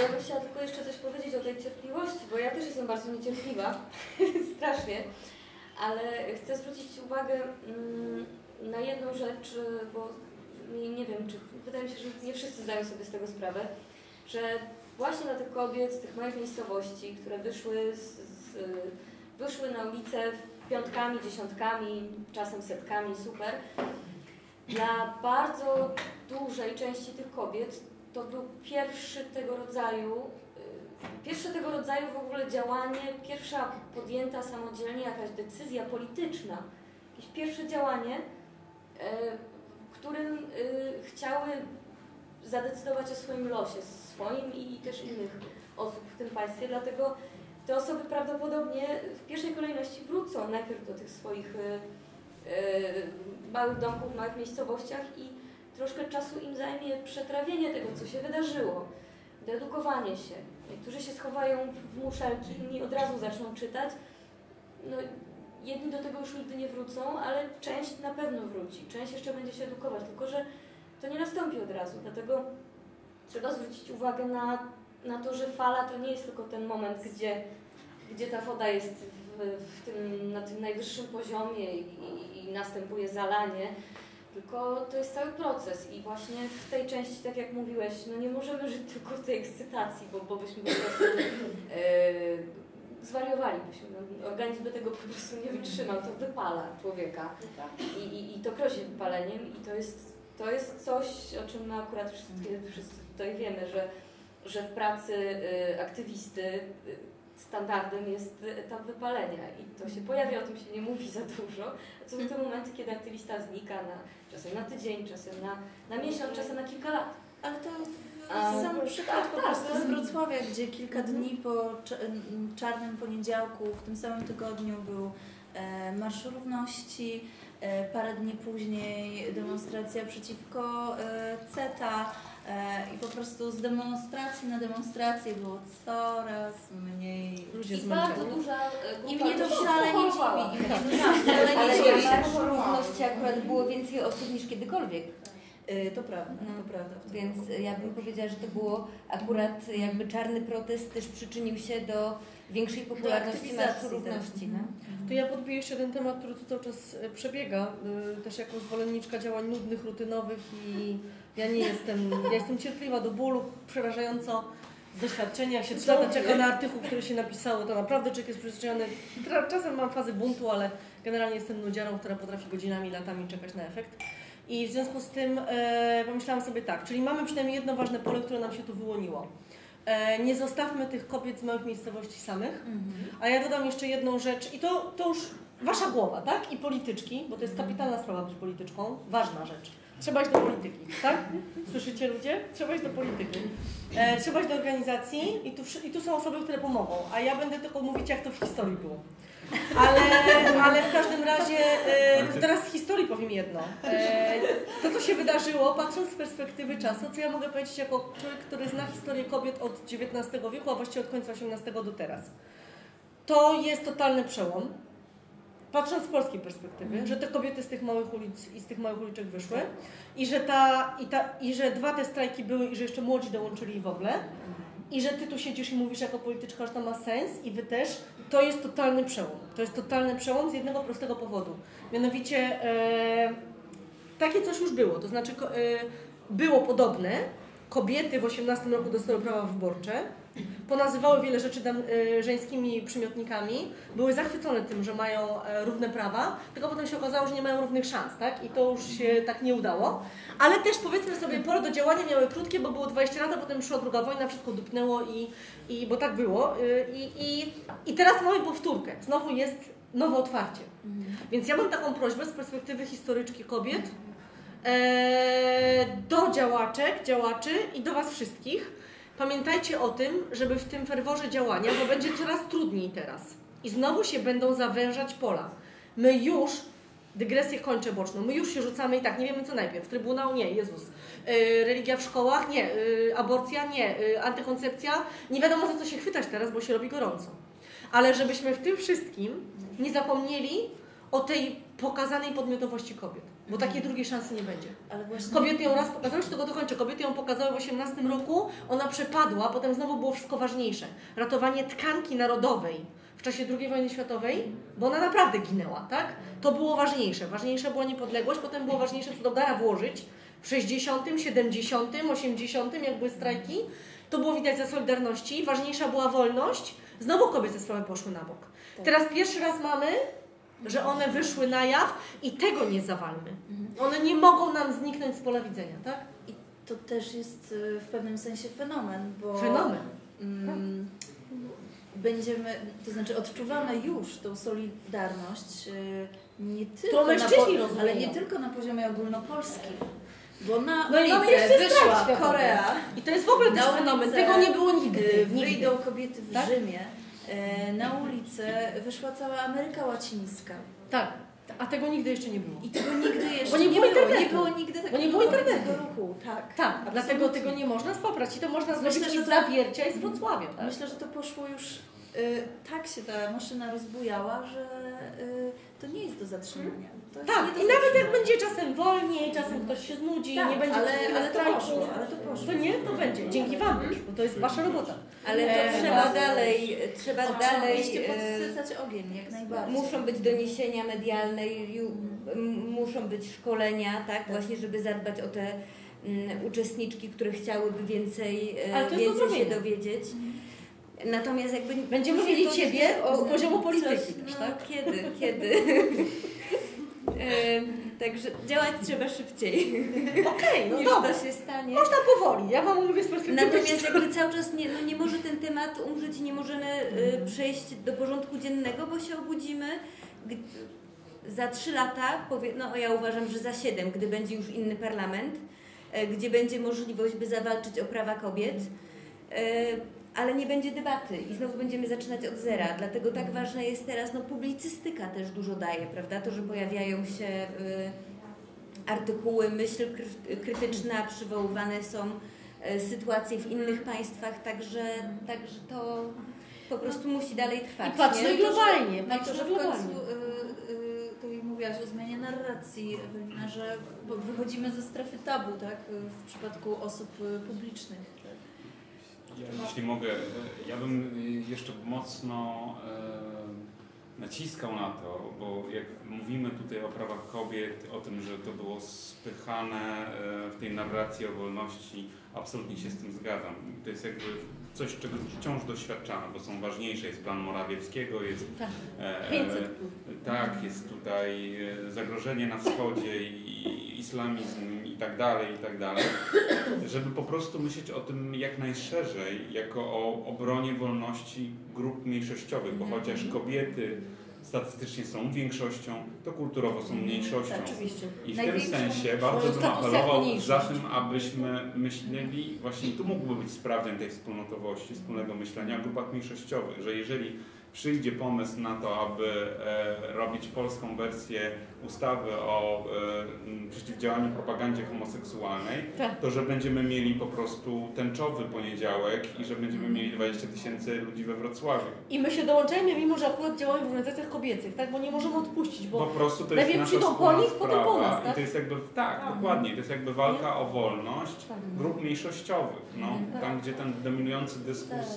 Ja bym chciała tylko jeszcze coś powiedzieć o tej cierpliwości, bo ja też jestem bardzo niecierpliwa, strasznie, ale chcę zwrócić uwagę na jedną rzecz, bo nie wiem, czy wydaje mi się, że nie wszyscy zdają sobie z tego sprawę, że właśnie dla tych kobiet z tych małych miejscowości, które wyszły na ulicę piątkami, dziesiątkami, czasem setkami, super, dla bardzo dużej części tych kobiet to był pierwsze tego rodzaju w ogóle działanie, pierwsza podjęta samodzielnie jakaś decyzja polityczna, jakieś pierwsze działanie, którym chciały zadecydować o swoim losie, swoim i też innych osób w tym państwie, dlatego te osoby prawdopodobnie w pierwszej kolejności wrócą najpierw do tych swoich małych domków, w małych miejscowościach i troszkę czasu im zajmie przetrawienie tego, co się wydarzyło, deedukowanie się. Niektórzy się schowają w muszelki, inni od razu zaczną czytać. No, jedni do tego już nigdy nie wrócą, ale część na pewno wróci, część jeszcze będzie się edukować, tylko że to nie nastąpi od razu, dlatego trzeba zwrócić uwagę na to, że fala to nie jest tylko ten moment, gdzie ta woda jest na tym najwyższym poziomie i następuje zalanie, tylko to jest cały proces i właśnie w tej części, tak jak mówiłeś, no nie możemy żyć tylko w tej ekscytacji, bo byśmy po prostu zwariowalibyśmy, no, organizm by tego po prostu nie wytrzymał, to wypala człowieka i to grozi wypaleniem i to jest coś, o czym my akurat wszyscy tutaj wiemy, że w pracy aktywisty standardem jest etap wypalenia i to się pojawia, o tym się nie mówi za dużo, a to są te momenty, kiedy aktywista znika czasem na tydzień, czasem na miesiąc, czasem na kilka lat. Ale to sam przykład po prostu z Wrocławia, gdzie kilka dni po Czarnym Poniedziałku w tym samym tygodniu był Marsz Równości, parę dni później demonstracja przeciwko CETA, I po prostu z demonstracji na demonstrację było coraz mniej ludzi. I bardzo duża grupa. Mnie to szalenie dziwi. Ale równości akurat było więcej osób niż kiedykolwiek. To prawda, no, to prawda. Więc ja bym powiedziała, że to było akurat jakby czarny protest też przyczynił się do większej popularności marszu równości. No? To ja podbiję jeszcze ten temat, który tu cały czas przebiega, też jako zwolenniczka działań nudnych, rutynowych i ja nie jestem, ja jestem cierpliwa do bólu, przerażająco z doświadczenia, jak się 3 lata czeka na artykuł, który się napisało, to naprawdę człowiek jest przyzwyczajony. Czasem mam fazę buntu, ale generalnie jestem nudziarą, która potrafi godzinami, latami czekać na efekt. I w związku z tym pomyślałam sobie tak, czyli mamy przynajmniej jedno ważne pole, które nam się tu wyłoniło. Nie zostawmy tych kobiet z małych miejscowości samych, a ja dodam jeszcze jedną rzecz i to już wasza głowa, tak? I polityczki, bo to jest kapitalna sprawa być polityczką, ważna rzecz. Trzeba iść do polityki, tak? Słyszycie ludzie? Trzeba iść do polityki. Trzeba iść do organizacji i tu są osoby, które pomogą, a ja będę tylko mówić, jak to w historii było. Ale w każdym razie, teraz z historii powiem jedno. To, co się wydarzyło, patrząc z perspektywy czasu, co ja mogę powiedzieć jako człowiek, który zna historię kobiet od XIX wieku, a właściwie od końca XVIII do teraz. To jest totalny przełom, patrząc z polskiej perspektywy, że te kobiety z tych małych ulic i z tych małych uliczek wyszły i że dwa te strajki były i że jeszcze młodzi dołączyli w ogóle. I że ty tu siedzisz i mówisz jako polityczka, że to ma sens i wy też, to jest totalny przełom. To jest totalny przełom z jednego prostego powodu. Mianowicie takie coś już było, to znaczy było podobne. Kobiety w XVIII roku dostały prawa wyborcze, ponazywały wiele rzeczy żeńskimi przymiotnikami, były zachwycone tym, że mają równe prawa, tylko potem się okazało, że nie mają równych szans, tak? I to już się tak nie udało. Ale też powiedzmy sobie, pole do działania miały krótkie, bo było 20 lat, a potem przyszła druga wojna, wszystko dupnęło i bo tak było. I teraz mamy powtórkę, znowu jest nowe otwarcie. Więc ja mam taką prośbę z perspektywy historyczki kobiet, do działaczek, działaczy i do was wszystkich. Pamiętajcie o tym, żeby w tym ferworze działania, bo będzie coraz trudniej teraz i znowu się będą zawężać pola. My już, dygresję kończę boczną, my już się rzucamy i tak, nie wiemy co najpierw, trybunał nie, Jezus, religia w szkołach nie, aborcja nie, antykoncepcja, nie wiadomo za co się chwytać teraz, bo się robi gorąco. Ale żebyśmy w tym wszystkim nie zapomnieli o tej pokazanej podmiotowości kobiet, bo takiej drugiej szansy nie będzie. Ale właśnie... Kobiety ją raz pokazały, już tego dokończę, kobiety ją pokazały w XVIII roku, ona przepadła, potem znowu było wszystko ważniejsze. Ratowanie tkanki narodowej w czasie II wojny światowej, bo ona naprawdę ginęła, tak? To było ważniejsze. Ważniejsza była niepodległość, potem było ważniejsze, co do dara włożyć. W 60., 70., 80., jak były strajki, to było widać za Solidarności. Ważniejsza była wolność, znowu kobiety sprawy poszły na bok. Tak. Teraz pierwszy raz mamy... że one wyszły na jaw i tego nie zawalmy. One nie mogą nam zniknąć z pola widzenia, tak? I to też jest w pewnym sensie fenomen, bo... Fenomen. Będziemy, to znaczy odczuwamy już tą solidarność nie tylko, ale nie tylko na poziomie ogólnopolskim. Bo na ulicę wyszła Korea. I to jest w ogóle też fenomen, tego nie było nigdy. Wyjdą kobiety w Rzymie. Na ulicę wyszła cała Ameryka Łacińska. Tak, a tego nigdy jeszcze nie było. I tego nigdy jeszcze nie było. Nie było nigdy tego ruchu. Tak, tak, a dlatego tego nie można poprać i to można zrobić z Zawiercia i z Wrocławia. Tak? Myślę, że to poszło już, tak się ta maszyna rozbujała, że to nie jest do zatrzymania. Tak, i nawet jak będzie czasem wolniej, czasem ktoś się znudzi, tak, nie będzie ale to poszło. To nie, to będzie. Dzięki wam, bo to jest wasza robota. Ale to trzeba dalej podsycać ogień, jak najbardziej. Muszą być doniesienia medialne, muszą być szkolenia, tak, właśnie, żeby zadbać o te uczestniczki, które chciałyby więcej się dowiedzieć. Natomiast jakby... Będziemy mieli ciebie z poziomu polityki też, tak? No, kiedy? Także działać trzeba szybciej. Okej, no dobra. To się stanie. Można powoli, ja wam mówię z perspektywy. Natomiast jakby cały czas nie może ten temat umrzeć i nie możemy przejść do porządku dziennego, bo się obudzimy za 3 lata, no ja uważam, że za 7, gdy będzie już inny parlament, gdzie będzie możliwość, by zawalczyć o prawa kobiet. Ale nie będzie debaty i znowu będziemy zaczynać od zera, dlatego tak ważna jest teraz, publicystyka też dużo daje, prawda, to, że pojawiają się artykuły, myśl krytyczna, przywoływane są sytuacje w innych państwach, także to po prostu musi dalej trwać. I patrzmy globalnie. Patrzmy globalnie. Mówiłaś o zmianie narracji, Ewelina, że wychodzimy ze strefy tabu, tak, w przypadku osób publicznych. Jeśli mogę, ja bym jeszcze mocno naciskał na to, bo jak mówimy tutaj o prawach kobiet, o tym, że to było spychane w tej narracji o wolności, absolutnie się z tym zgadzam. To jest jakby coś, czego wciąż doświadczamy, bo są ważniejsze. Jest plan Morawieckiego, jest, tak. Jest tutaj zagrożenie na wschodzie i islamizm i tak dalej, żeby po prostu myśleć o tym jak najszerzej, jako o obronie wolności grup mniejszościowych, bo chociaż kobiety statystycznie są większością, to kulturowo są mniejszością. Oczywiście. I w tym sensie bardzo bym apelował za tym, abyśmy myśleli, właśnie tu mógłby być sprawdzian tej wspólnotowości, wspólnego myślenia o grupach mniejszościowych, że jeżeli przyjdzie pomysł na to, aby robić polską wersję ustawy o przeciwdziałaniu propagandzie homoseksualnej, to że będziemy mieli po prostu tęczowy poniedziałek i że będziemy mieli 20 000 ludzi we Wrocławiu. I my się dołączajmy, mimo że akurat działamy w organizacjach kobiecych, tak? Bo nie możemy odpuścić, bo po prostu to najpierw przyjdą po nich, potem po nas. Tak? I to jest jakby, tak, dokładnie, to jest jakby walka o wolność grup mniejszościowych, no, tam gdzie ten dominujący dyskurs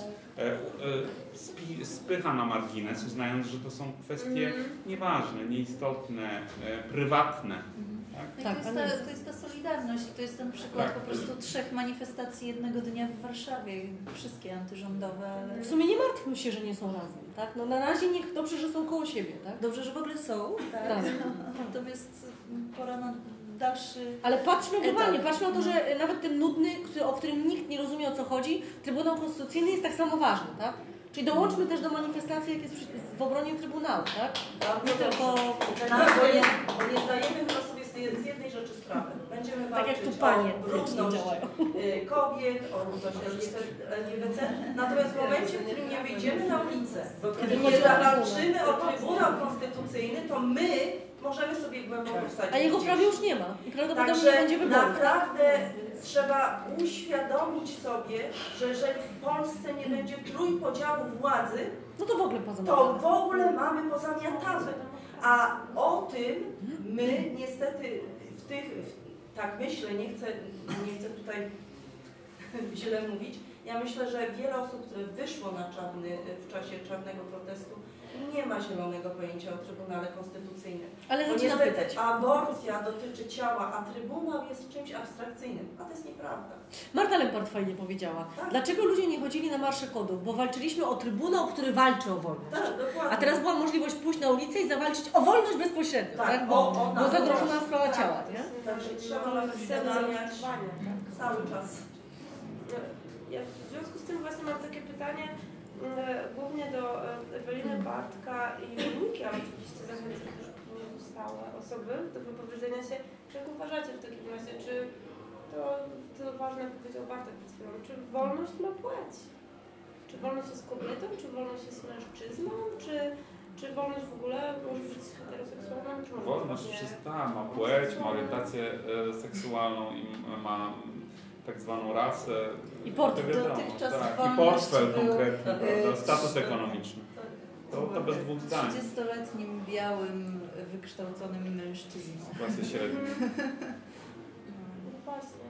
spycha na margines, uznając, że to są kwestie nieważne, nieistotne, prywatne. Tak? No to jest ta solidarność i to jest ten przykład po prostu 3 manifestacji jednego dnia w Warszawie, wszystkie antyrządowe. Ale... W sumie nie martwmy się, że nie są razem. Tak? No, na razie niech dobrze, że są koło siebie. Tak? Dobrze, że w ogóle są. Tak? Tak. Natomiast pora na dalszy. Ale patrzmy globalnie, patrzmy na to, że nawet ten nudny, o którym nikt nie rozumie, o co chodzi, Trybunał Konstytucyjny jest tak samo ważny, tak? Czyli dołączmy też do manifestacji, jak jest w obronie Trybunału, tak? Nie tylko... Nie zdajemy chyba sobie z jednej rzeczy sprawy. Będziemy walczyć tak jak tu panie o równość kobiet, o równość LGBT. Natomiast w momencie, w którym nie wyjdziemy na ulicę, kiedy nie zawalczymy o Trybunał Konstytucyjny, to my możemy sobie głęboko wsadzić. A jego prawie już nie ma. I prawdopodobnie nie będzie wyborów. Naprawdę trzeba uświadomić sobie, że jeżeli w Polsce nie będzie trójpodziału władzy, no to w ogóle pozamiatane. To w ogóle mamy pozamiatane. A o tym my niestety w tych, tak myślę, nie chcę tutaj źle mówić, ja myślę, że wiele osób, które wyszło na w czasie Czarnego Protestu, nie ma zielonego pojęcia o Trybunale Konstytucyjnym. Ale zaczynam pytać. Aborcja dotyczy ciała, a Trybunał jest czymś abstrakcyjnym. A to jest nieprawda. Marta Lempart fajnie powiedziała. Tak? Dlaczego ludzie nie chodzili na marsze kodów? Bo walczyliśmy o Trybunał, który walczy o wolność. Tak, dokładnie. A teraz była możliwość pójść na ulicę i zawalczyć o wolność bezpośrednio. Tak, tak? Bo zagrożona sprawa ciała. Także trzeba rozstrzygać cały czas. Ja w związku z tym właśnie mam takie pytanie, głównie do Eweliny, Bartka i Moniki, a oczywiście zachęcam też pozostałe osoby do wypowiedzenia się. Jak uważacie w takim razie, czy to ważne, jak powiedział Bartek przed chwilą, czy wolność ma płeć? Czy wolność jest kobietą, czy wolność jest mężczyzną, czy wolność w ogóle może być heteroseksualną? Czy wolność wszystka ma płeć, ma orientację seksualną i ma tak zwaną rasę i portfel konkretny, status ekonomiczny. To bez dwóch zdań. 30-letnim, białym, wykształconym mężczyzną. W klasie średniej. No właśnie.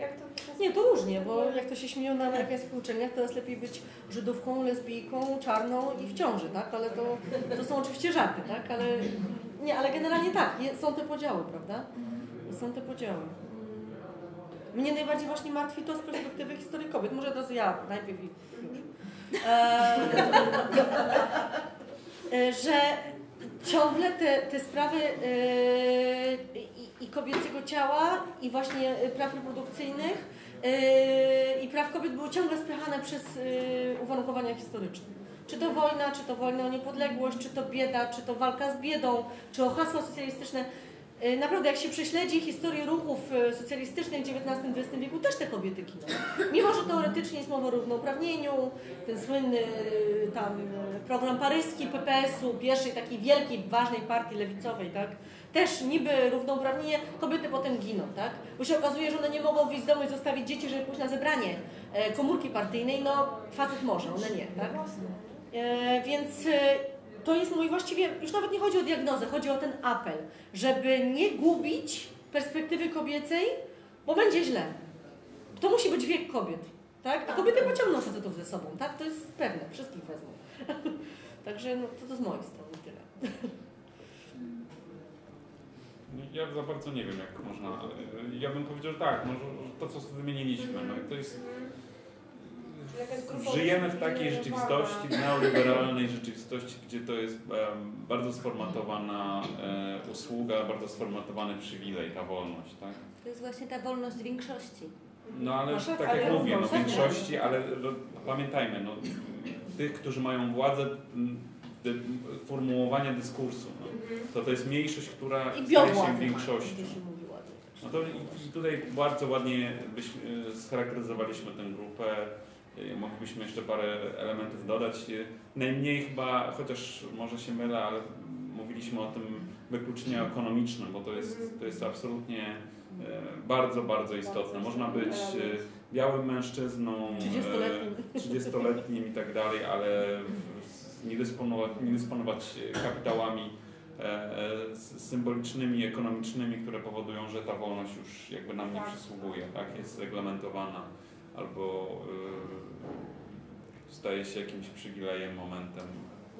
Jak to... Nie, to różnie, bo jak to się śmieją na amerykańskich uczelniach, teraz lepiej być Żydówką, lesbijką, czarną i w ciąży, tak? Ale to są oczywiście żarty, tak? Ale, nie, ale generalnie tak, są te podziały, prawda? Są te podziały. Mnie najbardziej właśnie martwi to z perspektywy historii kobiet. Może teraz ja najpierw i już. Że ciągle te sprawy i kobiecego ciała, i właśnie praw reprodukcyjnych, i praw kobiet były ciągle spychane przez uwarunkowania historyczne. Czy to wojna o niepodległość, czy to bieda, czy to walka z biedą, czy o hasła socjalistyczne. Naprawdę, jak się prześledzi historię ruchów socjalistycznych w XIX-XX wieku, też te kobiety giną. Mimo że teoretycznie jest mowa o równouprawnieniu, ten słynny tam program paryski PPS-u, pierwszej takiej wielkiej, ważnej partii lewicowej, tak? Też niby równouprawnienie, kobiety potem giną, tak? Bo się okazuje, że one nie mogą wyjść z domu i zostawić dzieci, żeby pójść na zebranie komórki partyjnej, no facet może, one nie, tak? Więc to jest mój właściwie, już nawet nie chodzi o diagnozę, chodzi o ten apel, żeby nie gubić perspektywy kobiecej, bo będzie źle. To musi być wiek kobiet, tak? A kobiety pociągną facetów ze sobą, tak? To jest pewne, wszystkich wezmą. Także no, to z mojej strony tyle. Ja za bardzo nie wiem, jak można. Ja bym powiedział, że tak, może to, co wymieniliśmy, no, to jest... Żyjemy w takiej rzeczywistości, neoliberalnej rzeczywistości, gdzie to jest bardzo sformatowana usługa, bardzo sformatowany przywilej, ta wolność, tak? To jest właśnie ta wolność większości. No ale tak jak mówię, no, większości, ale pamiętajmy, no, tych, którzy mają władzę formułowania dyskursu, no, to jest mniejszość, która staje się większością. No to i tutaj bardzo ładnie scharakteryzowaliśmy tę grupę. Moglibyśmy jeszcze parę elementów dodać. Najmniej chyba, chociaż może się mylę, ale mówiliśmy o tym wykluczeniu ekonomicznym, bo to jest absolutnie bardzo, bardzo istotne. Można być białym mężczyzną, 30-letnim i tak dalej, ale nie dysponować kapitałami symbolicznymi, ekonomicznymi, które powodują, że ta wolność już jakby nam nie przysługuje, tak? Jest reglamentowana. Albo staje się jakimś przywilejem, momentem.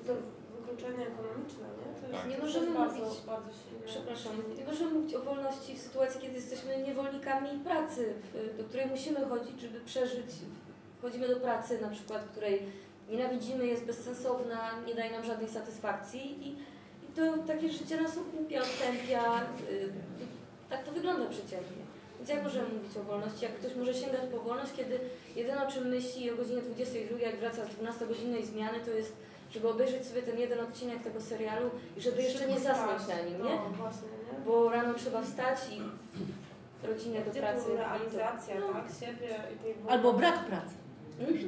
To wykluczenie ekonomiczne, nie? To tak. Nie możemy mówić, bardzo silnie. Przepraszam, nie możemy mówić o wolności w sytuacji, kiedy jesteśmy niewolnikami pracy, do której musimy chodzić, żeby przeżyć. Chodzimy do pracy na przykład, której nienawidzimy, jest bezsensowna, nie daje nam żadnej satysfakcji i to takie życie nas okupia, odtępia. Tak to wygląda przeciętnie. Więc jak możemy mówić o wolności? Jak ktoś może sięgać po wolność, kiedy jedyne o czym myśli o godzinie 22, jak wraca z 12-godzinnej zmiany, to jest, żeby obejrzeć sobie ten jeden odcinek tego serialu i żeby jeszcze nie zasnąć na nim, nie? Bo rano trzeba wstać i rodzinę do pracy. Realizacja, tak? Siebie i tej wolności. Albo brak pracy.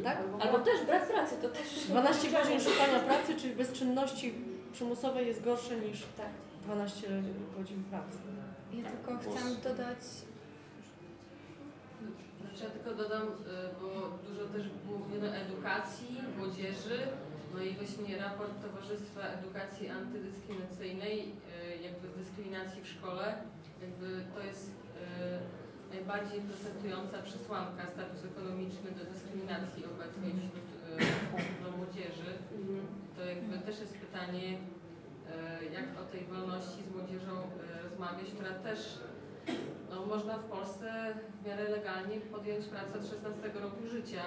Tak? Albo też brak pracy. To też 12 godzin szukania pracy, czyli bezczynności przymusowej jest gorsze niż 12 godzin pracy. Ja tylko chciałam dodać... Ja tylko dodam, bo dużo też było mówione o edukacji, młodzieży, no i właśnie raport Towarzystwa Edukacji Antydyskryminacyjnej, jakby dyskryminacji w szkole, jakby to jest najbardziej procentująca przesłanka, status ekonomiczny do dyskryminacji obecnej wśród młodzieży. To jakby też jest pytanie, jak o tej wolności z młodzieżą rozmawiać, która też no, można w Polsce w miarę legalnie podjąć pracę od 16 roku życia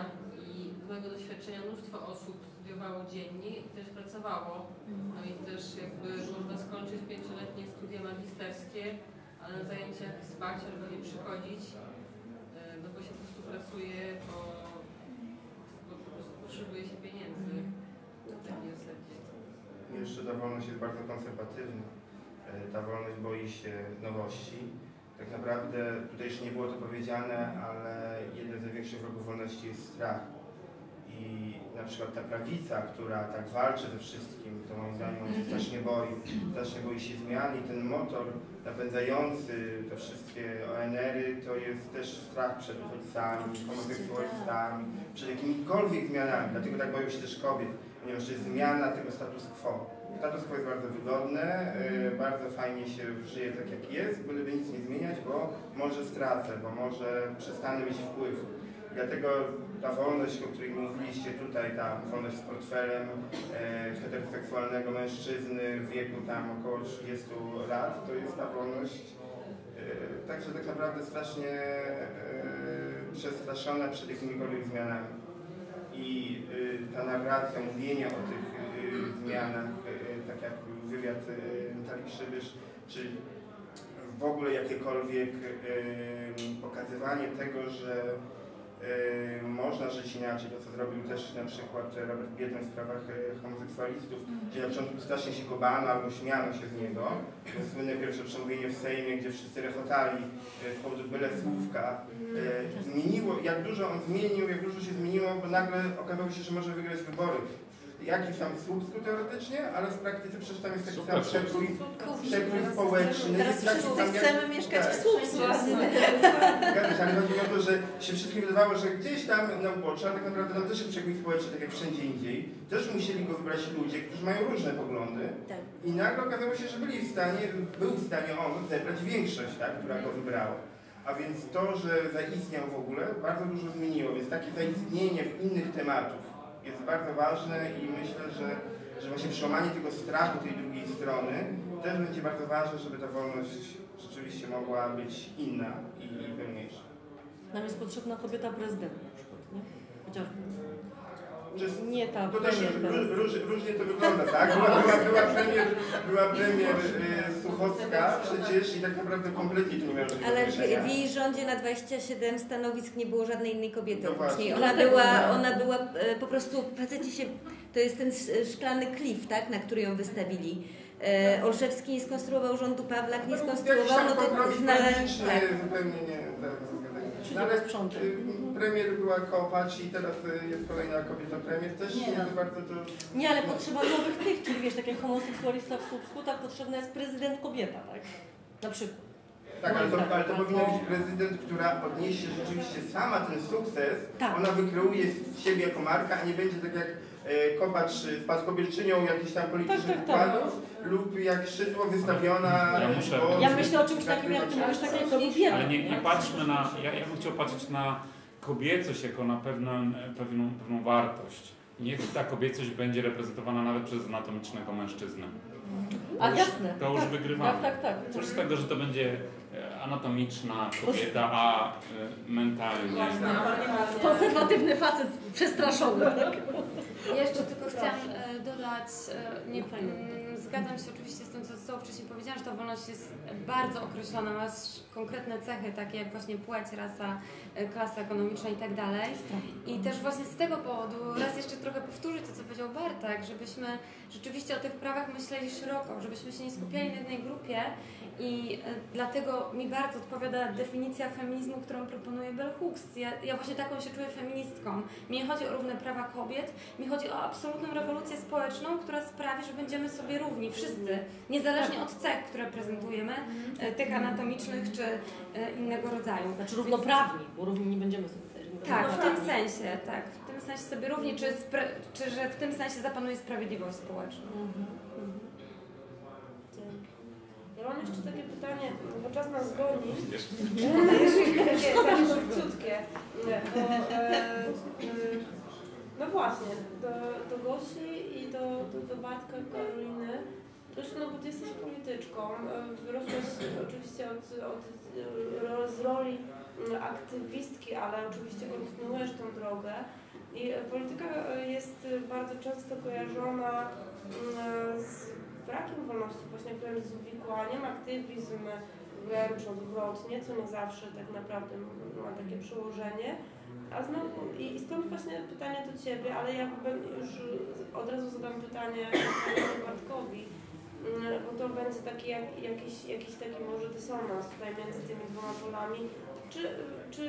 i z mojego doświadczenia mnóstwo osób studiowało dziennie i też pracowało. No i też jakby można skończyć 5-letnie studia magisterskie, ale na zajęciach spać albo nie przychodzić, no bo się po prostu pracuje, bo potrzebuje się pieniędzy na takiej zasadzie. Jeszcze ta wolność jest bardzo konserwatywna. Ta wolność boi się nowości. Tak naprawdę, tutaj jeszcze nie było to powiedziane, ale jeden z największych wrogów wolności jest strach. I na przykład ta prawica, która tak walczy ze wszystkim, to moim zdaniem on się strasznie boi się zmian i ten motor napędzający te wszystkie ONR-y to jest też strach przed uchodźcami, homoseksualistami, przed jakimikolwiek zmianami, dlatego tak boją się też kobiet, ponieważ to jest zmiana tego status quo. Status quo jest bardzo wygodne, bardzo fajnie się żyje tak jak jest, byleby nic nie zmieniać, bo może stracę, bo może przestanę mieć wpływ. Dlatego ta wolność, o której mówiliście tutaj, ta wolność z portfelem heteroseksualnego mężczyzny w wieku tam około 30 lat, to jest ta wolność także tak naprawdę strasznie przestraszona przed jakimikolwiek zmianami. I ta narracja, mówienie o tych zmianach, tak jak wywiad Natalii Przybysz, czy w ogóle jakiekolwiek pokazywanie tego, że Można żyć inaczej, to co zrobił też na przykład Robert Biedroń w sprawach homoseksualistów, gdzie na początku strasznie się go bano albo śmiano się z niego. To słynne pierwsze przemówienie w Sejmie, gdzie wszyscy rechotali z powodu byle słówka. Zmieniło, jak dużo on zmienił, jak dużo się zmieniło, bo nagle okazało się, że może wygrać wybory. Jakiś tam w Słupsku teoretycznie, ale w praktyce przecież tam jest taki tam przekrój społeczny. Teraz wszyscy chcemy mieszkać w Słupsku. Ale chodzi o to, że się wszystkim wydawało, że gdzieś tam na uboczu, a tak naprawdę tam też jest przekrój społeczny, tak jak wszędzie indziej. Też musieli go wybrać ludzie, którzy mają różne poglądy. Tak. I nagle okazało się, że byli w stanie, był w stanie on zebrać większość, tak, która go wybrała. A więc to, że zaistniał w ogóle, bardzo dużo zmieniło. Więc takie zaistnienie w innych tematów jest bardzo ważne i myślę, że właśnie przełamanie tego strachu tej drugiej strony też będzie bardzo ważne, żeby ta wolność rzeczywiście mogła być inna i pełniejsza. Nam jest potrzebna kobieta prezydent na przykład, nie? Chociaż nie ta kobieta. Różnie to wygląda, tak? Była premier Suchocka przecież i tak naprawdę kompletnie to nie miała. Ale w jej rządzie na 27 stanowisk nie było żadnej innej kobiety. Ona była po prostu, faceci się, to jest ten szklany klif, tak, na który ją wystawili. Olszewski nie skonstruował rządu, Pawlak nie skonstruował, no to znaleźć. Tak. Ale premier była Kopacz i teraz jest kolejna kobieta premier, też nie jest bardzo dużo. Nie, ale potrzeba nowych tych, czyli wiesz, tak jak homoseksualista w Słupsku, tak potrzebna jest prezydent kobieta, tak? Na przykład. Tak, ale to powinna być prezydent, która odniesie rzeczywiście sama ten sukces, tak. Ona wykreuje z siebie jako marka, a nie będzie tak jak Kopacz spadkobierczynią jakichś tam politycznych układów lub jak Szydło wystawiona... Ja myślę o czymś takim, jak ty mówisz, takiej sobie. Ale nie patrzmy na... Ja bym chciał patrzeć na kobiecość jako na pewną wartość. Niech ta kobiecość będzie reprezentowana nawet przez anatomicznego mężczyznę. A jasne. To już wygrywa. Tak. Coś z tego, że to będzie anatomiczna kobieta, a mentalnie... Konserwatywny facet przestraszony, tak? Jeszcze tylko chciałam dodać, zgadzam się oczywiście z tym, co zostało wcześniej powiedziane, że ta wolność jest bardzo określona, ma konkretne cechy, takie jak właśnie płeć, rasa, klasa ekonomiczna i tak dalej. I też właśnie z tego powodu raz jeszcze trochę powtórzę to, co powiedział Bartek, żebyśmy rzeczywiście o tych prawach myśleli szeroko, żebyśmy się nie skupiali na jednej grupie i dlatego mi bardzo odpowiada definicja feminizmu, którą proponuje bell hooks. Ja właśnie taką się czuję feministką. Mi nie chodzi o równe prawa kobiet, mi chodzi o absolutną rewolucję społeczną, która sprawi, że będziemy sobie równi, wszyscy, niezależnie od cech, które prezentujemy, tych anatomicznych czy innego rodzaju. Znaczy równoprawni, bo równi nie będziemy sobie. Tak, w tym sensie, tak. W tym sensie sobie równi, czy że w tym sensie zapanuje sprawiedliwość społeczna. Ja mam jeszcze takie pytanie, bo czas nas goni. No właśnie, do Gosi i do Bartka i Karoliny. No bo ty jesteś polityczką, wyrosłaś oczywiście z roli aktywistki, ale oczywiście kontynuujesz tą drogę. I polityka jest bardzo często kojarzona z brakiem wolności, właśnie wręcz z uwikłaniem, aktywizm wręcz odwrotnie, co nie zawsze tak naprawdę ma takie przełożenie. A znowu, i stąd właśnie pytanie do Ciebie, ale ja już od razu zadam pytanie Bartkowi, bo to będzie taki jakiś taki może dysonans tutaj między tymi dwoma polami. Czy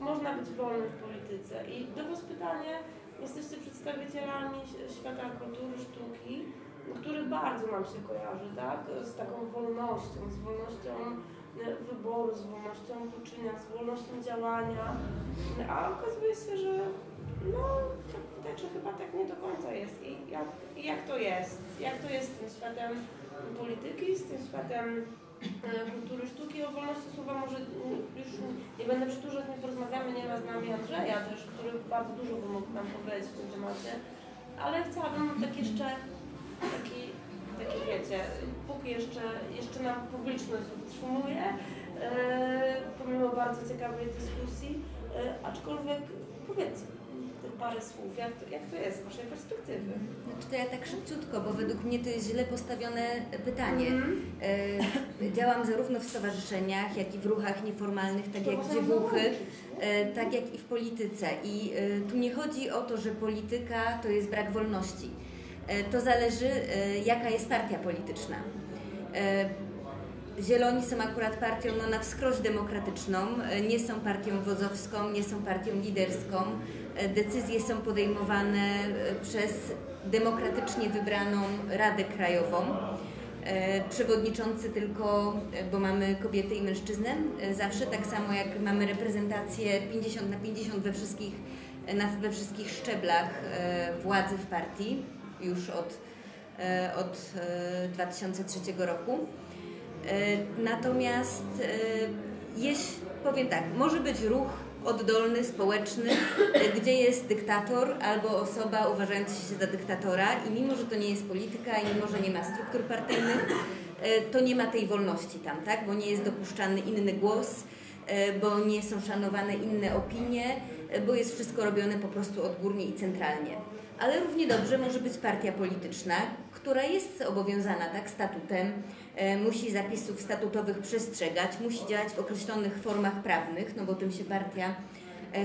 można być wolnym w polityce? I do Was pytanie, jesteście przedstawicielami świata kultury, sztuki, który bardzo nam się kojarzy, tak? Z taką wolnością, z wolnością wyboru, z wolnością poczynienia, z wolnością działania, a okazuje się, że no, to chyba tak nie do końca jest. I jak to jest? Jak to jest z tym światem polityki, z tym światem kultury, sztuki? O wolności słowa może już nie będę przyturzać, nie porozmawiamy, nie ma z nami Andrzeja też, który bardzo dużo by mógł nam powiedzieć w tym temacie, ale chciałabym tak jeszcze taki wiecie, póki jeszcze nam publiczność utrzymuje, pomimo bardzo ciekawej dyskusji, aczkolwiek powiedzmy, parę słów, jak to jest z Waszej perspektywy? Znaczy to ja tak szybciutko, bo według mnie to jest źle postawione pytanie. Działam zarówno w stowarzyszeniach, jak i w ruchach nieformalnych, tak jak Dziewuchy, tak jak i w polityce. I tu nie chodzi o to, że polityka to jest brak wolności. To zależy, jaka jest partia polityczna. Zieloni są akurat partią na wskroś demokratyczną, nie są partią wodzowską, nie są partią liderską. Decyzje są podejmowane przez demokratycznie wybraną Radę Krajową. Przewodniczący tylko, bo mamy kobiety i mężczyznę, zawsze tak samo jak mamy reprezentację 50/50 we wszystkich szczeblach władzy w partii, już od 2003 roku. Natomiast powiem tak, może być ruch oddolny, społeczny, gdzie jest dyktator albo osoba uważająca się za dyktatora i mimo, że to nie jest polityka i mimo, że nie ma struktur partyjnych, to nie ma tej wolności tam, tak? Bo nie jest dopuszczany inny głos, bo nie są szanowane inne opinie, bo jest wszystko robione po prostu odgórnie i centralnie. Ale równie dobrze może być partia polityczna, która jest obowiązana tak statutem, musi zapisów statutowych przestrzegać, musi działać w określonych formach prawnych, no bo tym się partia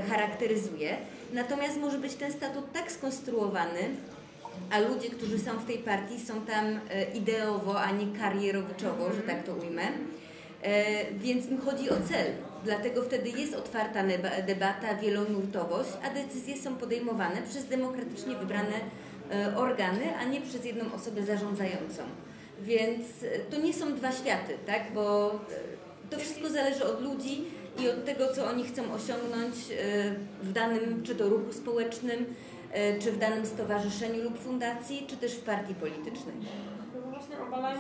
charakteryzuje. Natomiast może być ten statut tak skonstruowany, a ludzie, którzy są w tej partii, są tam ideowo, a nie karierowiczowo, że tak to ujmę, więc im chodzi o cel. Dlatego wtedy jest otwarta debata, wielonurtowość, a decyzje są podejmowane przez demokratycznie wybrane organy, a nie przez jedną osobę zarządzającą. Więc to nie są dwa światy, tak? Bo to wszystko zależy od ludzi i od tego, co oni chcą osiągnąć w danym, czy to ruchu społecznym, czy w danym stowarzyszeniu lub fundacji, czy też w partii politycznej.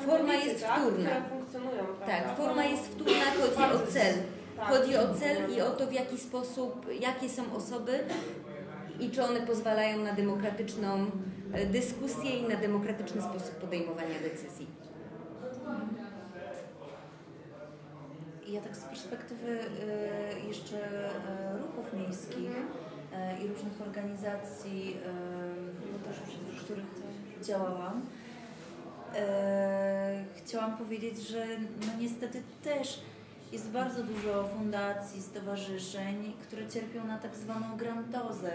Forma jest wtórna. Tak, forma jest wtórna, chodzi o cel. Chodzi o cel i o to, w jaki sposób, jakie są osoby i czy one pozwalają na demokratyczną dyskusję i na demokratyczny sposób podejmowania decyzji. Ja tak z perspektywy jeszcze ruchów miejskich i różnych organizacji, w których działałam, chciałam powiedzieć, że no niestety też jest bardzo dużo fundacji, stowarzyszeń, które cierpią na tak zwaną grantozę.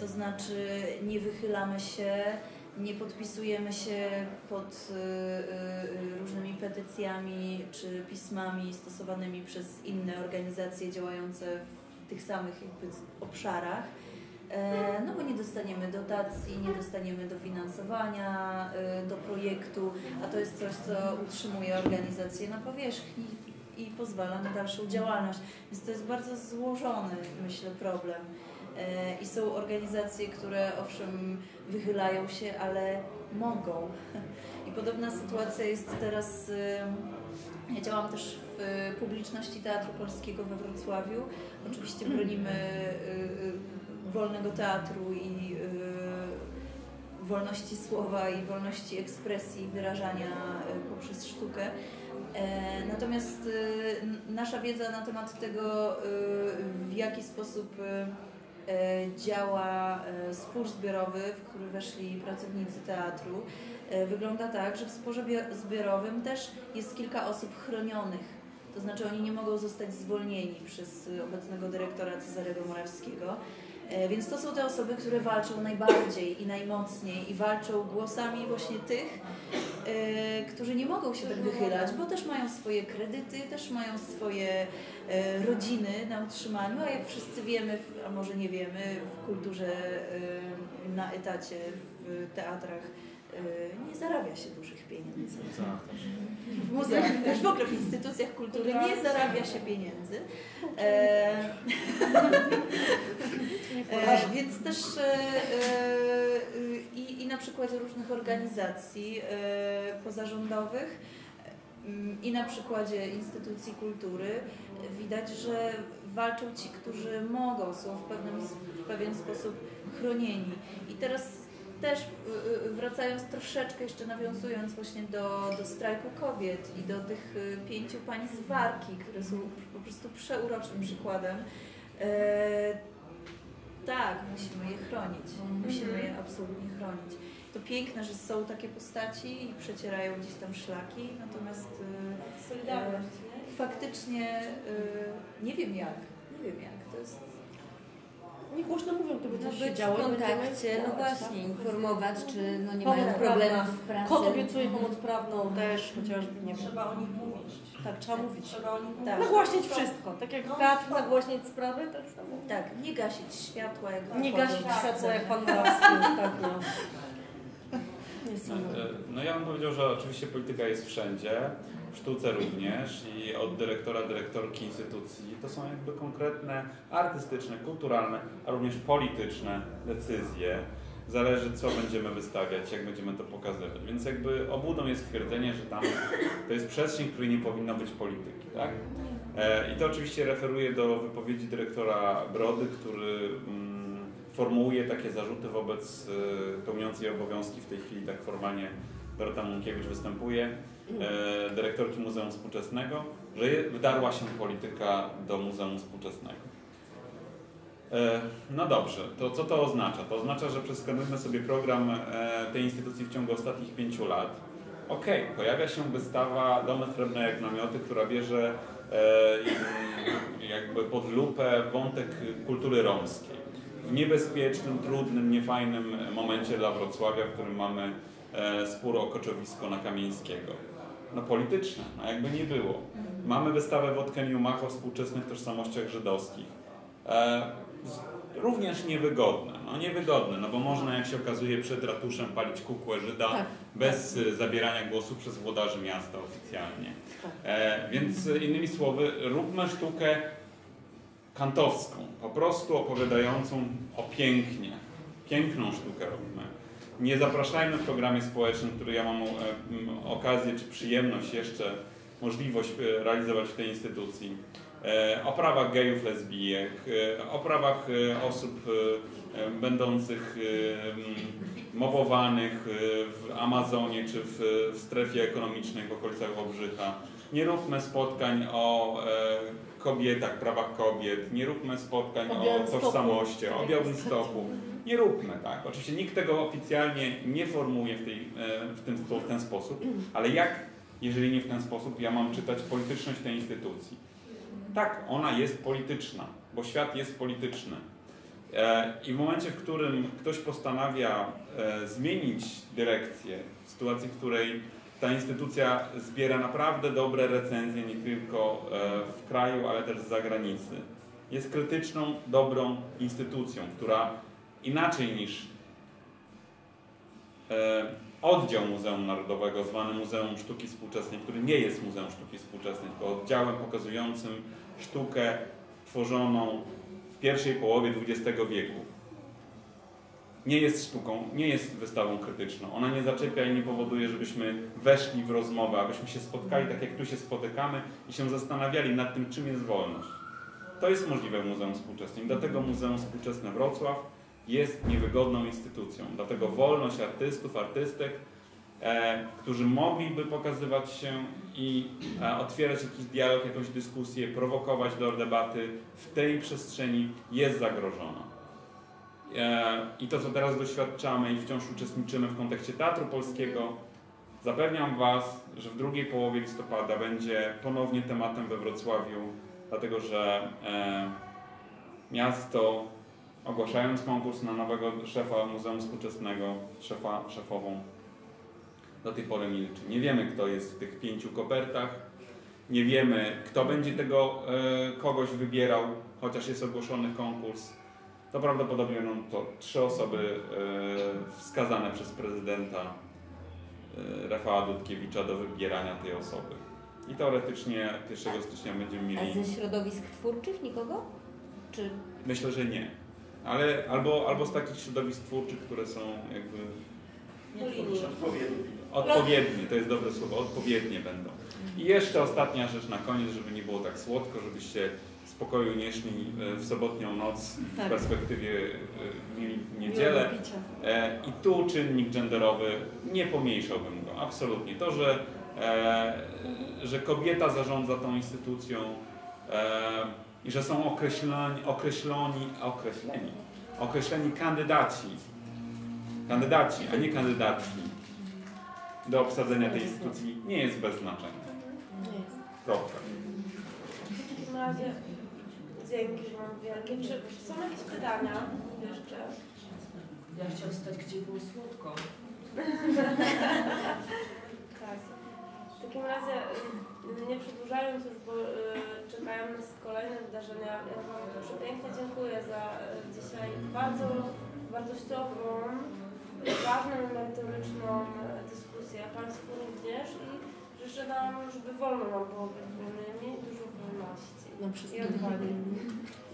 To znaczy nie wychylamy się, nie podpisujemy się pod różnymi petycjami czy pismami stosowanymi przez inne organizacje działające w tych samych jakby obszarach, no bo nie dostaniemy dotacji, nie dostaniemy dofinansowania do projektu, a to jest coś, co utrzymuje organizację na powierzchni i pozwala na dalszą działalność. Więc to jest bardzo złożony, myślę, problem. I są organizacje, które owszem wychylają się, ale mogą. I podobna sytuacja jest teraz, ja działam też w publiczności Teatru Polskiego we Wrocławiu. Oczywiście bronimy wolnego teatru i wolności słowa i wolności ekspresji i wyrażania poprzez sztukę. Natomiast nasza wiedza na temat tego, w jaki sposób działa spór zbiorowy, w który weszli pracownicy teatru, wygląda tak, że w sporze zbiorowym też jest kilka osób chronionych. To znaczy oni nie mogą zostać zwolnieni przez obecnego dyrektora Cezarego Morawskiego. Więc to są te osoby, które walczą najbardziej i najmocniej i walczą głosami właśnie tych, którzy nie mogą się tak wychylać, bo też mają swoje kredyty, też mają swoje rodziny na utrzymaniu, a jak wszyscy wiemy, a może nie wiemy, w kulturze na etacie, w teatrach nie zarabia się dużych pieniędzy. W muzeach, też w ogóle w instytucjach kultury nie zarabia się pieniędzy. Więc też i na przykładzie różnych organizacji pozarządowych i na przykładzie instytucji kultury widać, że walczą ci, którzy mogą, są w pewien sposób chronieni. I teraz też wracając troszeczkę, jeszcze nawiązując właśnie do strajku kobiet i do tych 5 pań z Warki, które są po prostu przeuroczym przykładem Tak, musimy je chronić. Musimy je absolutnie chronić. To piękne, że są takie postaci i przecierają gdzieś tam szlaki, natomiast solidarność, faktycznie nie wiem jak, to jest... Nie głośno mówią, to by coś się działo. W kontakcie, no właśnie, informować, czy no nie mają problemów w pracy. Kod obiecuje pomoc prawną też, chociażby nie wiem. Trzeba o nich mówić. Tak, trzeba mówić. Trzeba o nich mówić. Tak. Nagłaśnić wszystko, tak jak teatr, nagłaśnić sprawy, tak samo. Tak, nie gasić światła, jak pan ostatnio. No ja bym powiedział, że oczywiście polityka jest wszędzie, w sztuce również i od dyrektora, dyrektorki instytucji to są jakby konkretne artystyczne, kulturalne, a również polityczne decyzje. Zależy co będziemy wystawiać, jak będziemy to pokazywać, więc jakby obłudą jest twierdzenie, że tam to jest przestrzeń, w której nie powinno być polityki, tak? I to oczywiście referuje do wypowiedzi dyrektora Brody, który formułuje takie zarzuty wobec pełniącej obowiązki, w tej chwili tak formalnie Dorota Munkiewicz występuje, dyrektorki Muzeum Współczesnego, że wdarła się polityka do Muzeum Współczesnego. No dobrze, to co to oznacza? To oznacza, że przeskanujmy sobie program tej instytucji w ciągu ostatnich 5 lat. Okej, pojawia się wystawa Domy Srebrne jak namioty, która bierze jakby pod lupę wątek kultury romskiej. W niebezpiecznym, trudnym, niefajnym momencie dla Wrocławia, w którym mamy spór o koczowisko na Kamieńskiego. No polityczne, a jakby nie było. Mamy wystawę Wotkę Niumach o współczesnych tożsamościach żydowskich. Również niewygodne. No niewygodne, no bo można, jak się okazuje, przed ratuszem palić kukłę Żyda bez zabierania głosu przez włodarzy miasta oficjalnie. Więc innymi słowy, róbmy sztukę kantowską, po prostu opowiadającą o pięknie. Piękną sztukę robimy. Nie zapraszajmy w programie społecznym, który ja mam okazję czy przyjemność jeszcze, możliwość realizować w tej instytucji, o prawach gejów, lesbijek, o prawach osób będących mobowanych w Amazonie czy w strefie ekonomicznej w okolicach Wałbrzycha. Nie róbmy spotkań o kobietach, prawach kobiet, nie róbmy spotkań o tożsamości, o białym stoku. Nie róbmy, tak. Oczywiście nikt tego oficjalnie nie formułuje w ten sposób, ale jak, jeżeli nie w ten sposób, ja mam czytać polityczność tej instytucji? Tak, ona jest polityczna, bo świat jest polityczny. I w momencie, w którym ktoś postanawia zmienić dyrekcję, w sytuacji, w której ta instytucja zbiera naprawdę dobre recenzje, nie tylko w kraju, ale też z zagranicy. Jest krytyczną, dobrą instytucją, która inaczej niż oddział Muzeum Narodowego, zwany Muzeum Sztuki Współczesnej, który nie jest Muzeum Sztuki Współczesnej, tylko oddziałem pokazującym sztukę tworzoną w pierwszej połowie XX wieku. Nie jest sztuką, nie jest wystawą krytyczną. Ona nie zaczepia i nie powoduje, żebyśmy weszli w rozmowę, abyśmy się spotkali tak jak tu się spotykamy i się zastanawiali nad tym, czym jest wolność. To jest możliwe w Muzeum Współczesnym. Dlatego Muzeum Współczesne Wrocław jest niewygodną instytucją. Dlatego wolność artystów, artystek, którzy mogliby pokazywać się i otwierać jakiś dialog, jakąś dyskusję, prowokować do debaty, w tej przestrzeni jest zagrożona. I to, co teraz doświadczamy i wciąż uczestniczymy w kontekście Teatru Polskiego, zapewniam Was, że w drugiej połowie listopada będzie ponownie tematem we Wrocławiu, dlatego że miasto, ogłaszając konkurs na nowego szefa Muzeum Współczesnego, szefową, do tej pory milczy. Nie wiemy, kto jest w tych 5 kopertach, nie wiemy, kto będzie tego kogoś wybierał, chociaż jest ogłoszony konkurs. To prawdopodobnie będą to 3 osoby wskazane przez prezydenta Rafała Dudkiewicza do wybierania tej osoby. I teoretycznie 1 stycznia będziemy mieli... A ze środowisk twórczych nikogo? Czy... Myślę, że nie. Ale albo z takich środowisk twórczych, które są jakby... Odpowiednie, to jest dobre słowo, odpowiednie będą. I jeszcze ostatnia rzecz na koniec, żeby nie było tak słodko, żebyście spokoju nie szli w sobotnią noc, w perspektywie niedzielę. I tu czynnik genderowy, nie pomniejszałbym go, absolutnie. To, że kobieta zarządza tą instytucją i że są określeni określeni kandydaci, a nie kandydatki do obsadzenia tej instytucji nie jest bez znaczenia. Kropka. W takim razie dzięki wam wielkie. Czy są jakieś pytania jeszcze? Ja chciałam stać, gdzie było słodko. Tak. W takim razie, nie przedłużając już, bo czekają nas kolejne wydarzenia, ja wam przepięknie dziękuję za dzisiaj bardzo wartościową, ważną, merytoryczną dyskusję, a państwu również, i życzę nam, żeby wolno nam było być wolnymi, dużo wolności i odwagi.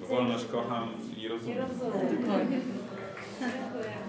Wolność kocham i rozumiem. Dziękuję.